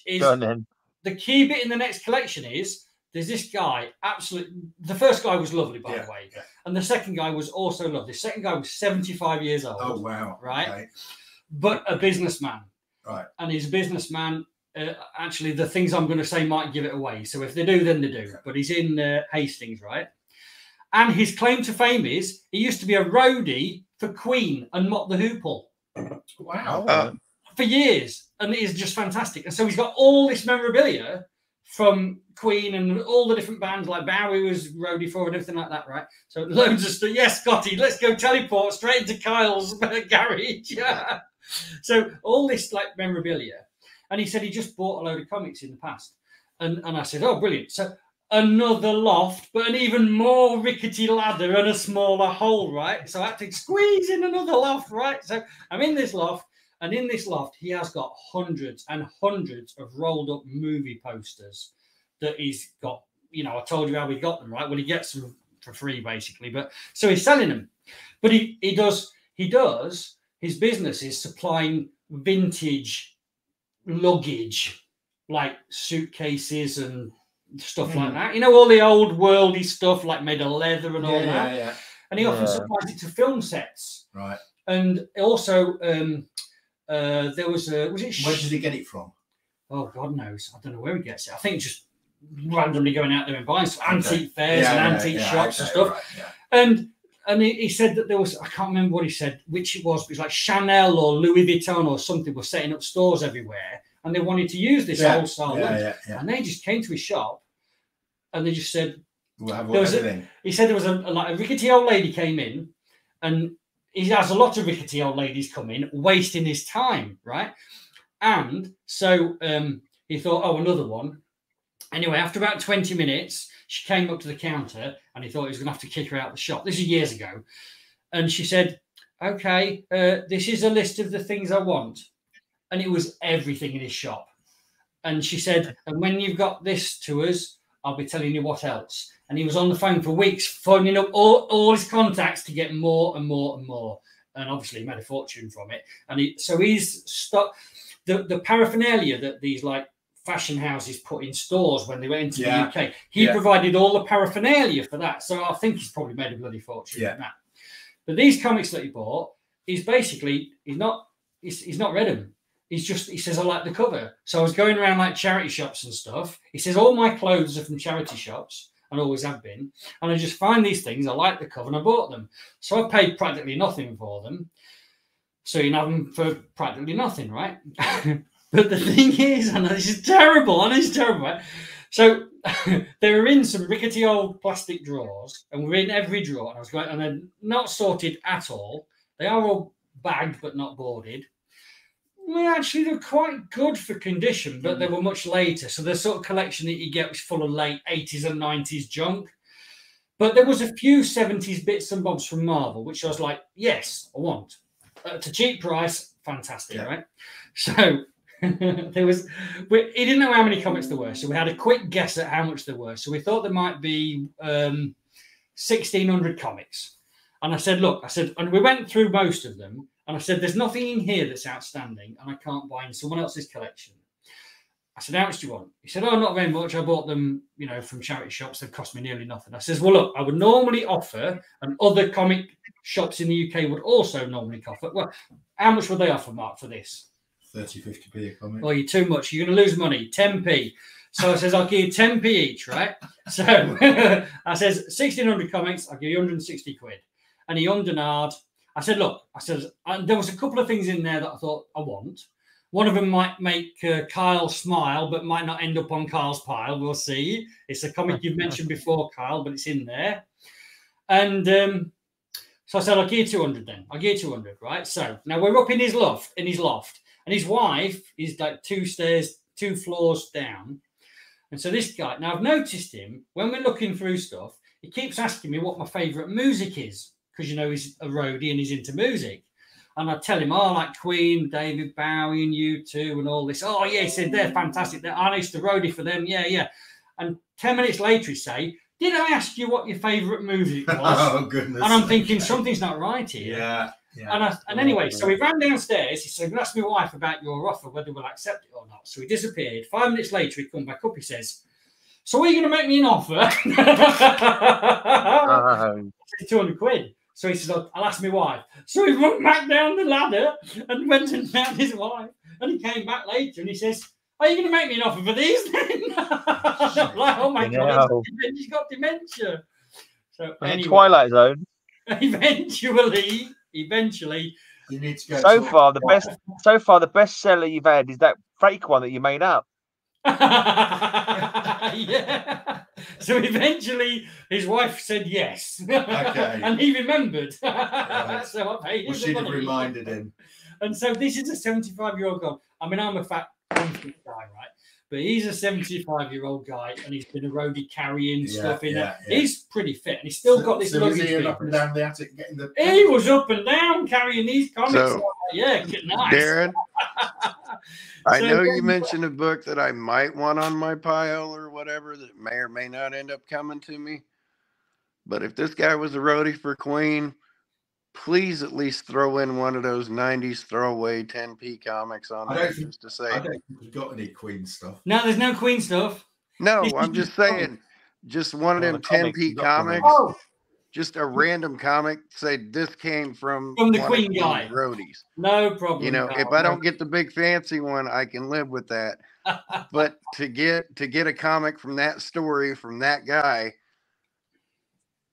is... Go on then. The key bit in the next collection is there's this guy, absolutely. The first guy was lovely, by the way. Yeah. And the second guy was also lovely. The second guy was 75 years old. Oh, wow. Right. Okay. But a businessman. Right. And he's a businessman. Actually, the things I'm going to say might give it away. So if they do, then they do. Okay. But he's in Hastings, right? And his claim to fame is he used to be a roadie for Queen and Mott the Hoople. Wow. For years. And it is just fantastic. And so he's got all this memorabilia from Queen and all the different bands, like Bowie was roadie for and everything like that, right? So loads of stuff. Yes, Scotty, let's go teleport straight into Kyle's garage. Yeah. So all this like memorabilia. And he said he just bought a load of comics in the past. And I said, oh, brilliant. So another loft, but an even more rickety ladder and a smaller hole, right? So I had to squeeze in another loft, right? So I'm in this loft. And in this loft, he has got hundreds and hundreds of rolled up movie posters that he's got. You know, I told you how we got them, right? Well, he gets them for free, basically. But so he's selling them. But he does his business is supplying vintage luggage, like suitcases and stuff like that. You know, all the old worldy stuff, like made of leather and all that. Yeah. And he often supplies it to film sets. Right. And also... there was it? Where did he get it from? Oh, God knows. I don't know where he gets it. I think just randomly going out there and buying some antique fairs and antique shops and stuff. Right, And he said that there was, I can't remember what he said, which it was. It was like Chanel or Louis Vuitton or something were setting up stores everywhere, and they wanted to use this old style. And they just came to his shop, and they just said, we'll have everything. He said there was a rickety old lady came in, and. He has a lot of rickety old ladies come in, wasting his time, right? And so he thought, oh, another one. Anyway, after about 20 minutes, she came up to the counter and he thought he was going to have to kick her out of the shop. This is years ago. And she said, okay, this is a list of the things I want. And it was everything in his shop. And she said, and when you've got this to us, I'll be telling you what else. And he was on the phone for weeks, phoning up all his contacts to get more and more and more. And obviously he made a fortune from it. And so he's stuck. The paraphernalia that these like fashion houses put in stores when they went into the UK. He provided all the paraphernalia for that. So I think he's probably made a bloody fortune from that. But these comics that he bought, he's basically, he's not read them. He's just, he says, I like the cover. So I was going around like charity shops and stuff. He says, all my clothes are from charity shops and always have been. And I just find these things, I like the cover and I bought them. So I paid practically nothing for them. So you can have them for practically nothing, right? But the thing is, and this is terrible, and it's terrible, right? So they were in some rickety old plastic drawers, and we're in every drawer. And I was going, and they're not sorted at all. They are all bagged but not boarded. Well, actually, they're quite good for condition, but they were much later. So the sort of collection that you get was full of late 80s and 90s junk. But there was a few 70s bits and bobs from Marvel, which I was like, yes, I want. At a cheap price, fantastic, right? So there was... He didn't know how many comics there were, so we had a quick guess at how much there were. So we thought there might be 1,600 comics. And I said, look, I said... And we went through most of them. And I said, there's nothing in here that's outstanding and I can't buy in someone else's collection. I said, how much do you want? He said, oh, not very much. I bought them, you know, from charity shops. They've cost me nearly nothing. I says, well, look, I would normally offer, and other comic shops in the UK would also normally offer. Well, how much would they offer, Mark, for this? 30, 50p a comic. Well, you're too much. You're going to lose money. 10p. So I says, I'll give you 10p each, right? So I says, 1,600 comics. I'll give you 160 quid. And he undernard. I said, look, I said, there was a couple of things in there that I thought I want. One of them might make Kyle smile, but might not end up on Kyle's pile. We'll see. It's a comic you've mentioned before, Kyle, but it's in there. And so I said, I'll give you 200 then. I'll give you 200, right? So now we're up in his loft, And his wife is like two floors down. And so this guy, now I've noticed him, when we're looking through stuff, he keeps asking me what my favourite music is. Because, you know, he's a roadie and he's into music. And I tell him, oh, I like Queen, David Bowie and U2 and all this. Oh, yeah, he said, they're fantastic. I used to roadie for them. Yeah, yeah. And 10 minutes later, he say, did I ask you what your favourite music was? Oh, goodness. And I'm thinking, something's not right here. Yeah. And anyway, so he ran downstairs. He said, ask my wife about your offer, whether we'll accept it or not. So he disappeared. 5 minutes later, he'd come back up. He says, so are you going to make me an offer? 200 quid. So he says, I'll ask my wife. So he went back down the ladder and went and found his wife. And he came back later and he says, are you going to make me an offer for these then? I'm like, oh my God, he's got dementia. So anyway, Twilight Zone. Eventually. You need to go so far, the best seller you've had is that fake one that you made up. So eventually his wife said yes. Okay. And he remembered. Right. So I paid him. Well, she'd have reminded him. And so this is a 75-year-old guy. I mean, I'm a fat guy, right? But he's a 75-year-old guy and he's been a roadie carrying stuff in there. Yeah. He's pretty fit and he's still got this luggage. He was up and down the attic getting the... He was up and down carrying these comics. So, yeah, nice. Darren, I know you mentioned a book that I might want on my pile or whatever that may or may not end up coming to me. But if this guy was a roadie for Queen, please at least throw in one of those 90s throwaway 10p comics on there just to say. I don't think we've got any Queen stuff. No, there's no Queen stuff. No, I'm just saying, just one of them 10p comics. Oh. Just a random comic, say this came from the Queen guy. Roadies. No problem. You know, if I don't get the big fancy one, I can live with that. But to get a comic from that story from that guy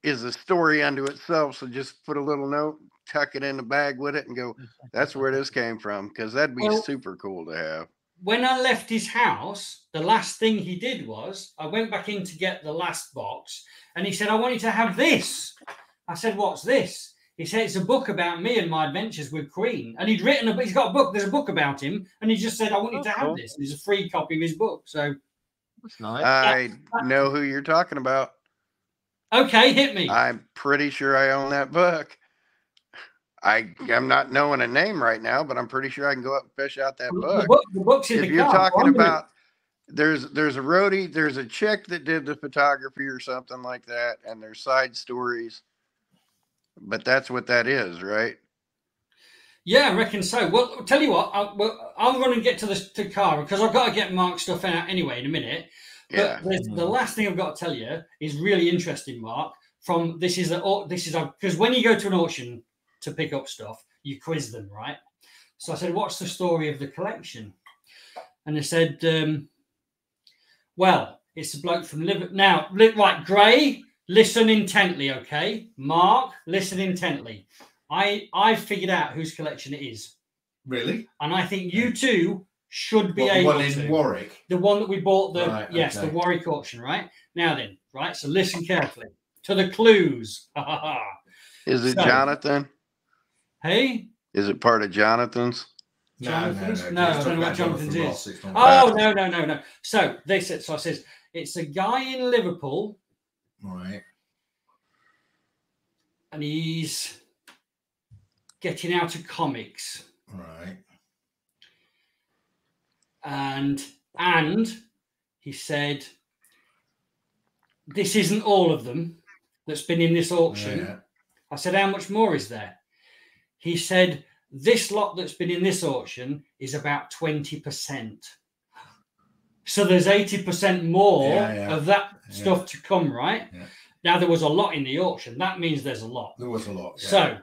is a story unto itself. So just put a little note, tuck it in the bag with it, and go, that's where this came from, because that'd be super cool to have. When I left his house, the last thing he did was I went back in to get the last box and he said, I want you to have this. I said, what's this? He said, it's a book about me and my adventures with Queen. And he'd written a book. He's got a book. There's a book about him. And he just said, I want you to have this. And there's a free copy of his book. So that's nice. I know who you're talking about. Okay, hit me. I'm pretty sure I own that book. I'm not knowing a name right now, but I'm pretty sure I can go up and fish out that book. The book's in the car. If you're talking about, there's a roadie, there's a chick that did the photography or something like that, and there's side stories. But that's what that is, right? Yeah, I reckon so. Well, I'll tell you what, I'll run and get to Cara, because I've got to get Mark's stuff out anyway in a minute. Yeah. But the last thing I've got to tell you is really interesting, Mark. From this is because when you go to an auction to pick up stuff, you quiz them, right? So I said, "What's the story of the collection?" And they said, "Well, it's a bloke from Liverpool." Now, right, Gray, listen intently, okay? Mark, listen intently. I figured out whose collection it is. Really? And I think you two should be able to. The one in Warwick? The one that we bought, the Warwick auction, right? Now then, right, so listen carefully to the clues. Is it Jonathan? Hey? Is it part of Jonathan's? Jonathan's? No, I don't know what Jonathan's is. Oh, no. So they said, so I says, it's a guy in Liverpool. Right. And he's getting out of comics. Right. And he said, this isn't all of them that's been in this auction. Yeah. I said, how much more is there? He said, this lot that's been in this auction is about 20%. So there's 80% more of that stuff to come, right? Yeah. Now, there was a lot in the auction. That means there's a lot. There was a lot. Yeah. So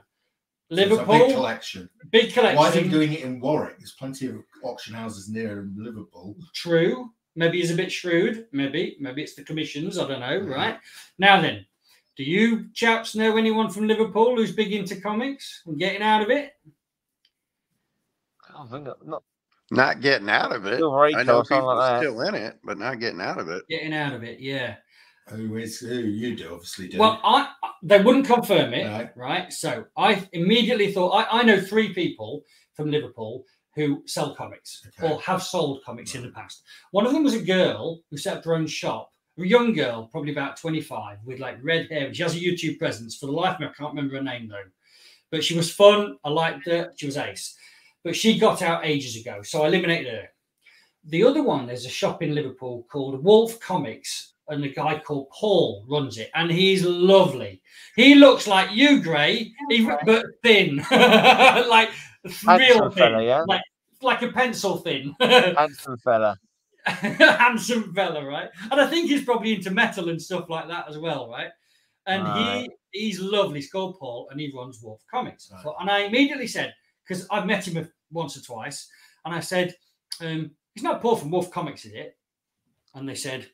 Liverpool. Big collection. Big collection. Why are they doing it in Warwick? There's plenty of auction houses near Liverpool. True. Maybe he's a bit shrewd. Maybe it's the commissions. I don't know, right? Now then. Do you chaps know anyone from Liverpool who's big into comics and getting out of it? I think not getting out of it. I know people are still in it, but not getting out of it. Getting out of it, yeah. Who you do obviously do. Well, they wouldn't confirm it, right? So I immediately thought I know three people from Liverpool who sell comics or have sold comics in the past. One of them was a girl who set up her own shop. A young girl, probably about 25, with like red hair. She has a YouTube presence. For the life of me, I can't remember her name though. But she was fun. I liked her. She was ace. But she got out ages ago, so I eliminated her. The other one, there's a shop in Liverpool called Wolf Comics, and a guy called Paul runs it, and he's lovely. He looks like you, Gray, but thin, like real thin, fella, yeah? like a pencil thin. Handsome fella. Handsome fella, right? And I think he's probably into metal and stuff like that as well, right? And he's lovely. He's called Paul, and he runs Wolf Comics. Right. And I immediately said, because I've met him once or twice, and I said, it's not Paul from Wolf Comics, is it? And they said,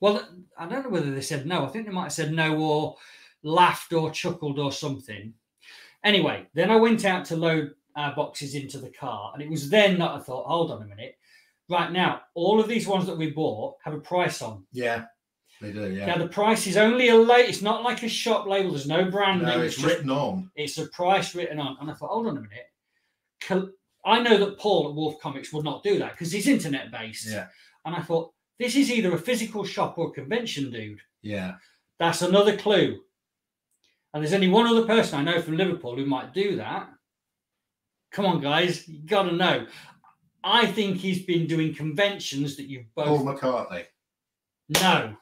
well, I don't know whether they said no. I think they might have said no or laughed or chuckled or something. Anyway, then I went out to load our boxes into the car, and it was then that I thought, hold on a minute. Right now, all of these ones that we bought have a price on. Yeah, they do, yeah. Now, the price is only it's not like a shop label. There's no brand name. No, it's written on. It's a price written on. And I thought, hold on a minute. I know that Paul at Wolf Comics would not do that because he's internet-based. Yeah. And I thought, this is either a physical shop or a convention dude. Yeah. That's another clue. And there's only one other person I know from Liverpool who might do that. Come on, guys. You got to know. I think he's been doing conventions that you've both... Paul McCartney. No.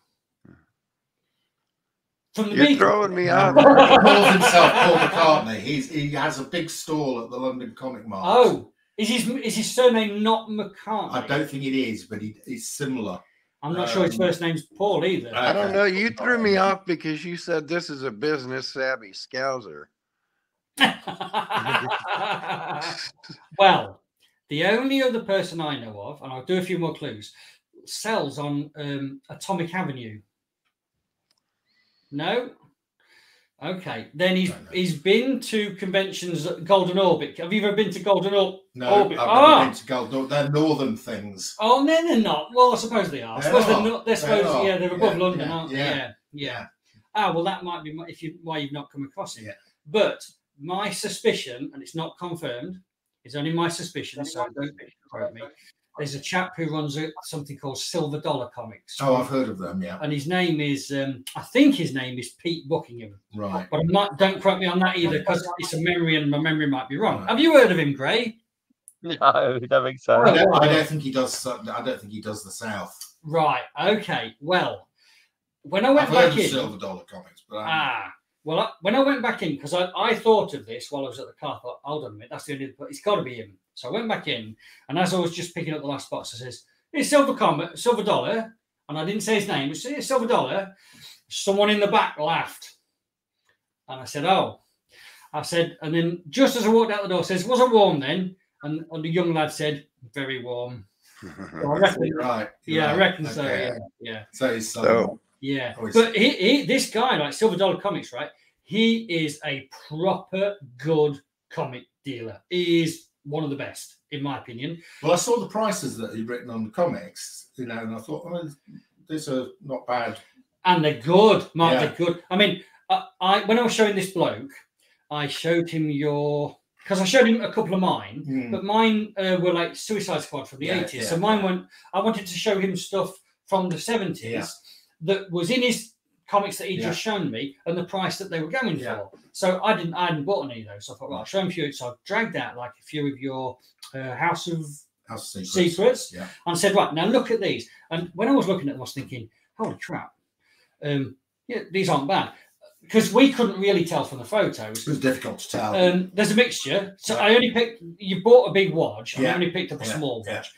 From the You're throwing me out. He calls himself Paul McCartney. He has a big stall at the London Comic Mart. Oh. Is his surname not McCartney? I don't think it is, but it's similar. I'm not sure his first name's Paul either. I don't know. You threw me off because you said this is a business-savvy scouser. Well... The only other person I know of, and I'll do a few more clues, sells on Atomic Avenue. No? Okay. Then he's been to conventions at Golden Orbit. Have you ever been to Golden Orbit? No, Orbit? I've never been to Golden Orbit. They're northern things. Oh, no, they're not. Well, I suppose they are. They're above London, aren't they? Yeah. Ah, well, that might be why you've not come across it. Yeah. But my suspicion, and it's not confirmed, it's only my suspicion, so don't quote me. There's a chap who runs something called Silver Dollar Comics. Oh, I've heard of them, yeah. And his name is, I think his name is Pete Buckingham. Right. But don't quote me on that either, because it's a memory and my memory might be wrong. Right. Have you heard of him, Gray? No, I don't think so. I don't think he does the South. Right, okay. Well, when I went back in... I've heard of Silver Dollar Comics, but Well, when I went back in, because I thought of this while I was at the car, I thought, hold on a minute, that's the only other, it's got to be him. So I went back in, and as I was just picking up the last box, I says, "It's Silver Dollar," and I didn't say his name. I said, "It's Silver Dollar." Someone in the back laughed, and I said, "Oh," I said, and then just as I walked out the door, I says, "Was it warm then?" And the young lad said, "Very warm." So I reckon, right. Yeah, right. I reckon so. Okay. Yeah. So it's so. Yeah, but this guy, like Silver Dollar Comics, right? He is a proper good comic dealer. He is one of the best, in my opinion. Well, I saw the prices that he'd written on the comics, you know, and I thought, oh, these are not bad. And they're good, Mark, yeah. They're good. I mean, when I was showing this bloke, I showed him because I showed him a couple of mine, but mine were like Suicide Squad from the 80s. Yeah, so mine went, I wanted to show him stuff from the 70s. Yeah. That was in his comics that he just shown me, and the price that they were going for. So I hadn't bought any of those. So I thought, well, I'll show them to you. So I dragged out like a few of your House of Secrets, yeah, and said, right, now look at these. And when I was looking at them, I was thinking, holy crap, yeah, these aren't bad, because we couldn't really tell from the photos. It was difficult to tell. There's a mixture. So I only picked. You bought a big watch. And I only picked up a small watch. Yeah.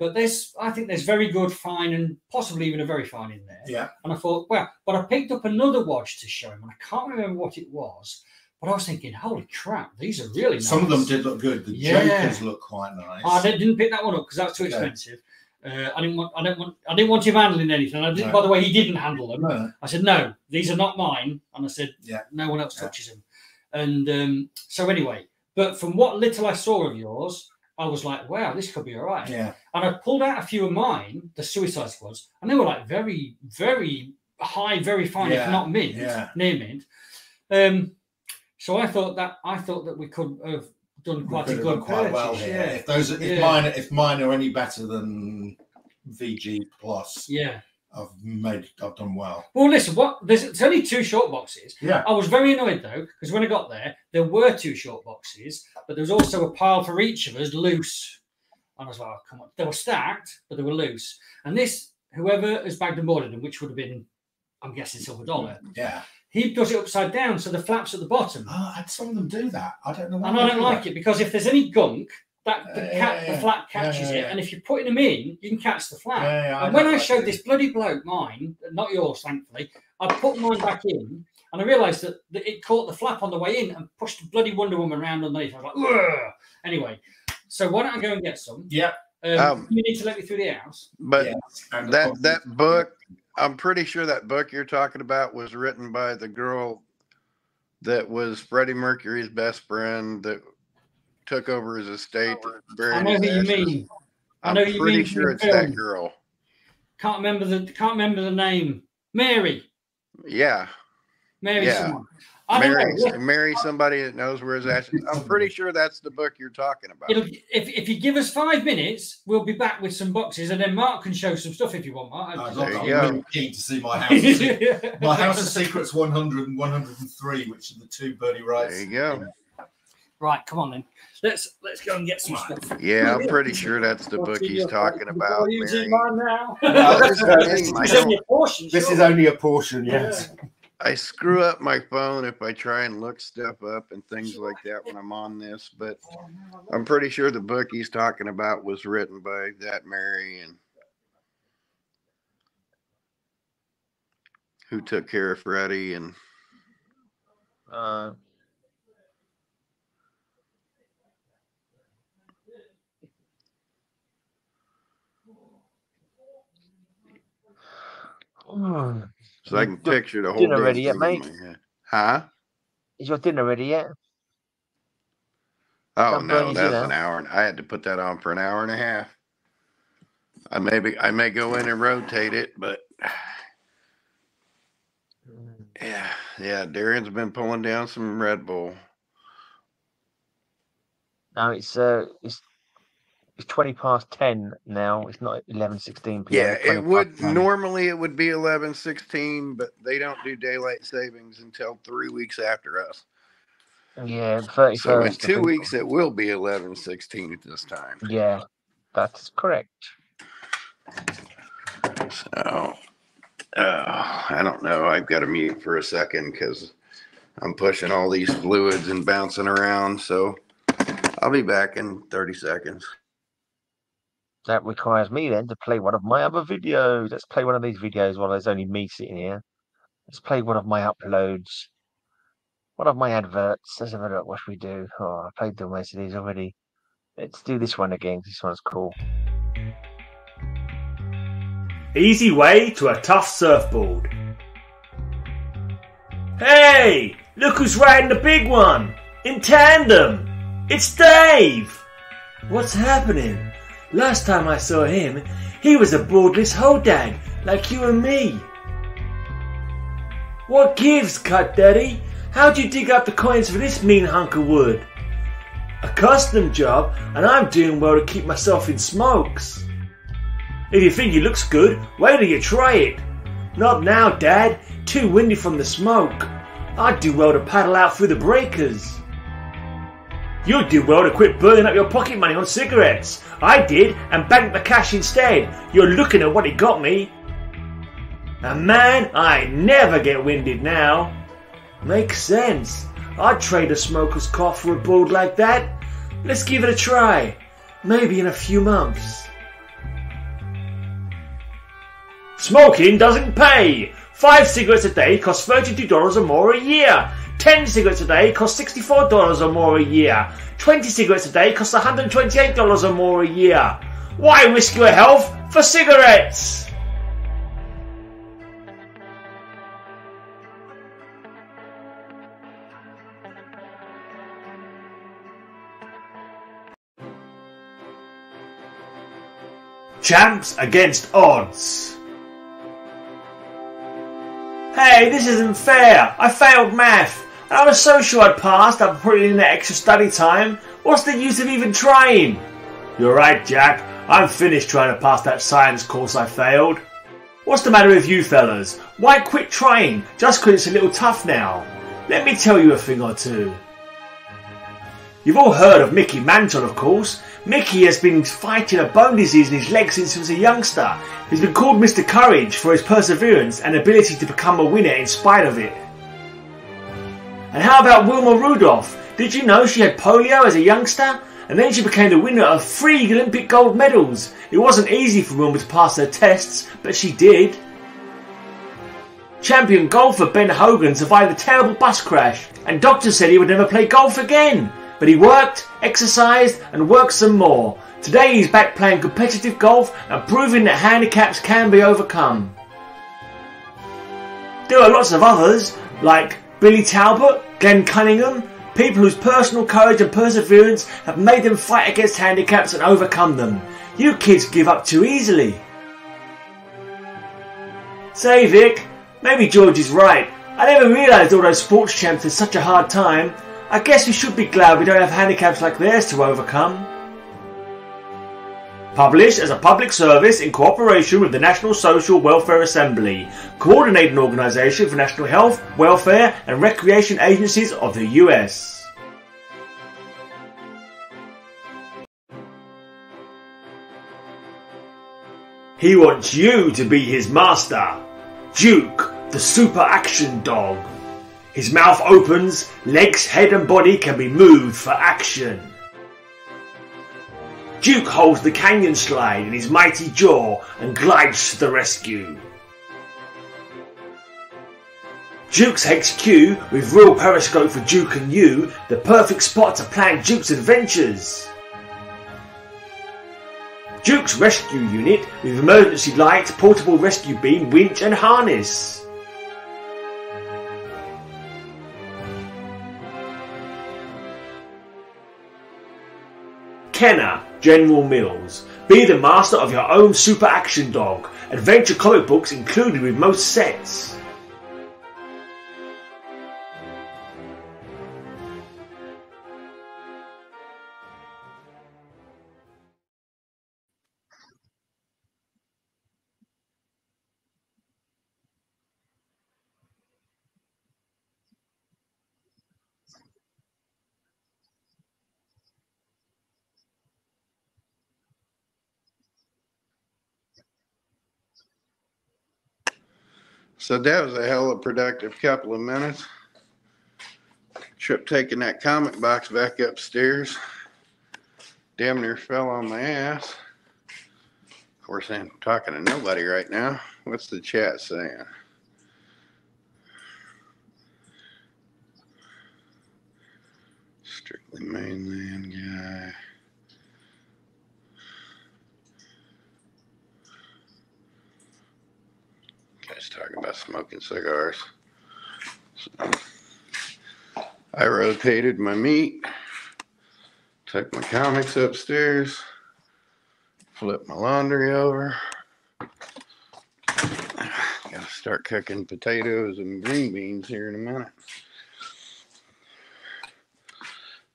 But I think there's very good, fine, and possibly even a very fine in there. Yeah. And I thought, well, but I picked up another watch to show him, and I can't remember what it was, but I was thinking, holy crap, these are really nice. Some of them did look good. The Jokers look quite nice. I didn't pick that one up because that's too expensive. I didn't want him handling anything. I didn't. By the way, he didn't handle them. No. I said, no, these are not mine. And I said, no one else touches them. And so anyway, but from what little I saw of yours, I was like, wow, this could be all right. Yeah. And I pulled out a few of mine, the Suicide Squads, and they were like very, very high, very fine, if not mint, near mint. So I thought that we could have done quite a good quality. Well here. Yeah. If mine are any better than VG Plus, I've done well. Well, listen, it's only two short boxes. Yeah. I was very annoyed though, because when I got there were two short boxes, but there was also a pile for each of us loose. And I was like, oh, come on. They were stacked, but they were loose. And this, whoever has bagged and boarded them, which would have been, I'm guessing, Silver Dollar. Yeah. He does it upside down, so the flaps at the bottom. Oh, and some of them do that. I don't know why. And I don't like it, because if there's any gunk, the flap catches it, and if you're putting them in, you can catch the flap. And when I showed this bloody bloke mine, not yours, thankfully, I put mine back in, and I realised that it caught the flap on the way in and pushed the bloody Wonder Woman around underneath. I was like, ugh! Anyway, so why don't I go and get some? Yeah. You need to let me through the house. But that book, I'm pretty sure that book you're talking about was written by the girl that was Freddie Mercury's best friend that took over his estate. I know who you mean. I'm pretty sure it's that girl. Can't remember the name. Mary. Yeah. Mary. Yeah. Someone. I don't know. Mary somebody that knows where his ashes. I'm pretty sure that's the book you're talking about. If you give us 5 minutes, we'll be back with some boxes, and then Mark can show some stuff if you want, Mark. I'm keen to see my house. My House of Secrets 100 and 103, which are the two Bernie Wrights. There you go. Right, come on then. Let's go and get some stuff. Yeah, I'm pretty sure that's the book he's talking about. This is only a portion, yes. Yeah. I screw up my phone if I try and look stuff up and things like that when I'm on this, but I'm pretty sure the book he's talking about was written by that Mary and who took care of Freddie and so I can picture the whole dinner ready yet, mate? Huh? Is your dinner ready yet? Oh no, that's an hour, and I had to put that on for an hour and a half. I may go in and rotate it, but yeah. Darren's been pulling down some Red Bull. No, it's 20 past 10 now. It's not 11:16 p.m. Yeah, normally it would be 11:16, but they don't do daylight savings until 3 weeks after us. Yeah, 31st. So in 2 weeks, it will be 11:16 at this time. Yeah, that's correct. So I don't know. I've got to mute for a second because I'm pushing all these fluids and bouncing around, so I'll be back in 30 seconds. That requires me then to play one of my other videos. Let's play one of these videos while there's only me sitting here. Let's play one of my uploads, one of my adverts. Let's have a look. What should we do? Oh, I played the most of these already. Let's do this one again. This one's cool. Easy way to a tough surfboard. Hey, look who's riding the big one in tandem. It's Dave. What's happening? Last time I saw him, he was a boardless hodag like you and me. What gives, Cut Daddy? How'd you dig up the coins for this mean hunk of wood? A custom job, and I'm doing well to keep myself in smokes. If you think you looks good, wait till you try it. Not now, Dad. Too windy from the smoke. I'd do well to paddle out through the breakers. You'd do well to quit burning up your pocket money on cigarettes. I did, and banked the cash instead. You're looking at what it got me. And man, I never get winded now. Makes sense. I'd trade a smoker's cough for a board like that. Let's give it a try. Maybe in a few months. Smoking doesn't pay. 5 cigarettes a day cost $32 or more a year. 10 cigarettes a day cost $64 or more a year. 20 cigarettes a day cost $128 or more a year. Why risk your health for cigarettes? Champs against odds. Hey, this isn't fair. I failed math, and I was so sure I'd passed after putting in the extra study time. What's the use of even trying? You're right, Jack. I'm finished trying to pass that science course I failed. What's the matter with you fellas? Why quit trying just because it's a little tough now? Let me tell you a thing or two. You've all heard of Mickey Mantle, of course. Mickey has been fighting a bone disease in his leg since he was a youngster. He's been called Mr. Courage for his perseverance and ability to become a winner in spite of it. And how about Wilma Rudolph? Did you know she had polio as a youngster? And then she became the winner of 3 Olympic gold medals. It wasn't easy for Wilma to pass her tests, but she did. Champion golfer Ben Hogan survived a terrible bus crash, and doctors said he would never play golf again. But he worked, exercised, and worked some more. Today he's back playing competitive golf and proving that handicaps can be overcome. There are lots of others, like Billy Talbot, Glenn Cunningham, people whose personal courage and perseverance have made them fight against handicaps and overcome them. You kids give up too easily. Say, Vic, maybe George is right. I never realised all those sports champs had such a hard time. I guess we should be glad we don't have handicaps like theirs to overcome. Published as a public service in cooperation with the National Social Welfare Assembly, coordinating organisation for national health, welfare and recreation agencies of the US. He wants you to be his master. Duke, the super action dog. His mouth opens, legs, head and body can be moved for action. Duke holds the canyon slide in his mighty jaw and glides to the rescue. Duke's HQ with real periscope for Duke and you, the perfect spot to plan Duke's adventures. Duke's rescue unit with emergency lights, portable rescue beam, winch and harness. Kenner, General Mills. Be the master of your own super action dog. Adventure comic books included with most sets. So that was a hell of a productive couple of minutes. trip taking that comic box back upstairs. Damn near fell on my ass. Of course, I'm talking to nobody right now. What's the chat saying? Strictly mainland guy. Guys talking about smoking cigars. So, I rotated my meat, took my comics upstairs, flipped my laundry over. Gotta start cooking potatoes and green beans here in a minute.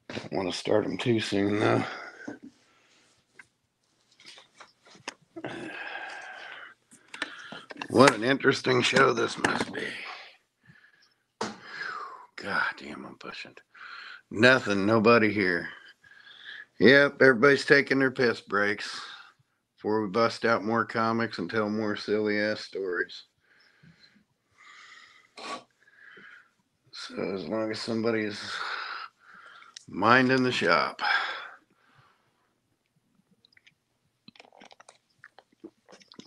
Don't want to start them too soon though. What an interesting show this must be. God damn, I'm pushing. Nothing, nobody here. Yep, everybody's taking their piss breaks before we bust out more comics and tell more silly ass stories. So as long as somebody's minding the shop.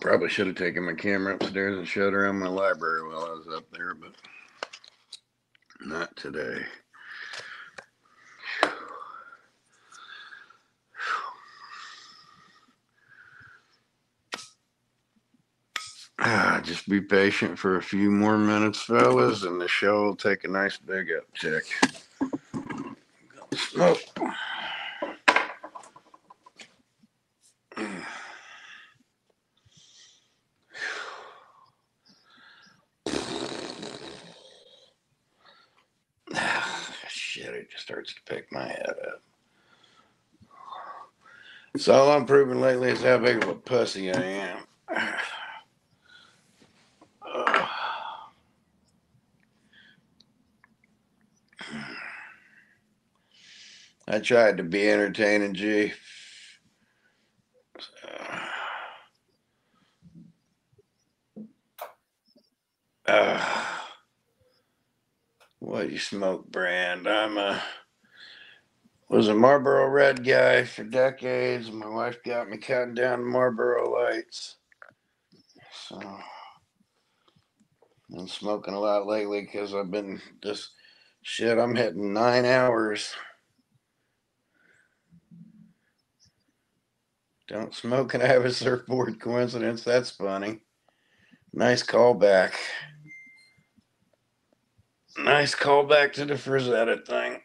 Probably should have taken my camera upstairs and showed around my library while I was up there, but not today. Just be patient for a few more minutes, fellas, and the show will take a nice big uptick. Smoke. It just starts to pick my head up. So all I'm proving lately is how big of a pussy I am. I tried to be entertaining, G. What you smoke brand? I'm was a Marlboro Red guy for decades. My wife got me counting down Marlboro Lights. So I'm smoking a lot lately because I've been just shit. I'm hitting 9 hours. Don't smoke and I have a surfboard coincidence. That's funny. Nice callback. Nice callback to the Frazetta thing.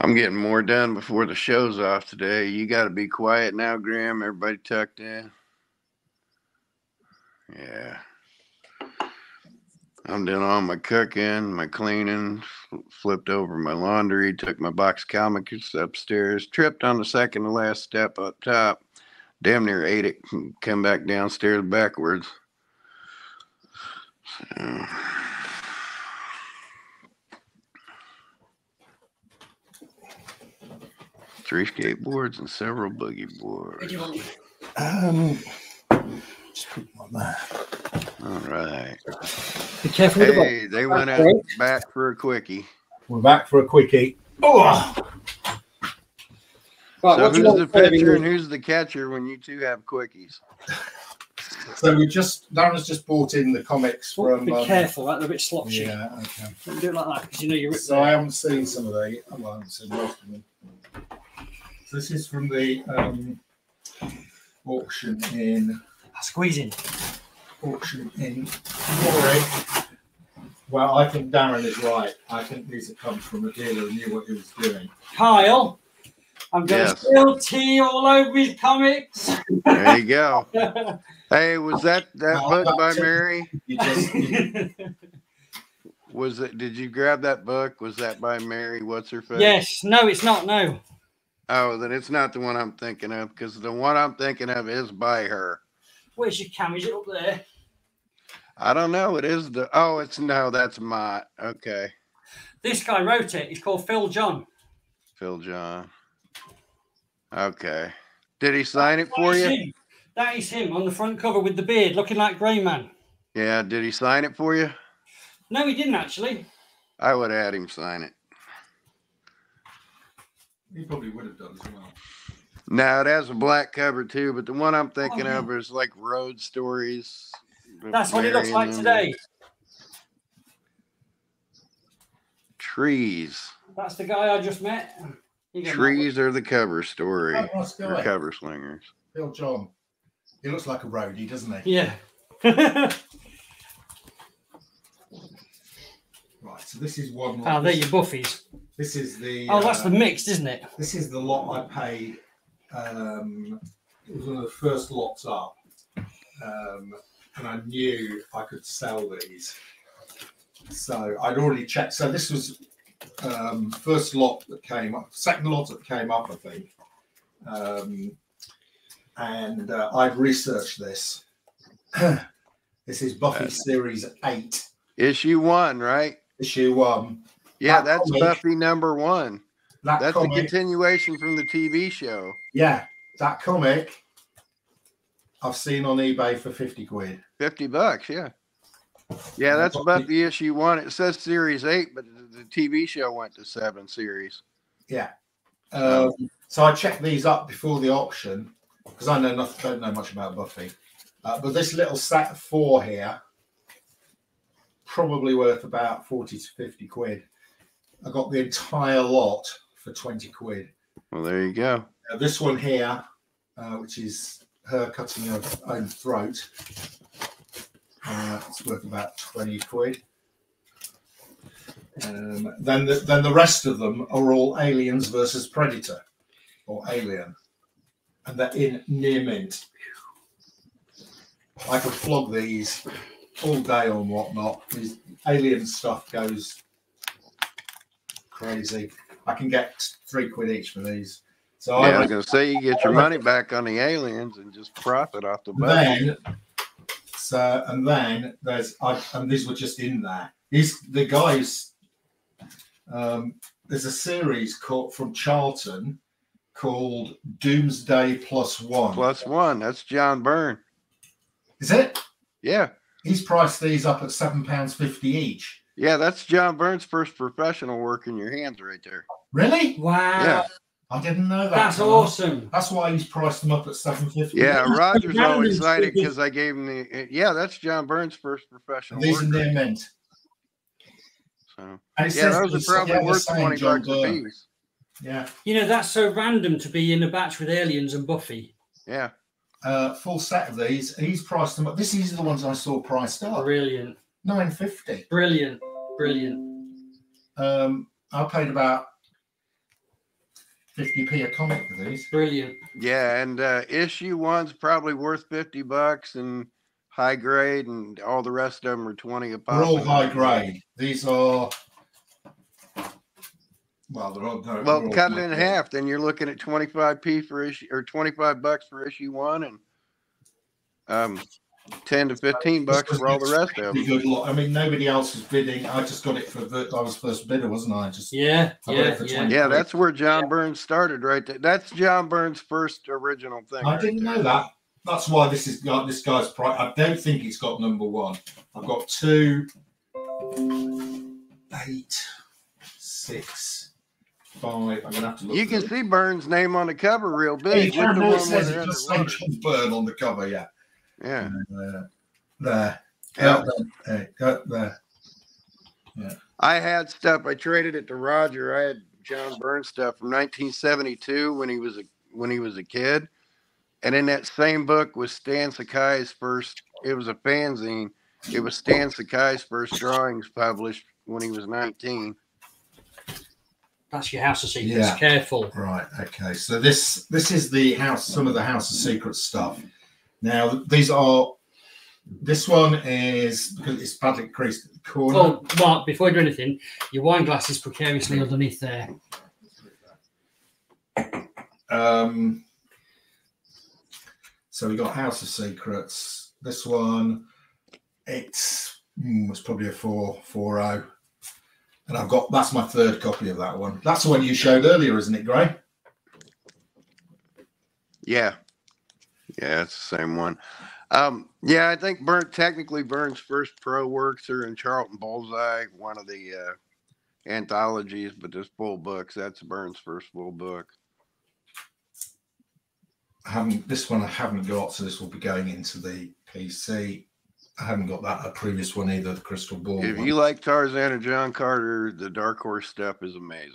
I'm getting more done before the show's off today. You got to be quiet now, Graham. Everybody tucked in. Yeah. I'm doing all my cooking, my cleaning, flipped over my laundry, took my box comics upstairs, tripped on the second to last step up top, damn near ate it, and come back downstairs backwards. So. Three skateboards and several boogie boards. Just put them on that. All right. Be careful. Hey, they went out back for a quickie. We're back for a quickie. Oh. Right, so who's the pitcher and who's the catcher when you two have quickies? So we just Darren's just bought in the comics from. Be careful, they're a bit slopshy. Yeah, okay. Don't do it like that because you know you're. So there. I haven't seen some of the. Well, I haven't seen most of them. So this is from the auction in. Squeezing. Auction in Warwick. Well, I think Darren is right. I think these have come from a dealer who knew what he was doing. Kyle, I'm going to spill tea all over his comics. There you go. Hey, was that book by Mary? Was it? Did you grab that book? Was that by Mary? What's her face? Yes. No, it's not. No. Oh, then it's not the one I'm thinking of because the one I'm thinking of is by her. Where's your cam? Is it up there? I don't know. It is the. Oh, it's no. That's my. Okay. This guy wrote it. He's called Phil John. Phil John. Okay. Did he sign it for you? Him. That is him on the front cover with the beard, looking like Grey Man. Yeah. Did he sign it for you? No, he didn't actually. I would have had him sign it. He probably would have done as well. No, it has a black cover too, but the one I'm thinking of is like Road Stories. That's what it looks like today. Trees. That's the guy I just met. Trees are the cover story. Or cover slingers. Phil John. He looks like a roadie, doesn't he? Yeah. Right, so this is one. Oh, they're your Buffies. This is the. Oh, that's the mixed, isn't it? This is the lot I paid. It was one of the first lots up, and I knew I could sell these. So I'd already checked. So this was first lot that came up, second lot that came up, I think. And I've researched this. This is Buffy Series 8. Issue 1, right? Issue 1. Yeah, that's comic, Buffy number 1. That's a continuation from the TV show. Yeah, that comic I've seen on eBay for 50 quid. 50 bucks, yeah. Yeah, that's Buffy issue 1. It says series 8, but the TV show went to 7 series. Yeah. So I checked these up before the auction because I know don't know much about Buffy. But this little set of 4 here, probably worth about 40 to 50 quid. I got the entire lot for 20 quid. Well, there you go. This one here, which is her cutting her own throat, it's worth about 20 quid. Then the rest of them are all Aliens versus Predator, or Alien, and they're in near mint. I could flog these all day on whatnot. These Alien stuff goes crazy. I can get 3 quid each for these. So yeah, I was going to say you get your money back on the Aliens and just profit off the money. So and then there's and these were just in there. These the guys. There's a series called from Charlton called Doomsday Plus One. Plus One. That's John Byrne. Is it? Yeah. He's priced these up at £7.50 each. Yeah, that's John Byrne's first professional work in your hands right there. Really? Wow. Yeah. I didn't know that. That's awesome. That's why he's priced them up at $7.50. Yeah, Roger's all excited because I gave him the... Yeah, that's John Byrne's first professional work. These are near mint. So, yeah, those are probably worth 20 bucks a piece. Yeah. You know, that's so random to be in a batch with Aliens and Buffy. Yeah. Full set of these. He's priced them up. This is the ones I saw priced up. Brilliant. 9.50. Brilliant, brilliant. I paid about 50p a comic for these. Brilliant. Yeah, and issue 1's probably worth 50 bucks, and high grade, and all the rest of them are 20 a pop. They're all high grade. These are well, they're all well cut it in half. Then you're looking at 25p for issue, or 25 bucks for issue 1, and 10 to 15 bucks for all the rest of them. I mean, nobody else was bidding. I just got it for the, I was first bidder, wasn't I? Just yeah, that's where John Byrne started right there. That's John Byrne's first original thing. I didn't know that. That's why this is like this guy's price. I don't think he's got number 1. I've got 2, 8, 6, 5. I'm gonna have to look. You can see Byrne's name on the cover real big. It says it just says Byrne on the cover, yeah. Yeah. There. Yeah. I had stuff. I traded it to Roger. I had John Byrne stuff from 1972 when he was a kid, and in that same book was Stan Sakai's first. It was a fanzine. It was Stan Sakai's first drawings published when he was 19. That's your House of Secrets. Yeah. Careful. Right. Okay. So this is the house. Some of the House of Secrets stuff. Now, these are, this one is, because it's badly creased at the corner. Oh, Mark, before you do anything, your wine glass is precariously underneath there. So we've got House of Secrets. This one, it's probably a 4.0. And I've got, that's my third copy of that one. That's the one you showed earlier, isn't it, Gray? Yeah. Yeah, it's the same one. Yeah, I think Burns' first pro works are in Charlton Bullseye, one of the anthologies, but there's full books. That's Burns' first full book. This one I haven't got, so this will be going into the PC. I haven't got that, a previous one either, the Crystal Ball. If you like Tarzan and John Carter, the Dark Horse stuff is amazing.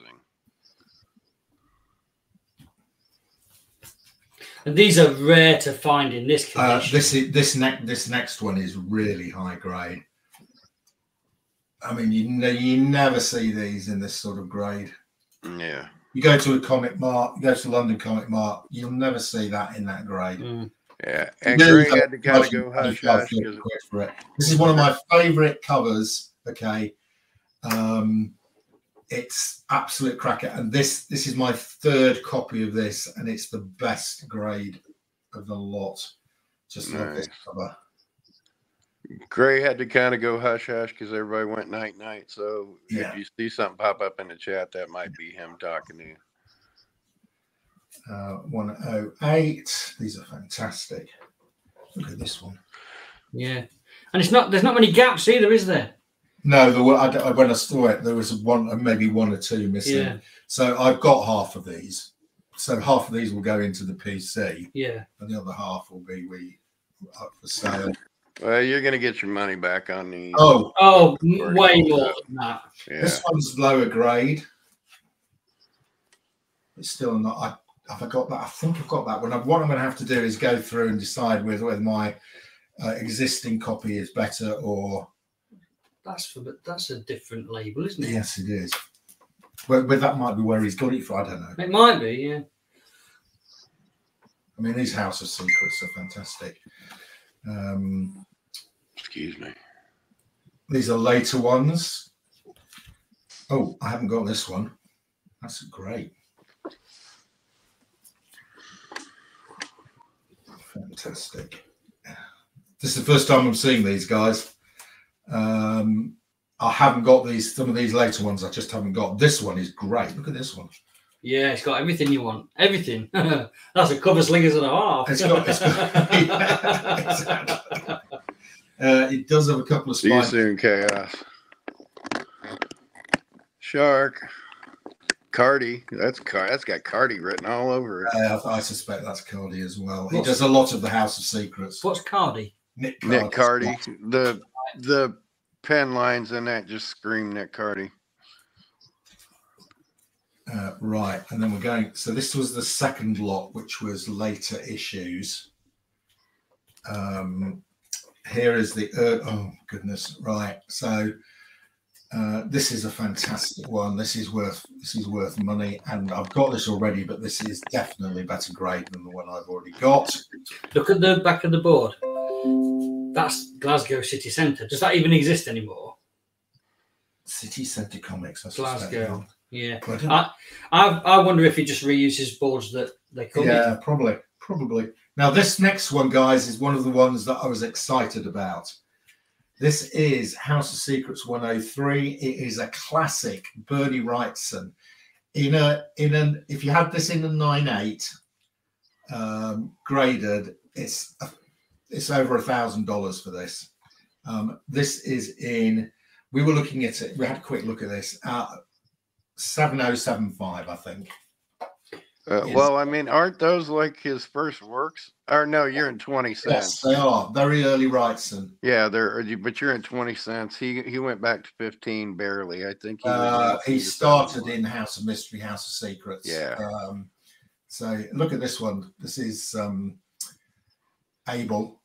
And these are rare to find in this collection. This next one is really high grade. I mean, you never see these in this sort of grade. Yeah. You go to a comic mart, you go to London Comic Mart, you'll never see that in that grade. Mm. Yeah, and Gray had to kind of go hush-hush. This is one of my favourite covers, okay? It's absolute cracker. And this is my third copy of this, and it's the best grade of the lot. Just nice. Love this cover. Gray had to kind of go hush-hush because everybody went night-night. So yeah. If you see something pop up in the chat, that might be him talking to you. 108. These are fantastic. Look at this one. Yeah, and it's not. There's not many gaps either, is there? No. When I saw it, there was one, maybe one or two missing. Yeah. So I've got half of these. So half of these will go into the PC. Yeah. And the other half will be up for sale. Well, you're going to get your money back on the. Oh, way more than that. Yeah. This one's lower grade. It's still not. I've got that. I think I've got that one. What I'm going to have to do is go through and decide whether my existing copy is better or. That's a different label, isn't it? Yes, it is. But that might be where he's got it from. I don't know. It might be, yeah. I mean, these House of Secrets are fantastic. Excuse me. These are later ones. Oh, I haven't got this one. That's great. Fantastic. This is the first time I'm seeing these guys. I haven't got these. Some of these later ones I just haven't got. This one is great. Look at this one. Yeah, it's got everything you want. Everything. That's a cover slingers and a half. It's got yeah, exactly. It does have a couple of spikes. See you soon, Chaos. Shark. Cardi, that's got Cardi written all over it. I suspect that's Cardi as well. He does a lot of the House of Secrets. What's Cardi? Nick Cardi. The pen lines in that just scream Nick Cardi. Right, and then we're going. So this was the second lot, which was later issues. Here is the oh goodness, right. So. This is a fantastic one. This is worth money, and I've got this already, but this is definitely better grade than the one I've already got. Look at the back of the board. That's Glasgow City Centre. Does that even exist anymore? City Centre Comics. That's Glasgow. Yeah. I wonder if he just reuses boards that they come. Yeah, in. Probably. Now this next one, guys, is one of the ones that I was excited about. This is House of Secrets 103. It is a classic. Bernie Wrightson. If you had this in a 9/8 graded, it's over $1,000 for this. This is in. We were looking at it. We had a quick look at this. 7075, I think. Well, I mean, aren't those like his first works? Or no, you're in 20 cents. Yes, they are. Very early Wrightson. Yeah, but you're in 20 cents. He went back to 15 barely. I think he started in House of Mystery, House of Secrets. Yeah. So look at this one. This is Abel.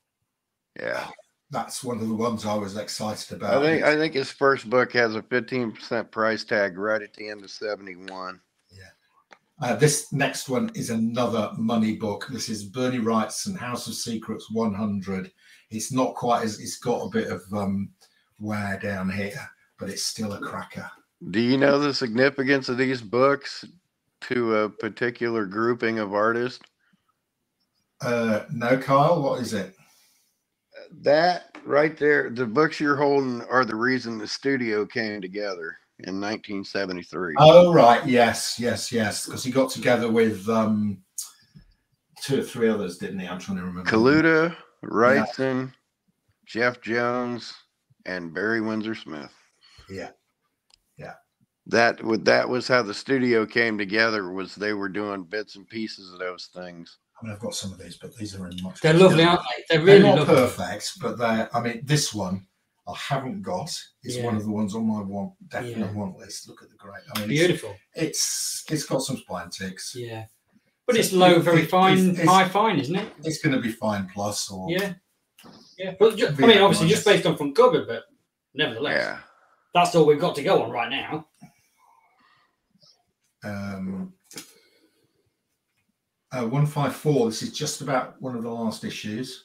Yeah. That's one of the ones I was excited about. I think his first book has a 15% price tag right at the end of 71. This next one is another money book. This is Bernie Wrightson, House of Secrets 100. It's not quite as, it's got a bit of wear down here, but it's still a cracker. Do you know the significance of these books to a particular grouping of artists? No, Kyle, what is it? That right there, the books you're holding are the reason the studio came together. in 1973. Oh, right. Yes, yes, yes. Because he got together with two or three others, didn't he? I'm trying to remember. Kaluta, Wrightson, Jeff Jones, and Barry Windsor Smith. Yeah. Yeah. That was how the studio came together, was they were doing bits and pieces of those things. I mean, I've got some of these, but these are in much. They're lovely, aren't they? They're really not perfect, but they're, I mean, this one I haven't got. It's one of the ones on my definite want list. Look at the great. I mean, beautiful. It's got some spine ticks. Yeah. But it's low, very fine, high fine, isn't it? It's going to be fine plus or... Yeah. Yeah. But just, I mean, obviously, just based on from cover, but nevertheless, that's all we've got to go on right now. Uh, 154, this is just about one of the last issues.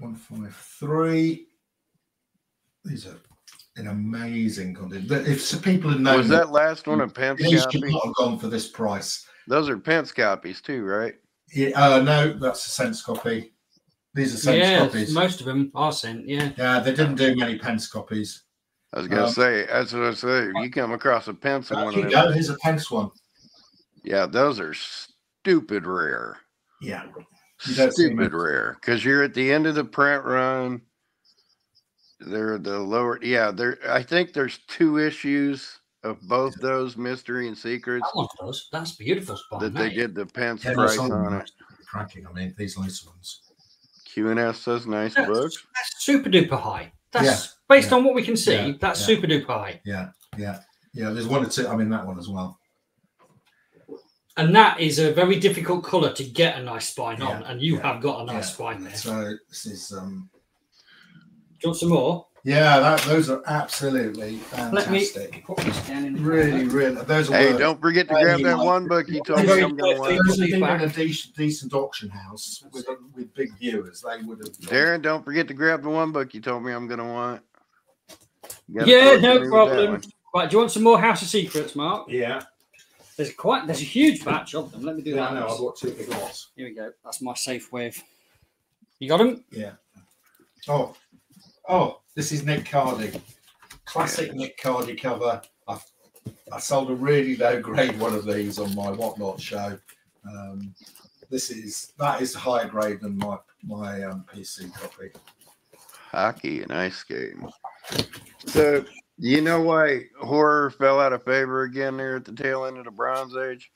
153. These are an amazing condition. If some people had known... Was that last one a Pence copy? These could not have gone for this price. Those are Pence copies too, right? Yeah, no, that's a Sense copy. These are Sense copies. Most of them are Sense, yeah, they didn't do many Pence copies. I was going to say, that's what I say. You come across a Pence one. There you go, here's a Pence one. Yeah, those are stupid rare. Yeah. Stupid rare. Because you're at the end of the print run. They're the lower, there. I think there's two issues of both those, Mystery and Secrets. That one does. That's beautiful spot. That they did the Pence price on it. Cracking. I mean, these nice ones. QNS says nice books. That's super duper high. That's based on what we can see. That's super duper high. Yeah, yeah, yeah. There's one or two. I mean, that one as well. And that is a very difficult color to get a nice spine on, and you have got a nice spine there. So this is. Do you want some more? Yeah, those are absolutely fantastic. Really. Those are don't forget to grab that one book you told me. In a decent auction house with big viewers, they would have. Darren, don't forget to grab the one book you told me I'm going to want. Yeah, no problem. Right, do you want some more House of Secrets, Mark? Yeah. There's a huge batch of them. Let me do that. No, I've got two big ones. Here we go. That's my safe wave. You got them? Yeah. Oh, this is Nick Cardy. Classic Nick Cardy cover. I sold a really low grade one of these on my Whatnot show. That is higher grade than my PC copy. Hockey and ice game. So you know why horror fell out of favor again there at the tail end of the Bronze Age?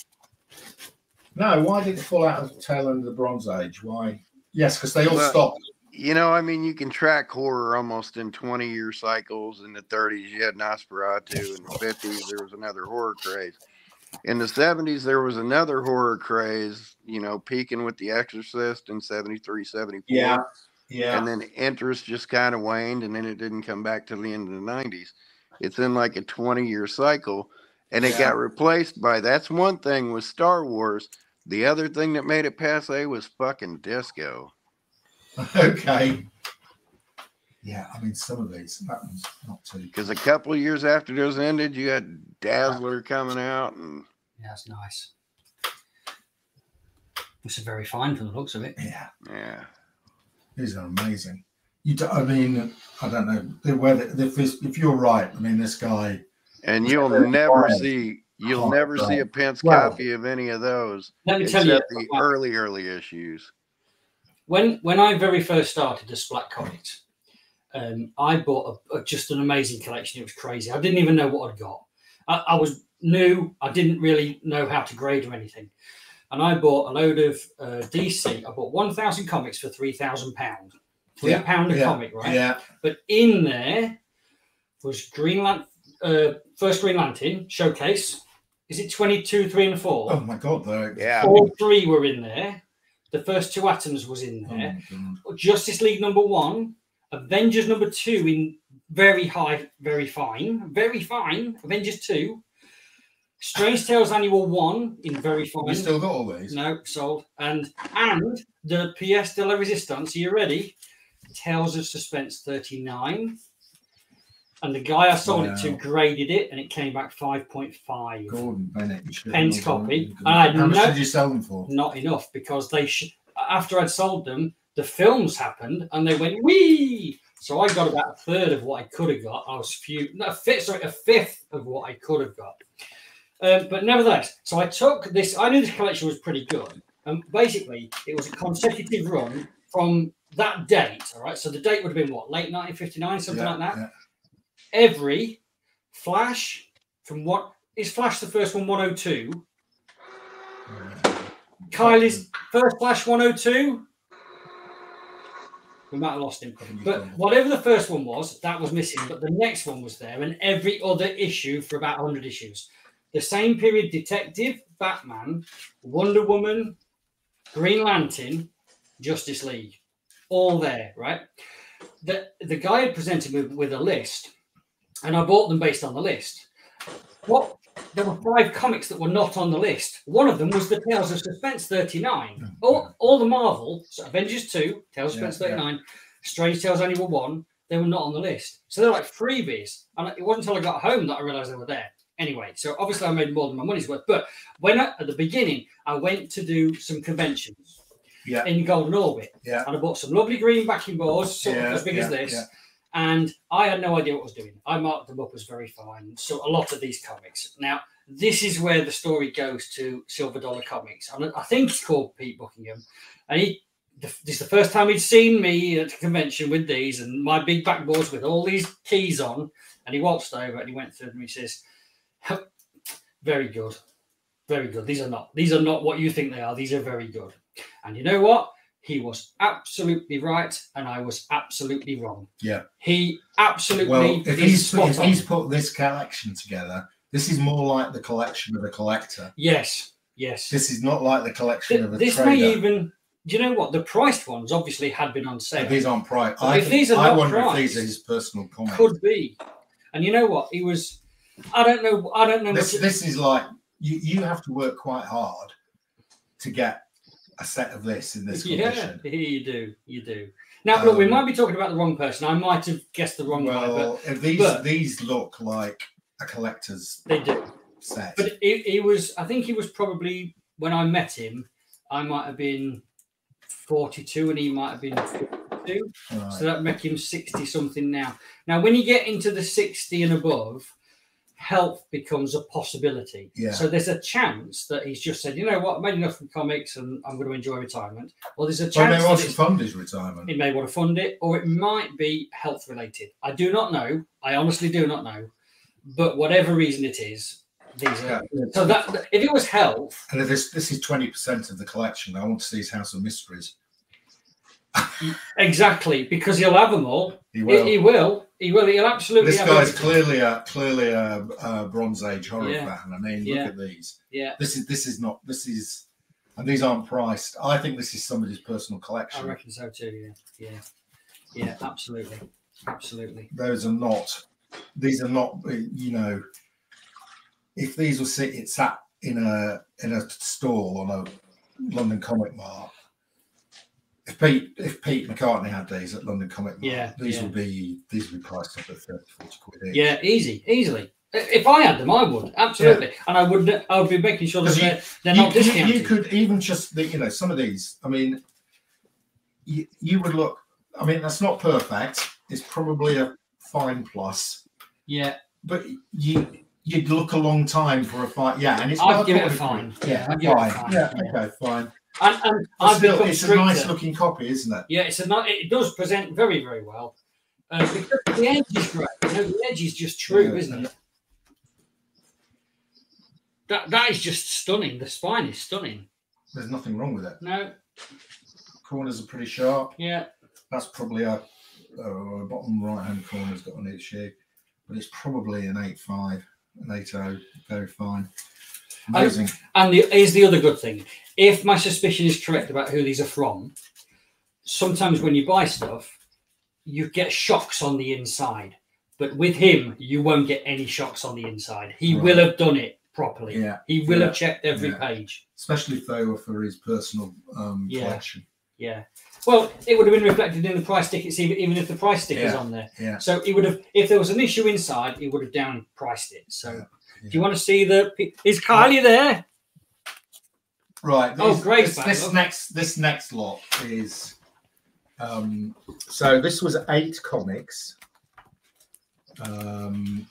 No, why did it fall out of the tail end of the Bronze Age? Why? Yes, because they all stopped. You know, I mean, you can track horror almost in 20-year cycles. In the 30s, you had Nosferatu. In the 50s, there was another horror craze. In the 70s, there was another horror craze, you know, peaking with The Exorcist in 73, 74. Yeah, yeah. And then interest just kind of waned, and then it didn't come back till the end of the 90s. It's in like a 20-year cycle, and it got replaced by, that's one thing with Star Wars. The other thing that made it passe was fucking disco. Okay. Yeah, I mean, some of these, that one's not too. Because a couple of years after those ended, you had Dazzler coming out. And yeah, that's nice. This is very fine from the looks of it. Yeah. Yeah. These are amazing. I mean, I don't know whether if you're right. I mean, this guy. And you'll never see a Pence copy of any of those. Let me tell you, the early issues. When I very first started as Black Comet, I bought just an amazing collection. It was crazy. I didn't even know what I'd got. I was new. I didn't really know how to grade or anything. And I bought a load of DC. I bought 1,000 comics for £3,000. £3 a comic, right? Yeah. But in there was first Green Lantern Showcase. Is it 22, 3, and 4? Oh, my God, though. Yeah. All three were in there. The first two Atoms was in there. Oh, Justice League #1, Avengers #2 in very high, very fine, Avengers 2. Strange Tales Annual 1 in very fine. You still got all these? No, sold. And the PS de la Resistance, are you ready? Tales of Suspense 39. And the guy I sold it to graded it, and it came back 5.5. Gordon Bennett. Pence copy. How much did you sell them for? Not enough, because after I'd sold them, the films happened, and they went, wee! So I got about a third of what I could have got. I was a fifth of what I could have got. But nevertheless, so I took this. I knew this collection was pretty good. And basically, it was a consecutive run from that date. All right. So the date would have been what? Late 1959, something like that. Yeah. Every Flash from what is Flash the first one, 102? Kylie's first Flash 102. We might have lost him. But whatever the first one was, that was missing. But the next one was there. And every other issue for about 100 issues. The same period, Detective, Batman, Wonder Woman, Green Lantern, Justice League. All there, right? The guy had presented me with a list. And I bought them based on the list. What? There were 5 comics that were not on the list. One of them was the Tales of Suspense 39. All the Marvel, so Avengers 2, Tales of Suspense 39, Strange Tales Annual 1, they were not on the list. So they're like freebies. And it wasn't until I got home that I realised they were there. Anyway, so obviously I made more than my money's worth. But when at the beginning, I went to do some conventions in Golden Orbit. Yeah. And I bought some lovely green backing boards, sort of as big as this. Yeah. And I had no idea what I was doing. I marked them up as very fine. So a lot of these comics. Now, this is where the story goes to Silver Dollar Comics. And I think it's called Pete Buckingham. And this is the first time he'd seen me at a convention with these and my big backboards with all these keys on. And he waltzed over and he went through them and he says, very good. Very good. These are not what you think they are. These are very good. And you know what? He was absolutely right, and I was absolutely wrong. Yeah, he absolutely. Well, if he's put this collection together, this is more like the collection of a collector. Yes, yes. This is not like the collection of a trader. This may even. Do you know what? The priced ones obviously had been on sale. But these aren't priced. I wonder if these are his personal comments. Could be. And you know what? He was. I don't know. This is like you have to work quite hard to get a set of lists in this condition. Yeah, you do. Now, look, we might be talking about the wrong person. I might have guessed the wrong guy. But these look like a collector's set. But he was, I think he was probably, when I met him, I might have been 42 and he might have been 52. Right. So that makes him 60-something now. Now, when you get into the 60 and above, health becomes a possibility. Yeah. So there's a chance that he's just said, you know what, I made enough from comics and I'm going to enjoy retirement. Well, there's a chance he may want to fund his retirement. He may want to fund it, or it might be health related. I do not know. I honestly do not know. But whatever reason it is, these are so that if it was health. And if this is 20% of the collection, I want to see his House of Mysteries. Exactly, because he'll have them all. He will. He will. He'll absolutely. This guy's clearly a Bronze Age horror fan. I mean, look at these. Yeah. This is not. And these aren't priced. I think this is somebody's personal collection. I reckon so too. Yeah. Yeah. Yeah. Absolutely. Absolutely. Those are not. These are not. You know, if these were sat in a stall on a London Comic Mart. If Pete McCartney had these at London Comic Mart, these would be priced up at 30, 40 quid each. Yeah, easily. If I had them, I would absolutely, and I would be making sure that they're not discounted. You could even just, some of these. I mean, you would look. I mean, that's not perfect. It's probably a fine plus. Yeah, but you'd look a long time for a fine. Yeah, and it's. I'd give it a fine. Yeah, fine. Yeah, okay, fine. And still, it's stricter. A nice-looking copy, isn't it? Yeah, it does present very, very well. Because the edge is great. The edge is just true, isn't it? That is just stunning. The spine is stunning. There's nothing wrong with it. No. Corners are pretty sharp. Yeah. That's probably a bottom right-hand corner's got an issue, but it's probably an 8.5, an 8.0, very fine. Amazing. And here's the other good thing. If my suspicion is correct about who these are from, sometimes when you buy stuff, you get shocks on the inside. But with him, you won't get any shocks on the inside. He will have done it properly. Yeah. He will have checked every page. Especially if they were for his personal collection. Yeah. Well, it would have been reflected in the price tickets, even if the price sticker's on there. Yeah. So he would have, if there was an issue inside, he would have downpriced it. So... Yeah. Do you want to see is Kylie there? Right. This next lot is So this was 8 comics. And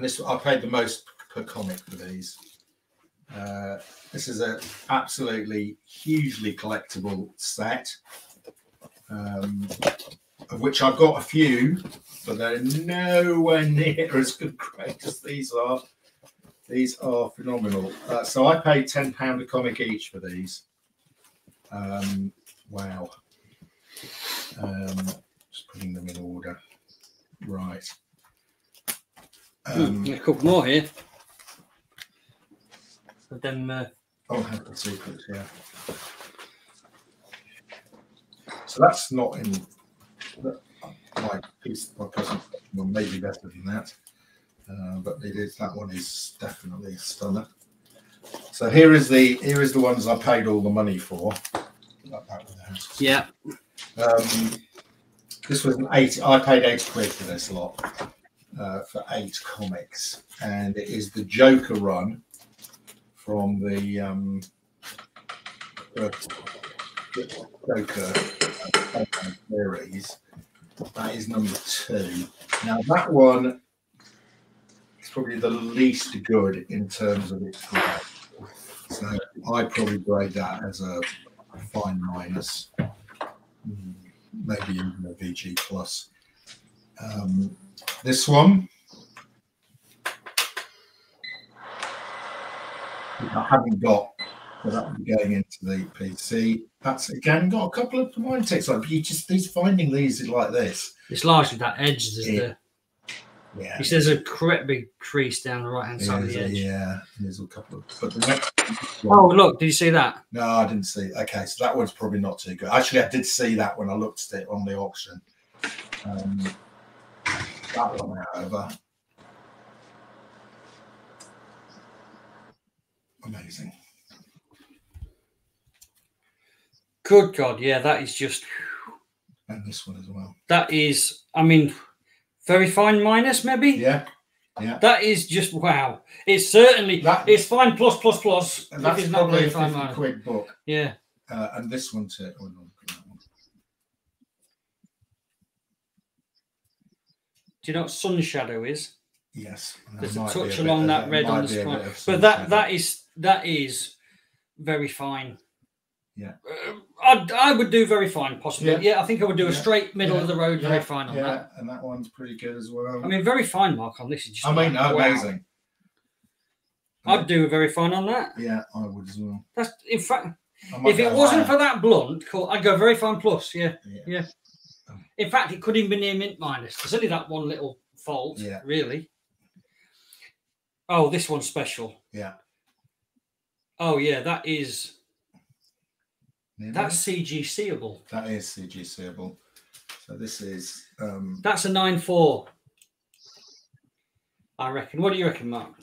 this, I paid the most per comic for these. This is an absolutely hugely collectible set, of which I've got a few, but they're nowhere near as good grade as these are. These are phenomenal. So I paid £10 a comic each for these. Wow. Just putting them in order. Right. A couple more here. But then, oh, have the secrets, yeah. So that's not in my present. Well, maybe better than that, but it is. That one is definitely a stunner. So here is the ones I paid all the money for. Yeah. This was an 8. I paid 8 quid for this lot, for 8 comics, and it is the Joker run. From the Joker series, that is number 2. Now that one is probably the least good in terms of its grade, so I probably grade that as a fine minus, maybe even a VG plus. This one. I haven't got, but that would be going into the PC. That's again got a couple of mine ticks. Like you just these finding these is like this. It's largely that edge, isn't it? Yeah. It says a correct big crease down the right hand side of the edge. Yeah, there's a couple of. But the next one, oh look, did you see that? No, I didn't see. Okay, so that one's probably not too good. Actually, I did see that when I looked at it on the auction. That one, however. Amazing. Good God, yeah, that is just. And this one as well. That is, I mean, very fine minus, maybe. Yeah, yeah. That is just wow. It's certainly that, it's fine plus plus plus. And that's probably a 50 quid book. Yeah. And this one too. Oh, no, that one. Do you know what Sun Shadow is? Yes. There's a touch along that red on the spine, but that is very fine. Yeah, I would do very fine, possibly. Yeah, I think I would do a straight middle of the road very fine on that. And that one's pretty good as well. I mean, very fine mark on this is just. I mean, amazing. I'd do a very fine on that. Yeah, I would as well. That's in fact, if it wasn't for that blunt, I'd go very fine plus. Yeah, yeah. In fact, it could even be near mint minus. There's only that one little fault, really. Oh, this one's special. Yeah. Oh yeah, that is. Nearly. That's CG seeable. That is CG seeable. So this is. That's a 9.4. I reckon. What do you reckon, Mark?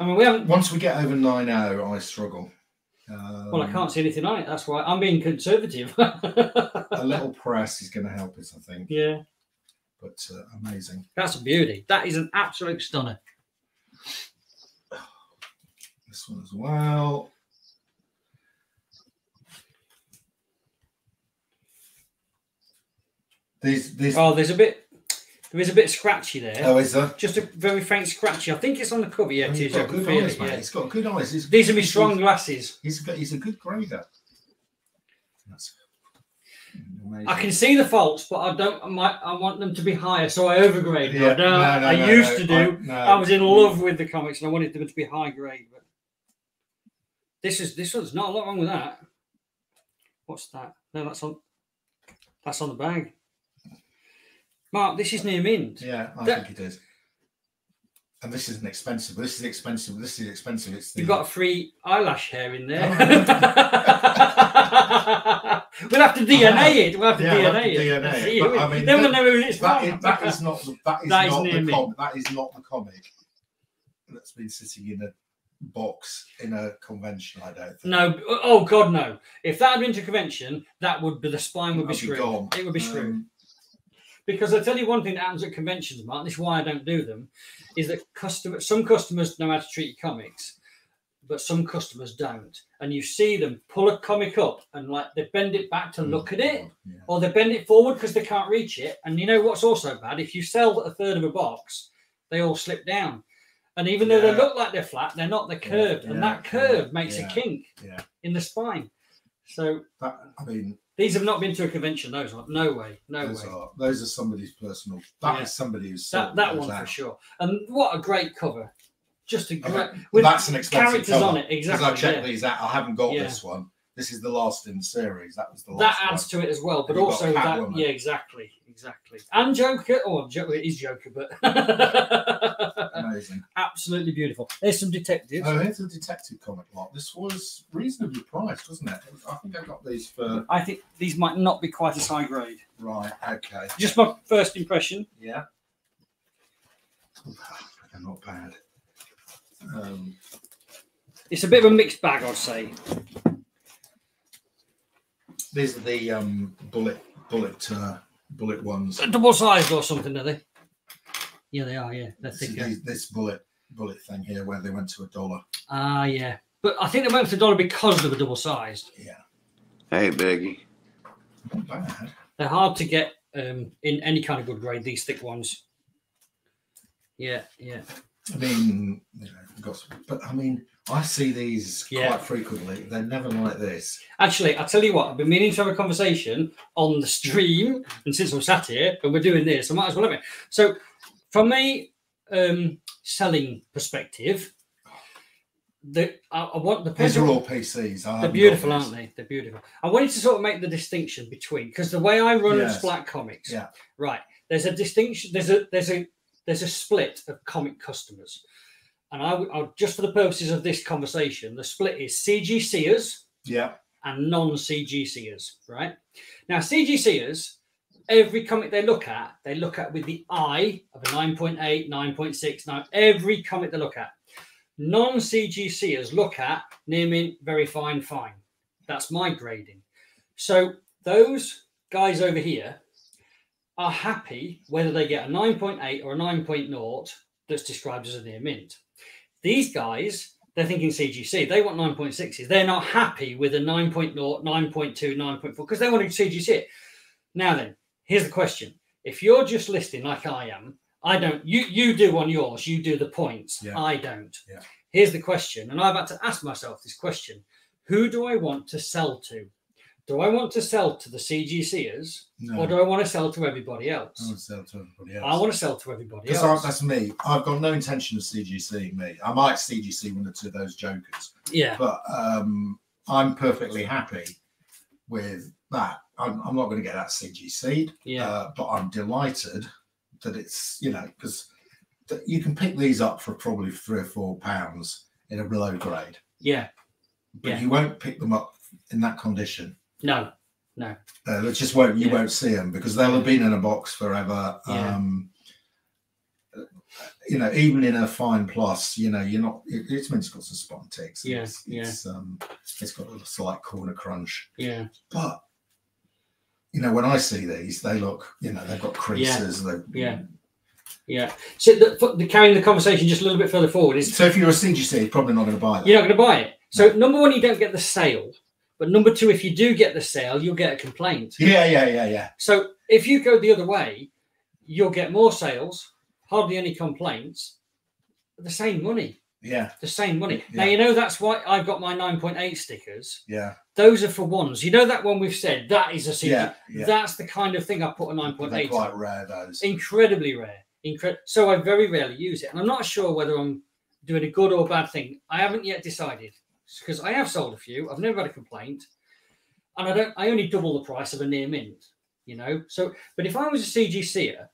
I mean, we haven't. Once we get over 9.0, I struggle. Well, I can't see anything on it. That's why I'm being conservative. A little press is going to help us, I think. Yeah. But amazing. That's a beauty. That is an absolute stunner. This one as well. These oh, there is a bit scratchy there. Oh, is there? Just a very faint scratchy. I think it's on the cover. Yeah, he's got good eyes, mate. He's got good eyes. These are my strong glasses. He's a good grader. That's amazing. I can see the faults, but I don't. I want them to be higher, so I overgrade. Yeah. I used to do. I was in love with the comics, and I wanted them to be high grade, but. This one's not a lot wrong with that. What's that? No, that's on the bag. Mark, this is near mint. Yeah, I think it is. And this isn't expensive. This is expensive. This is expensive. It's the... You've got a free eyelash hair in there. We'll have to DNA it. We'll have to DNA it. But, I mean, then we'll know who it is. That is not the comic that's been sitting in a box in a convention, I don't think. No, oh God, no. If that had been to convention, that would be the spine would be screwed. It would be screwed. Because I tell you one thing that happens at conventions, Mark, and this is why I don't do them, is that some customers know how to treat your comics. but some customers don't. And you see them pull a comic up and like they bend it back to look at it, yeah. or they bend it forward because they can't reach it. And you know what's also bad? If you sell a third of a box, they all slip down. And even though yeah. they look like they're flat, they're not, they're curved. Yeah. And that curve yeah. makes yeah. a kink yeah. in the spine. So, that, I mean, these have not been to a convention, those are no way, no those way. Are, those are somebody's personal, that yeah. is somebody who's that one out. For sure. And what a great cover! Just a great, with that's an expensive characters cover. On it, exactly. Because I checked yeah. these out, I haven't got yeah. this one. This is the last in the series. That was the last. That adds one. To it as well, but also that, woman. Yeah, exactly, exactly. And Joker, oh, it is Joker, but amazing, absolutely beautiful. There's some detectives. Oh, here's a detective comic lot. This was reasonably priced, wasn't it? I think I got these for. I think these might not be quite as high grade. Right. Okay. Just my first impression. Yeah. They're not bad. It's a bit of a mixed bag, I'd say. These are the bullet ones. Double sized or something, are they? Yeah, they are. Yeah, they're thinking. This bullet thing here, where they went to $1. Ah, yeah. But I think they went for $1 because they were double sized. Yeah. Hey, Biggie. Not bad. They're hard to get in any kind of good grade. These thick ones. Yeah, yeah. I mean, you know, but I mean, I see these yeah. quite frequently. They're never like this. Actually, I tell you what, I've been meaning to have a conversation on the stream, and since I'm sat here and we're doing this, I might as well have it. So, from a selling perspective, I want the these are all PCs. They're beautiful, aren't they? They're beautiful. I wanted to sort of make the distinction between because the way I run yes. Splat Comics, yeah, right. There's a distinction. There's a split of comic customers. And I just for the purposes of this conversation, the split is CGCers yeah. and non-CGCers, right? Now, CGCers, every comic they look at with the eye of a 9.8, 9.6, 9, every comic they look at. Non-CGCers look at near mint, very fine, fine. That's my grading. So those guys over here, are happy whether they get a 9.8 or a 9.0 that's described as a near mint. These guys, they're thinking CGC. They want 9.6s. They're not happy with a 9.0, 9.2, 9.4 because they want to CGC it. Now then, here's the question. If you're just listing like I am, I don't, you do on yours, you do the points. Yeah. I don't. Yeah. Here's the question. And I've had to ask myself this question. Who do I want to sell to? Do I want to sell to the CGCers no. or do I want to sell to everybody else? I want to sell to everybody else. I want to sell to everybody else. Because that's me. I've got no intention of CGCing me. I might CGC one or two of those jokers. Yeah. But I'm perfectly happy with that. I'm not going to get that CGC'd. Yeah. But I'm delighted that it's, you know, because you can pick these up for probably £3 or £4 in a below grade. Yeah. But yeah. you won't pick them up in that condition. No, no. Which just won't you yeah. won't see them because they'll have been in a box forever. Yeah. You know, even in a fine plus, you know, you're not. It's meant it's got some spot and ticks. Yes, yeah, yeah. It's got a slight corner crunch. Yeah. But you know, when I see these, they look. You know, they've got creases. Yeah. Yeah. Yeah. So the carrying the conversation just a little bit further forward is. So if you're a CGC, you're probably not going to buy that. You're not going to buy it. So no. Number one, you don't get the sale. But number two, if you do get the sale, you'll get a complaint. Yeah, yeah, yeah, yeah. So if you go the other way, you'll get more sales, hardly any complaints, the same money. Yeah. The same money. Yeah. Now, you know, that's why I've got my 9.8 stickers. Yeah. Those are for ones. You know that one we've said, that is a CG. Yeah, yeah. That's the kind of thing I put a 9.8. They're quite rare, those. Incredibly rare. So I very rarely use it. And I'm not sure whether I'm doing a good or bad thing. I haven't yet decided. Because I have sold a few, I've never had a complaint, and I only double the price of a near mint, you know. So, but if I was a CGCer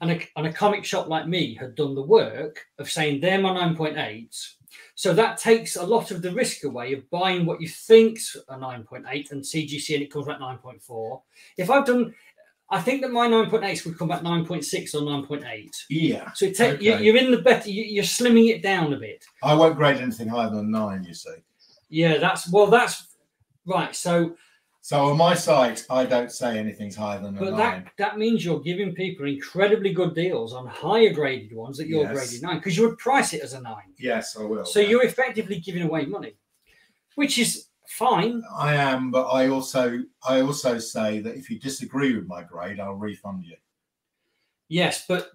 and a comic shop like me had done the work of saying they're my 9.8s, so that takes a lot of the risk away of buying what you think's a 9.8 and CGC and it comes back 9.4. If I've done, I think that my 9.8s would come back 9.6 or 9.8. Yeah. So okay. you're in the better, you're slimming it down a bit. I won't grade anything higher than 9, you see. Yeah, that's right. So So on my site, I don't say anything's higher than a 9. But that means you're giving people incredibly good deals on higher graded ones that you're graded 9, because you would price it as a 9. Yes, I will. So you're effectively giving away money, which is fine. I am, but I also say that if you disagree with my grade, I'll refund you. Yes, but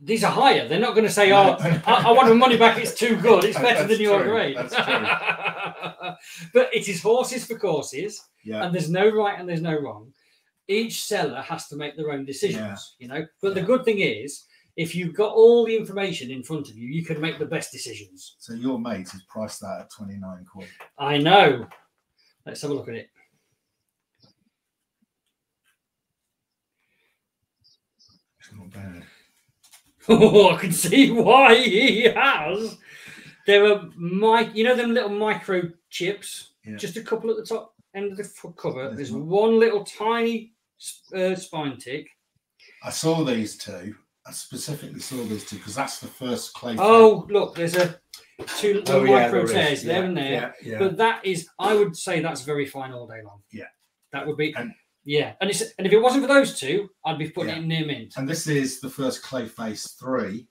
these are higher. They're not going to say, "Oh, I want my money back. It's too good. It's better than your grade." That's true. But it is horses for courses. Yeah. And there's no right and there's no wrong. Each seller has to make their own decisions, you know. But the good thing is, if you've got all the information in front of you, you can make the best decisions. So your mate has priced that at 29 quid. I know. Let's have a look at it. It's not bad. Oh, I can see why he has. There are, you know, them little micro chips, just a couple at the top end of the foot cover. There's one little tiny spine tick. I saw these two. I specifically saw these two because that's the first clay. Oh, look, there's two little micro tears there and there. Yeah, yeah. But that is, I would say that's very fine all day long. Yeah. That would be, and if it wasn't for those two, I'd be putting it near mint. And this is the first Clayface 3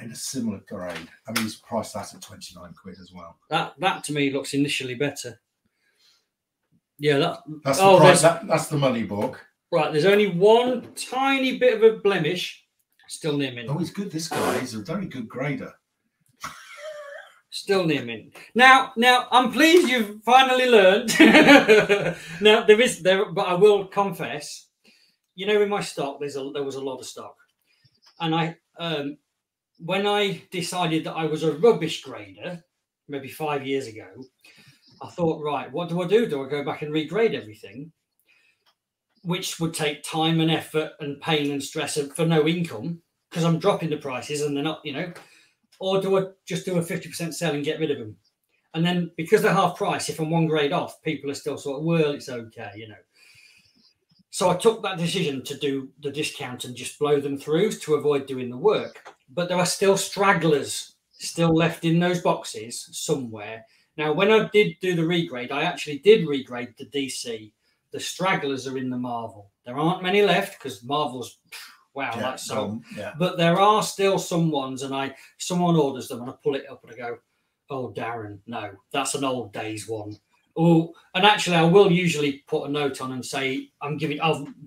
in a similar grade. I mean, he's priced that at 29 quid as well. That to me looks initially better. Yeah, that's the price. That's the money book. Right, there's only one tiny bit of a blemish, still near mint. Oh, he's good, this guy. He's a very good grader. Still near mint. Now, I'm pleased you've finally learned. Now, but I will confess, you know, in my stock, there was a lot of stock. And I, when I decided that I was a rubbish grader, maybe 5 years ago, I thought, right, what do I do? Do I go back and regrade everything? Which would take time and effort and pain and stress for no income because I'm dropping the prices and they're not, you know, or do I just do a 50% sell and get rid of them? And then because they're half price, if I'm one grade off, people are still sort of, well, it's okay, you know. So I took that decision to do the discount and just blow them through to avoid doing the work. But there are still stragglers still left in those boxes somewhere. Now, when I did do the regrade, I actually did regrade the DC. The stragglers are in the Marvel. There aren't many left because Marvel's, wow, that's so. Yeah. But there are still some ones, and someone orders them, and I pull it up and I go, oh, Darren, no, that's an old days one. Oh, and actually, I will usually put a note on and say, I'll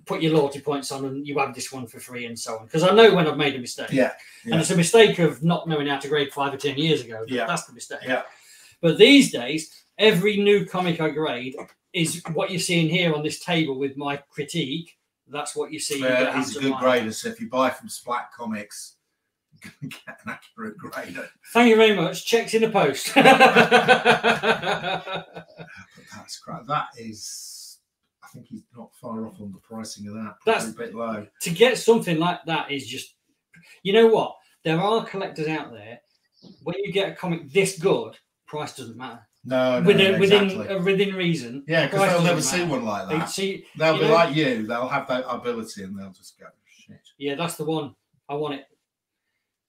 put your loyalty points on, and you have this one for free, and so on, because I know when I've made a mistake. Yeah, yeah. And it's a mistake of not knowing how to grade 5 or 10 years ago. Yeah, that's the mistake. Yeah. But these days, every new comic I grade is what you're seeing here on this table with my critique. That's what you see. He's a good grader, so if you buy from Splat Comics, you're going to get an accurate grader. Thank you very much. Checks in the post. That's crap. That is, I think he's not far off on the pricing of that. That's a bit low. To get something like that is just, you know what? There are collectors out there. When you get a comic this good, price doesn't matter. No, within reason. Yeah, because they'll never see one like that. They'll be like you. They'll have that ability, and they'll just go, shit. Yeah, that's the one. I want it.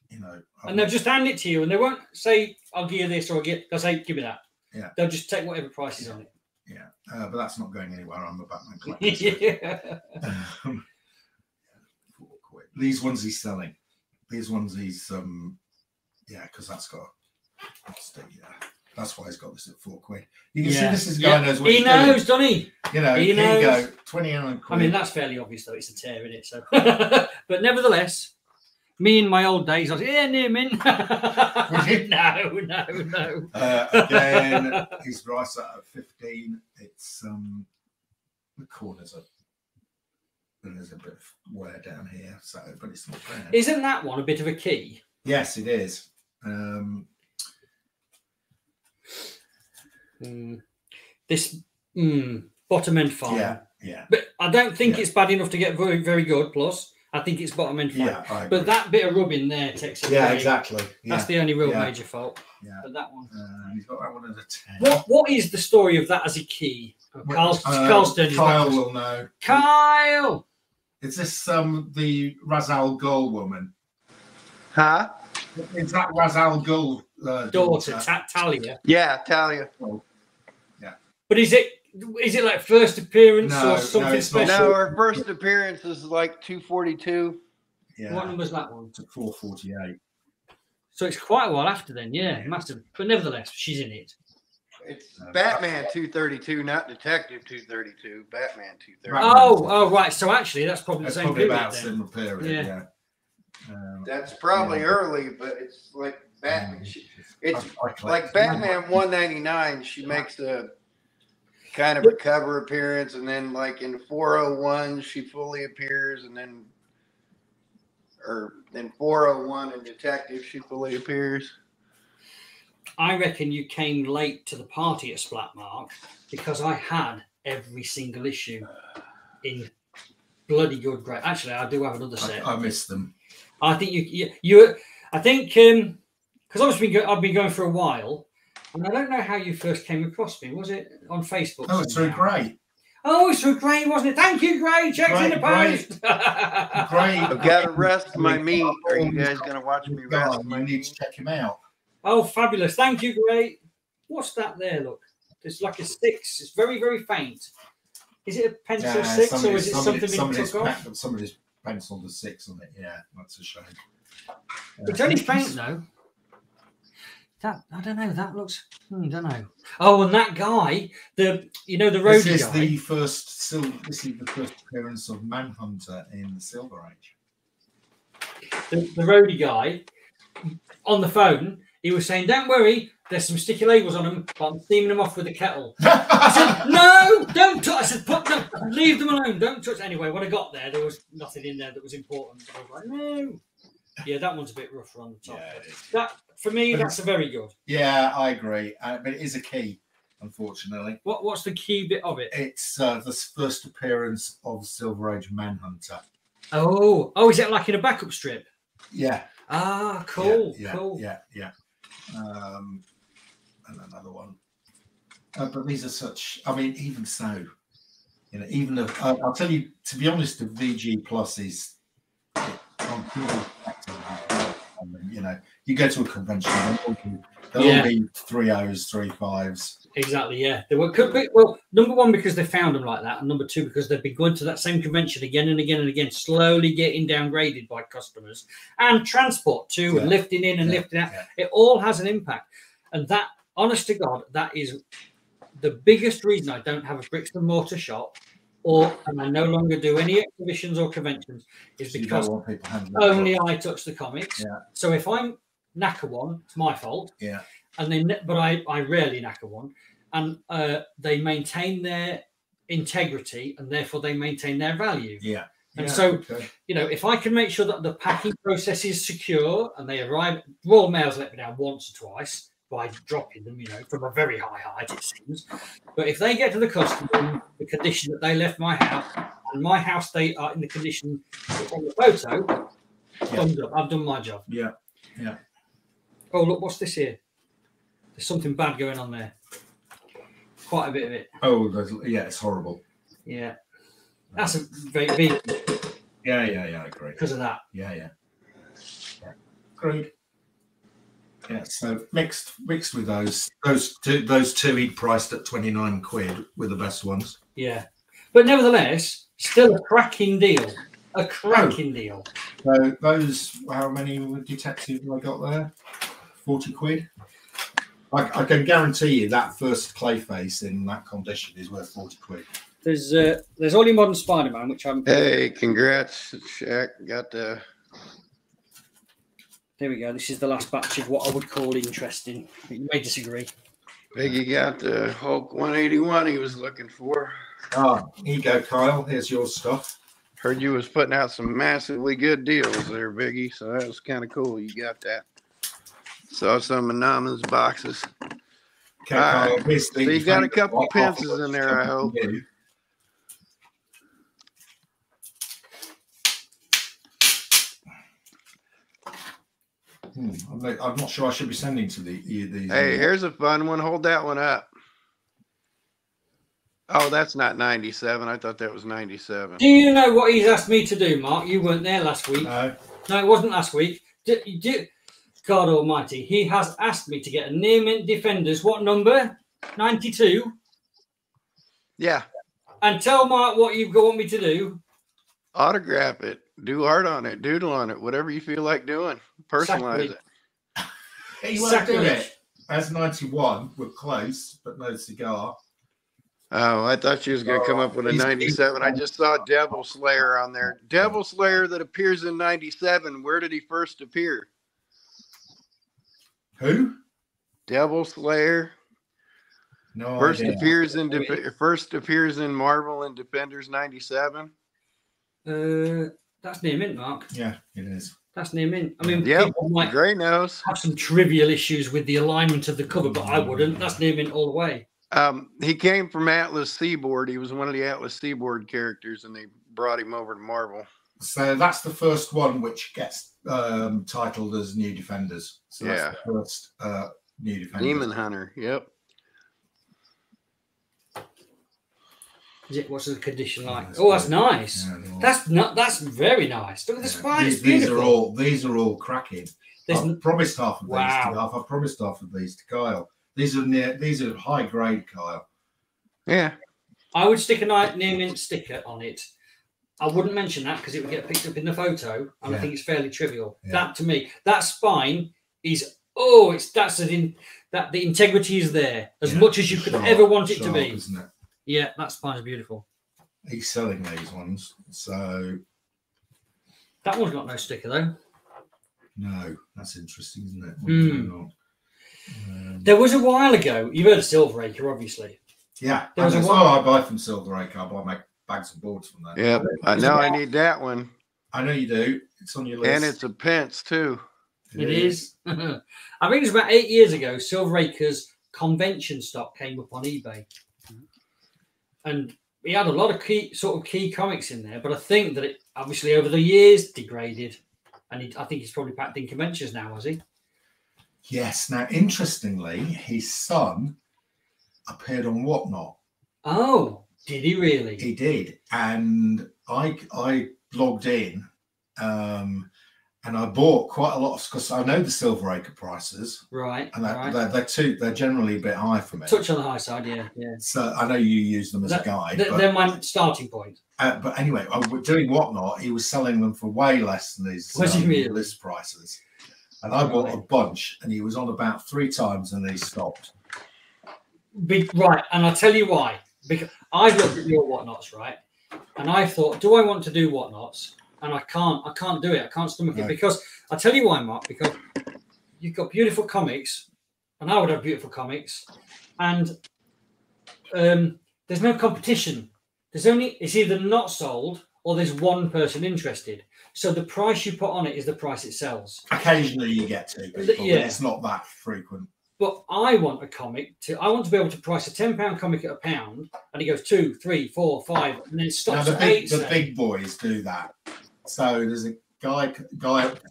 You know, and they'll just hand it to you, and they won't say, "I'll give you this," or they'll say, "Give me that." Yeah, they'll just take whatever price is on it. Yeah, but that's not going anywhere. I'm a Batman collector. Yeah. These ones he's selling. These ones he's because that's got. That's why he's got this at 4 quid. You can see this is guy knows what he's doing. Doesn't he? You know, he knows. Can go 29 quid. I mean, that's fairly obvious, though. It's a tear, isn't it? So, but nevertheless, me in my old days, I was near mint. No. Again, his price at 15. It's the corners are. And there's a bit of wear down here, so but it's not bad. Isn't that one a bit of a key? Yes, it is. This bottom end fine, but I don't think it's bad enough to get very, very good. Plus, I think it's bottom end fine, but that bit of rubbing there takes it, exactly. Yeah. That's the only real major fault, but that one, he's got that one as a 10. What is the story of that as a key? Kyle will know. Kyle, is this the Ra's al Ghul woman? Huh? Is that Ra's al Ghul daughter? Talia. Yeah, Talia. Oh. Yeah. But is it Is it like first appearance or something special? No, our first appearance is like 242. Yeah. What number's that one? To 448. So it's quite a while after then, yeah. It must have, but nevertheless, she's in it. It's Batman 232, not Detective 232. Batman 232. Oh, right. So actually, that's probably the same period. That's probably about similar period. Yeah. That's probably early, but it's like Batman. It's like Batman 199. She makes a kind of a cover appearance, and then like in 401, she fully appears, and then or in 401 and Detective, she fully appears. I reckon you came late to the party at Splatmark because I had every single issue in bloody good grade. Actually, I do have another set. I missed them. I think you I think because obviously I've been going for a while, and I don't know how you first came across me. Was it on Facebook? Oh, it's through Gray. Oh, it's through Gray, wasn't it? Thank you, Gray. Checks in the post. Gray, I've got to rest my meat. Are you guys going to watch me rest my meat? I need to check him out. Oh, fabulous! Thank you, Gray. What's that there? Look, it's like a six. It's very, very faint. Is it a pencil six, or is it something took off? Somebody's penciled a six on it. Yeah, that's a shame. It's only faint though. That I don't know. That looks. Don't know. Oh, and that guy, the roadie guy. This is the first appearance of Manhunter in the Silver Age. The roadie guy on the phone. He was saying, "Don't worry, there's some sticky labels on them, but I'm steaming them off with a kettle." I said, "No, don't touch." I said, "Put them, leave them alone. Don't touch." Anyway, when I got there was nothing in there that was important. I was like, "No." Yeah, that one's a bit rougher on the top. Yeah, that for me, that's a very good. Yeah, I agree, but it is a key, unfortunately. What's the key bit of it? It's the first appearance of Silver Age Manhunter. Oh, is it like in a backup strip? Yeah. Ah, cool. Yeah. And another one, but these are such. I mean, even so, even if I'll tell you, to be honest, the VG Plus is, you go to a convention, they'll all be 3.0s, 3.5s. Exactly, yeah. They were number one because they found them like that, and number two because they've been going to that same convention again and again and again, slowly getting downgraded by customers and transport too, and lifting in and lifting out. Yeah. It all has an impact, and that, honest to God, that is the biggest reason I don't have a bricks and mortar shop. And I no longer do any exhibitions or conventions, is because only I touch the comics. Yeah. So if I'm knacker one, it's my fault. Yeah. And then, but I rarely knacker one, and they maintain their integrity, and therefore they maintain their value. Yeah. And if I can make sure that the packing process is secure and they arrive, Royal Mail's let me down once or twice by dropping them, from a very high height, it seems. But if they get to the customer in the condition that they left my house, and my house they are in the condition on the photo, I've done my job. Yeah, yeah. Oh, look, what's this here? There's something bad going on there. Quite a bit of it. Oh, yeah, it's horrible. Yeah. That's a great beat. Yeah, I agree. Because of that. Yeah. Agreed. Yeah, so mixed with those two he priced at 29 quid were the best ones. Yeah, but nevertheless, still a cracking deal. A cracking deal. So those, how many Detective I got there? 40 quid. I can guarantee you that first Clayface in that condition is worth 40 quid. There's All Your Modern Spider-Man, which I'm. Hey, congrats, Shaq! Got the. There we go. This is the last batch of what I would call interesting. You may disagree. Biggie got the Hulk 181 he was looking for. Oh, here you go, Kyle. Here's your stuff. Heard you was putting out some massively good deals there, Biggie. So that was kind of cool. You got that. Saw some anonymous boxes. Okay, Kyle, so you got a couple of pencils in there, I hope. I'm not sure I should be sending to these. Hey, here's a fun one. Hold that one up. Oh, that's not 97. I thought that was 97. Do you know what he's asked me to do, Mark? You weren't there last week. No, it wasn't last week. God almighty. He has asked me to get a Near Mint Defenders. What number? 92? Yeah. And tell Mark what you want me to do. Autograph it. Do art on it. Doodle on it. Whatever you feel like doing. Personalize it. He won't do it. That's 91. We're close, but no cigar. Oh, I thought she was going to come up with a 97. I just saw Devil Slayer on there. Devil Slayer that appears in 97. Where did he first appear? Who? Devil Slayer. No, first appears in Marvel and Defenders 97. That's near mint, Mark. Yeah, it is. That's near mint. I mean, yeah, Grey Nose have some trivial issues with the alignment of the cover, but I wouldn't. That's near mint all the way. He came from Atlas Seaboard. He was one of the Atlas Seaboard characters, and they brought him over to Marvel. So that's the first one, which gets titled as New Defenders. So that's the first New Defenders. Demon Hunter. Yep. Is it, what's the condition like? Oh, that's nice. Yeah, that's very nice. Look at the spine. It's beautiful. These are all cracking. I promised half of these to Garth. I promised half of these to Kyle. These are high grade, Kyle. Yeah. I would stick a near mint sticker on it. I wouldn't mention that because it would get picked up in the photo, and I think it's fairly trivial. Yeah. That to me, that spine is the integrity is there as much as you could ever want it to be. Isn't it? Yeah, that spine's beautiful. He's selling these ones, so that one's got no sticker though. No, that's interesting, isn't it? There was a while ago. You've heard of Silveracre, obviously. Yeah, I buy from Silveracre. I buy my bags and boards from that. Yeah, I know. I need that one. I know you do. It's on your list, and it's a pence too. It is. I think it was about 8 years ago. Silveracre's convention stock came up on eBay. And he had a lot of key comics in there, but I think that it obviously over the years degraded, and I think he's probably packed in conventions now, has he? Yes. Now, interestingly, his son appeared on Whatnot. Oh, did he really? He did, and I logged in, and I bought quite a lot because I know the Silveracre prices, right? And they're generally a bit high for me. Touch on the high side, yeah. So I know you use them as a guide. They're my starting point. But anyway, doing Whatnot, he was selling them for way less than these list prices, and I bought a bunch. And he was on about 3 times, and they stopped. Right, and I'll tell you why. Because I've looked at your Whatnots, right, and I thought, do I want to do Whatnots? And I can't do it. I can't stomach it because I'll tell you why, Mark. Because you've got beautiful comics, and I would have beautiful comics, and there's no competition. It's either not sold or there's one person interested. So the price you put on it is the price it sells. Occasionally you get two people, but it's not that frequent. But I want a comic to. I want to be able to price a £10 comic at £1, and it goes 2, 3, 4, 5, and then it stops at 8. The big boys do that. So there's a guy.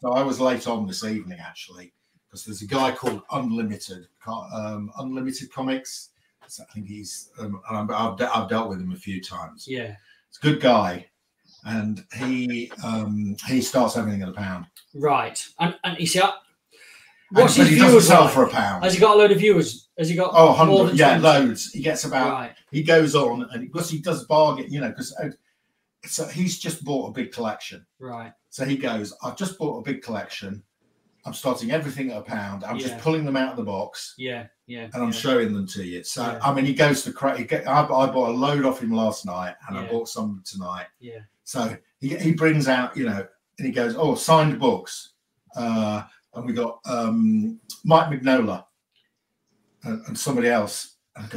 So I was late on this evening actually, because there's a guy called Unlimited Comics. So I think he's. I've dealt with him a few times. Yeah, it's a good guy, and he starts everything at £1. Right, and you see, what's his viewers sell for £1? Has he got a load of viewers? Has he got? Oh, 100. Yeah, loads. He gets about. Right. He goes on, and because he does bargain, you know, because. So he's just bought a big collection. Right. So he goes, I've just bought a big collection. I'm starting everything at £1. I'm just pulling them out of the box. Yeah, yeah. And I'm showing them to you. So, I mean, he goes to crack. I bought a load off him last night, and I bought some tonight. Yeah. So he brings out, you know, and he goes, oh, signed books. And we got Mike Mignola and somebody else. I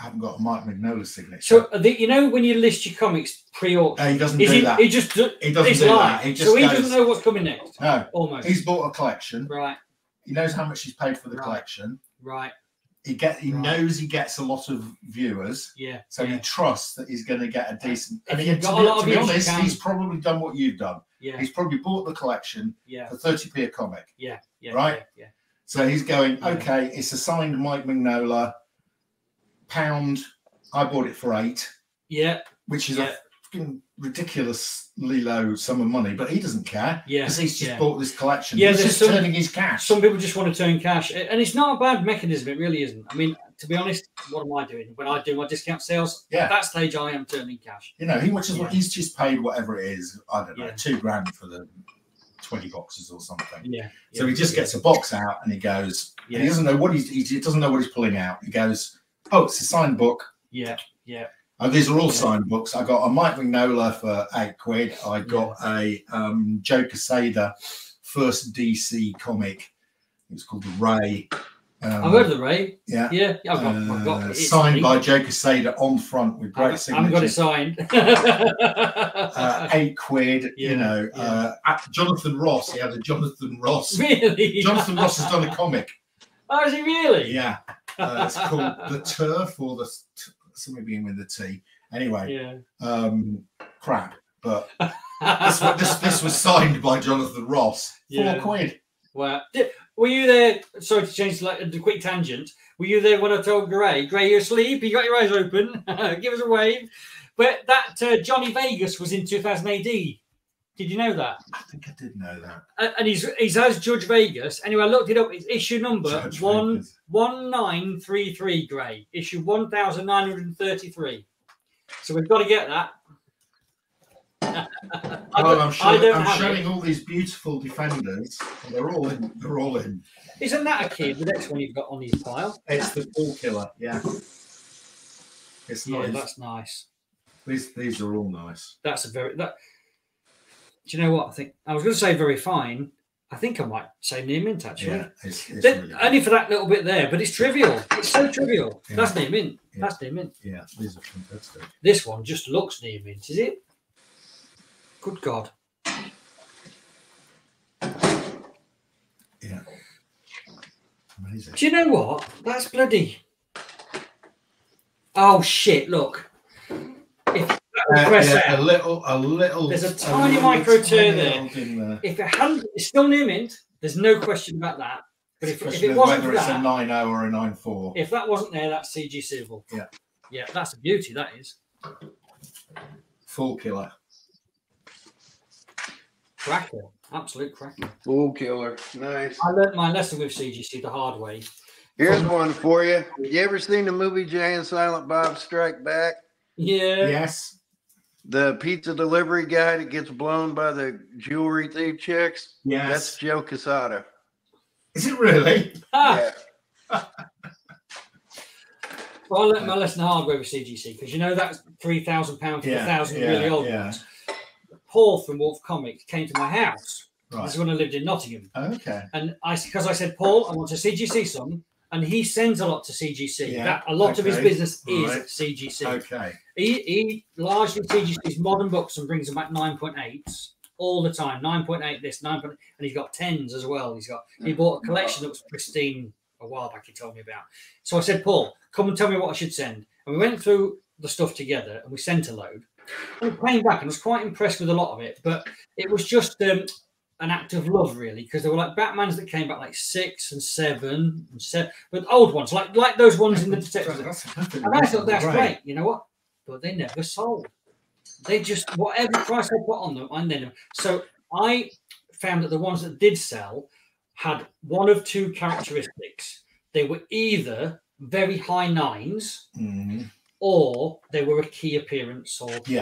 haven't got a Mike Mignola signature. So, you know, when you list your comics pre-auction, he doesn't do that. He just doesn't do that. He doesn't know what's coming next. No, almost. He's bought a collection. Right. He knows how much he's paid for the collection. Right. He knows he gets a lot of viewers. Yeah. So he trusts that he's going to get a decent. And to be honest, he's probably done what you've done. Yeah. He's probably bought the collection for 30p a comic. Yeah. Yeah. Right. Yeah. So he's going, okay, it's a signed Mike Mignola. £1. I bought it for 8. Yeah, which is a ridiculously low sum of money, but he doesn't care. Yeah, because he's just bought this collection. Yeah, he's just turning his cash. Some people just want to turn cash, and it's not a bad mechanism. It really isn't. I mean, to be honest, what am I doing when I do my discount sales? Yeah. At that stage, I am turning cash. You know, he watches what he's just paid, whatever it is. I don't know, £2,000 for the 20 boxes or something. Yeah. So he just gets a box out and he goes. Yeah. And he doesn't know what he doesn't know what he's pulling out. He goes, oh, it's a signed book. Yeah. Yeah. Oh, these are all signed books. I got a Mike Mignola for £8. I got a Joe Quesada first DC comic. It was called The Ray. I've heard of The Ray. Yeah. Yeah. I've got it. Signed by Joe Quesada on front with great signature. I've got it signed. £8. Yeah, you know, Jonathan Ross. He had a Jonathan Ross. Really? Jonathan Ross has done a comic. Oh, is he really? Yeah. It's called The Turf or The... something being with the T. Anyway, crap. But this was signed by Jonathan Ross. £4. Wow. Were you there? Sorry to change the quick tangent. Were you there when I told Gray? Gray, you're asleep. You got your eyes open. Give us a wave. But that Johnny Vegas was in 2000 AD. Did you know that? I think I did know that. And he's as Judge Vegas. Anyway, I looked it up. It's issue number 1933, Gray. Issue 1933. So we've got to get that. Well, I'm showing all these beautiful Defenders. And they're all in. They're all in. Isn't that a kid? The next one you've got on his pile. It's the Ball Killer. Yeah. It's nice. Yeah, that's nice. These are all nice. That's a very. Do you know what I think? I was going to say very fine. I think I might say near mint, actually. Yeah, it's really only for that little bit there, but it's trivial. It's so trivial. Yeah. That's near mint. Yeah. That's near mint. Yeah, these are fantastic. This one just looks near mint, is it? Good God. Yeah. Amazing. Do you know what? That's bloody... Oh, shit, look. A little. There's a tiny micro tear there. If it hadn't, it's still near mint. There's no question about that. But if it wasn't whether it's a 9.0 or a 9.4, if that wasn't there, that's CG Silver. Yeah, yeah, that's a beauty. That is. Full Killer. Cracker, absolute cracker. Full Killer, nice. I learned my lesson with CGC the hard way. Here's one for you. You ever seen the movie Jay and Silent Bob Strike Back? Yeah. Yes. The pizza delivery guy that gets blown by the jewelry thief chicks. Yes. That's Joe Quesada. Is it really? Yeah. Well, I learned my lesson hard way with CGC because you know that's £3,000 for 1,000 really old ones. Paul from Wolf Comics came to my house. Right. This is when I lived in Nottingham. Okay. And because I said, Paul, I want to CGC some. And he sends a lot to CGC. Yeah, that, a lot of his business is CGC. Okay. He largely CGC's modern books and brings them back 9.8s all the time. 9.8 this, 9.8. And he's got 10s as well. He bought a collection that was pristine a while back, he told me about. So I said, Paul, come and tell me what I should send. And we went through the stuff together and we sent a load. And we came back and I was quite impressed with a lot of it. But it was just... an act of love, really, because they were like Batmans that came back like 6 and 7 and 7, but old ones, like those ones in the detective. And I thought that's great, you know what? But they never sold. They just whatever price they put on them, I knew them. So I found that the ones that did sell had one of two characteristics. They were either very high 9s. Mm-hmm. Or they were a key appearance, or they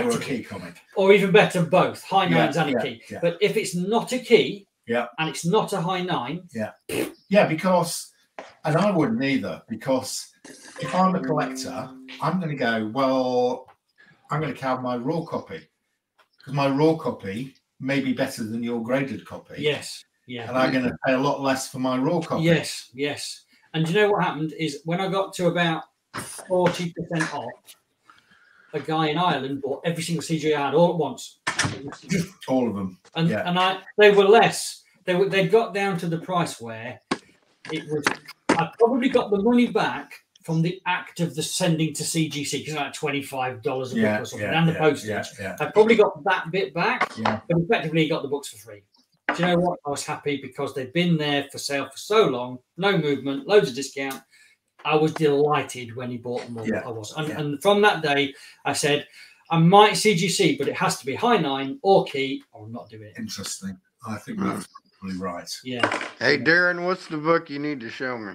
were a key comic, or even better, both high 9s and a key. Yeah. But if it's not a key, and it's not a high 9, because, and I wouldn't either, because if I'm a collector, I'm going to go, well, I'm going to count my raw copy because my raw copy may be better than your graded copy. Yes, and I'm going to pay a lot less for my raw copy. Yes. And you know what happened is when I got to about 40% off, a guy in Ireland bought every single CG I had all at once. All of them. And they were less. They got down to the price where it was. I probably got the money back from the act of the sending to CGC because I had $25 a book or something, and the postage. I probably got that bit back, but effectively got the books for free. Do you know what? I was happy because they've been there for sale for so long, no movement, loads of discount. I was delighted when he bought them all. I was. And from that day, I said, I might CGC, but it has to be high 9 or key, or I'm not doing it. Interesting. I think that's probably right. Yeah. Hey, Darren, what's the book you need to show me?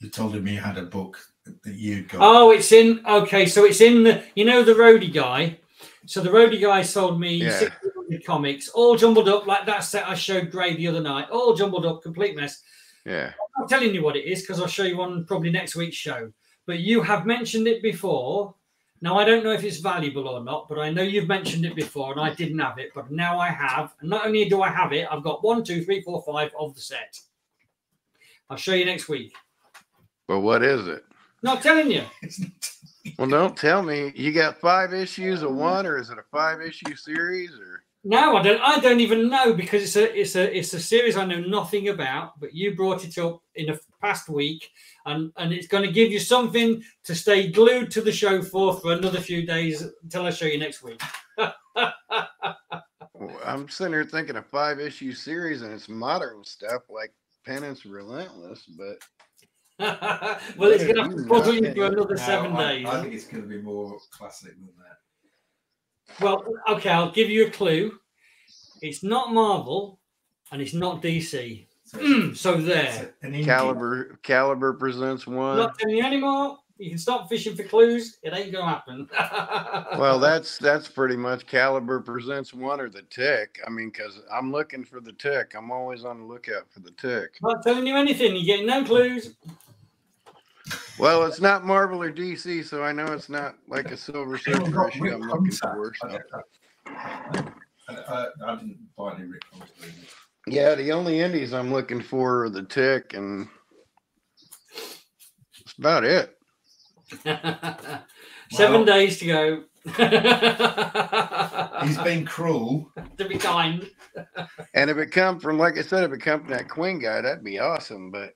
You told him you had a book that you got. Oh, it's in. Okay, so it's in the. You know the roadie guy. So the roadie guy sold me 600 comics, all jumbled up like that set I showed Gray the other night. All jumbled up, complete mess. Yeah. I'm not telling you what it is because I'll show you on probably next week's show. But you have mentioned it before. Now, I don't know if it's valuable or not, but I know you've mentioned it before and I didn't have it, but now I have. And not only do I have it, I've got 1, 2, 3, 4, 5 of the set. I'll show you next week. Well, what is it? Not telling you. Well, don't tell me. You got 5 issues of one, or is it a 5-issue series? Or no, I don't even know because it's a series I know nothing about. But you brought it up in the past week, and it's going to give you something to stay glued to the show for another few days until I show you next week. Well, I'm sitting here thinking a 5-issue series, and it's modern stuff like Penance Relentless, but. Well, it's going to have to puzzle you for another 7 days. I think it's going to be more classic than that. Well, okay, I'll give you a clue. It's not Marvel, and it's not DC. So, so there. Caliber presents one. Not telling you anymore. You can stop fishing for clues. It ain't going to happen. Well, that's pretty much Caliber presents one or the Tick. I mean, because I'm looking for the Tick. I'm always on the lookout for the Tick. Not telling you anything. You're getting no clues. Well, it's not Marvel or DC, so I know it's not like a Silver Surfer issue I'm looking for. So. I didn't buy any Rick Hunter. Yeah, the only indies I'm looking for are the Tick, and that's about it. 7 days to go. He's been cruel. To be kind. And if it come from, like I said, if it come from that Quinn guy, that'd be awesome, but...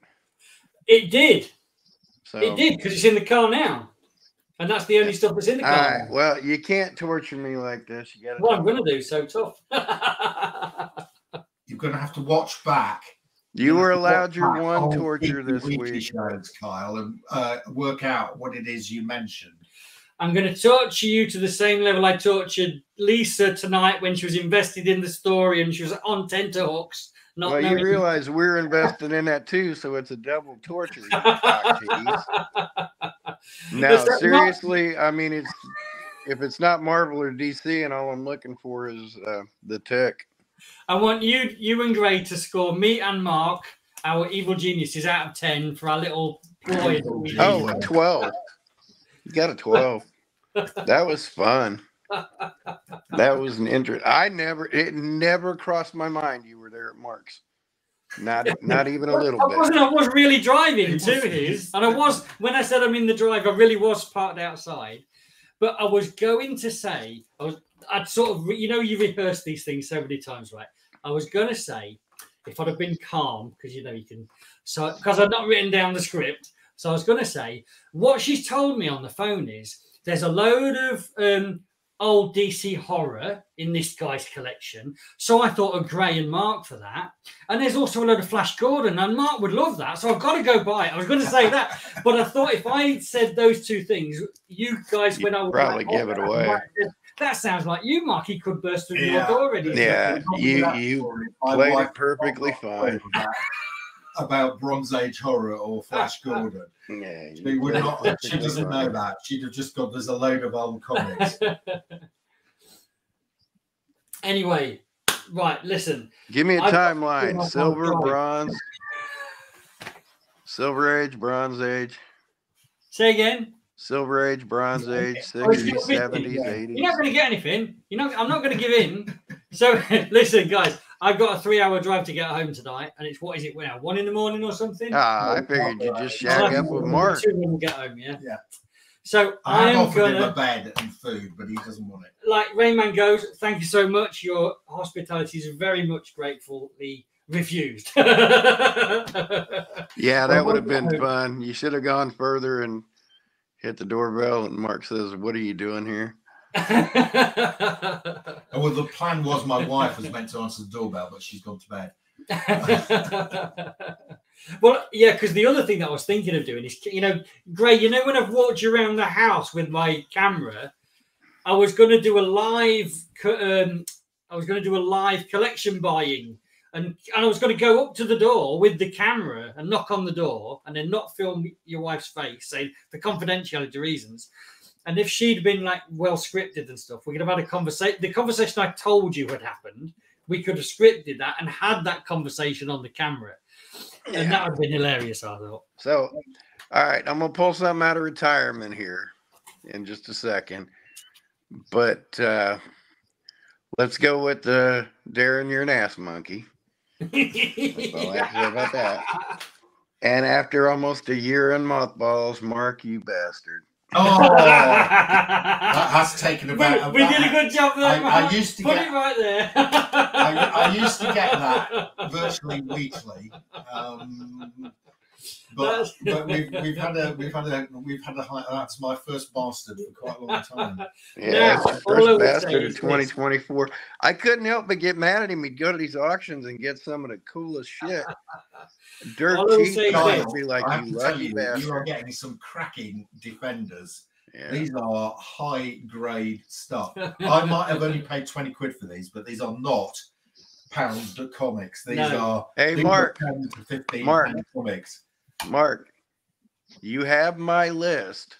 It did. So, it did, because it's in the car now. And that's the only stuff that's in the car. All right. Well, you can't torture me like this. You gotta well, I'm going to do so tough. You're going to have to watch back. You were allowed your one torture this week. Shows, Kyle, and work out what it is you mentioned. I'm going to torture you to the same level I tortured Lisa tonight when she was invested in the story and she was on tenterhooks. Well, you realize we're invested in that too, so it's a double torture. Now, seriously, I mean, it's if it's not Marvel or DC, and all I'm looking for is the Tick. I want you and Gray to score me and Mark, our evil geniuses, out of 10 for our little ploy. Oh, a 12. You got a 12. That was fun. That was an interest. It never crossed my mind you were there at Mark's. Not even a little bit. I was really driving to his. And I was, when I said I'm in the drive, I really was parked outside. But I was going to say, I'd sort of, you know, you rehearse these things so many times, right? I was going to say, if I'd have been calm, because, you know, you can, so, because I'd not written down the script. So I was going to say, what she's told me on the phone is there's a load of old DC horror in this guy's collection. So I thought of Gray and Mark for that. And there's also a load of Flash Gordon, and Mark would love that. So I've got to go buy it. I was going to say that. But I thought if I said those two things, you guys, when I would probably give it away. That sounds like you, Mark. He could burst through your door already. Yeah, you played it perfectly fine. About Bronze Age horror or Flash Gordon. Yeah, she would not. She doesn't know that. She'd have just got there's a load of old comics. Anyway, right. Listen. Give me a timeline: silver, bronze, silver age, bronze age. Say again. Silver Age, Bronze Age, 60s, 70s, 80s. You're not going to get anything. I'm not going to give in. So, listen, guys, I've got a 3-hour drive to get home tonight, and it's, what is it now, 1 in the morning or something? I figured you'd just shack up with Mark. 2 when we get home, yeah. So, I'm offered him a bed and food, but he doesn't want it. Like Rayman goes, thank you so much. Your hospitality is very much gratefully refused. Yeah, that would have been fun. You should have gone further and hit the doorbell, and Mark says, "What are you doing here?" Well, the plan was my wife was meant to answer the doorbell, but she's gone to bed. Well, yeah, because the other thing that I was thinking of doing is, you know, Gray, you know, when I've walked you around the house with my camera, I was going to do a live collection buying And I was going to go up to the door with the camera and knock on the door and then not film your wife's face, say, for confidentiality reasons. And if she'd been like well scripted and stuff, we could have had a conversation. The conversation I told you had happened, we could have scripted that and had that conversation on the camera. Yeah. And that would have been hilarious, I thought. So, all right, I'm going to pull something out of retirement here in just a second. But let's go with Darren, you're an ass monkey. That's all I have to say about that. And after almost a year in mothballs, Mark, you bastard. Oh, that has taken about. We did a good job there. I used to get it right there. I used to get that virtually weekly, but we've had a that's my first bastard for quite a long time. Yeah, now, first bastard of 2024. I couldn't help but get mad at him. He'd go to these auctions and get some of the coolest shit. Dirt cheap. Kyle, be like, I have to tell you, you are getting some cracking defenders. Yeah. These are high grade stuff. I might have only paid 20 quid for these, but these are not pounds at comics. These are hey these Mark, are 10 to 15 Mark comics. Mark, you have my list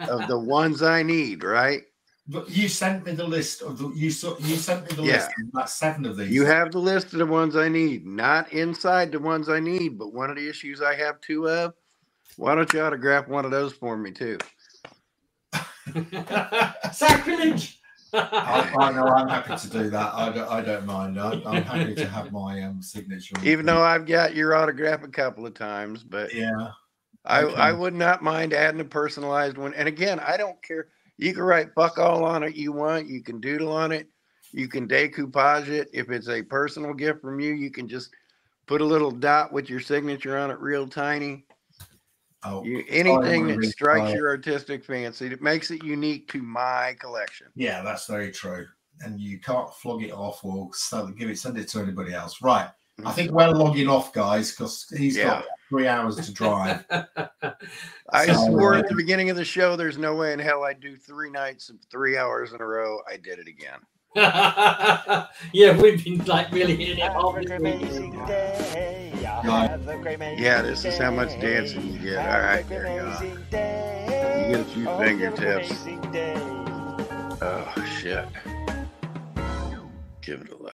of the ones I need, right? But you sent me the list of the you sent me the list of about 7 of these. You have the list of the ones I need, not inside the ones I need, but one of the issues I have 2 of. Why don't you autograph one of those for me too? Sacrilege! I know I'm happy to do that. I don't mind. I'm happy to have my signature. Even though I've got your autograph a couple of times, but yeah, I would not mind adding a personalized one. And again, I don't care. You can write fuck all on it you want. You can doodle on it. You can decoupage it. If it's a personal gift from you, you can just put a little dot with your signature on it, real tiny. Anything that strikes your artistic fancy that makes it unique to my collection. Yeah, that's very true. And you can't flog it off or send it to anybody else. Right. I think we're logging off, guys, because he's got 3 hours to drive. I swore at the beginning of the show, there's no way in hell I'd do 3 nights of 3 hours in a row. I did it again. Yeah, we've been like really hitting it off. Yeah, this is how much dancing you get. All right, there you go. You get a few fingertips. Oh, shit. Give it a look.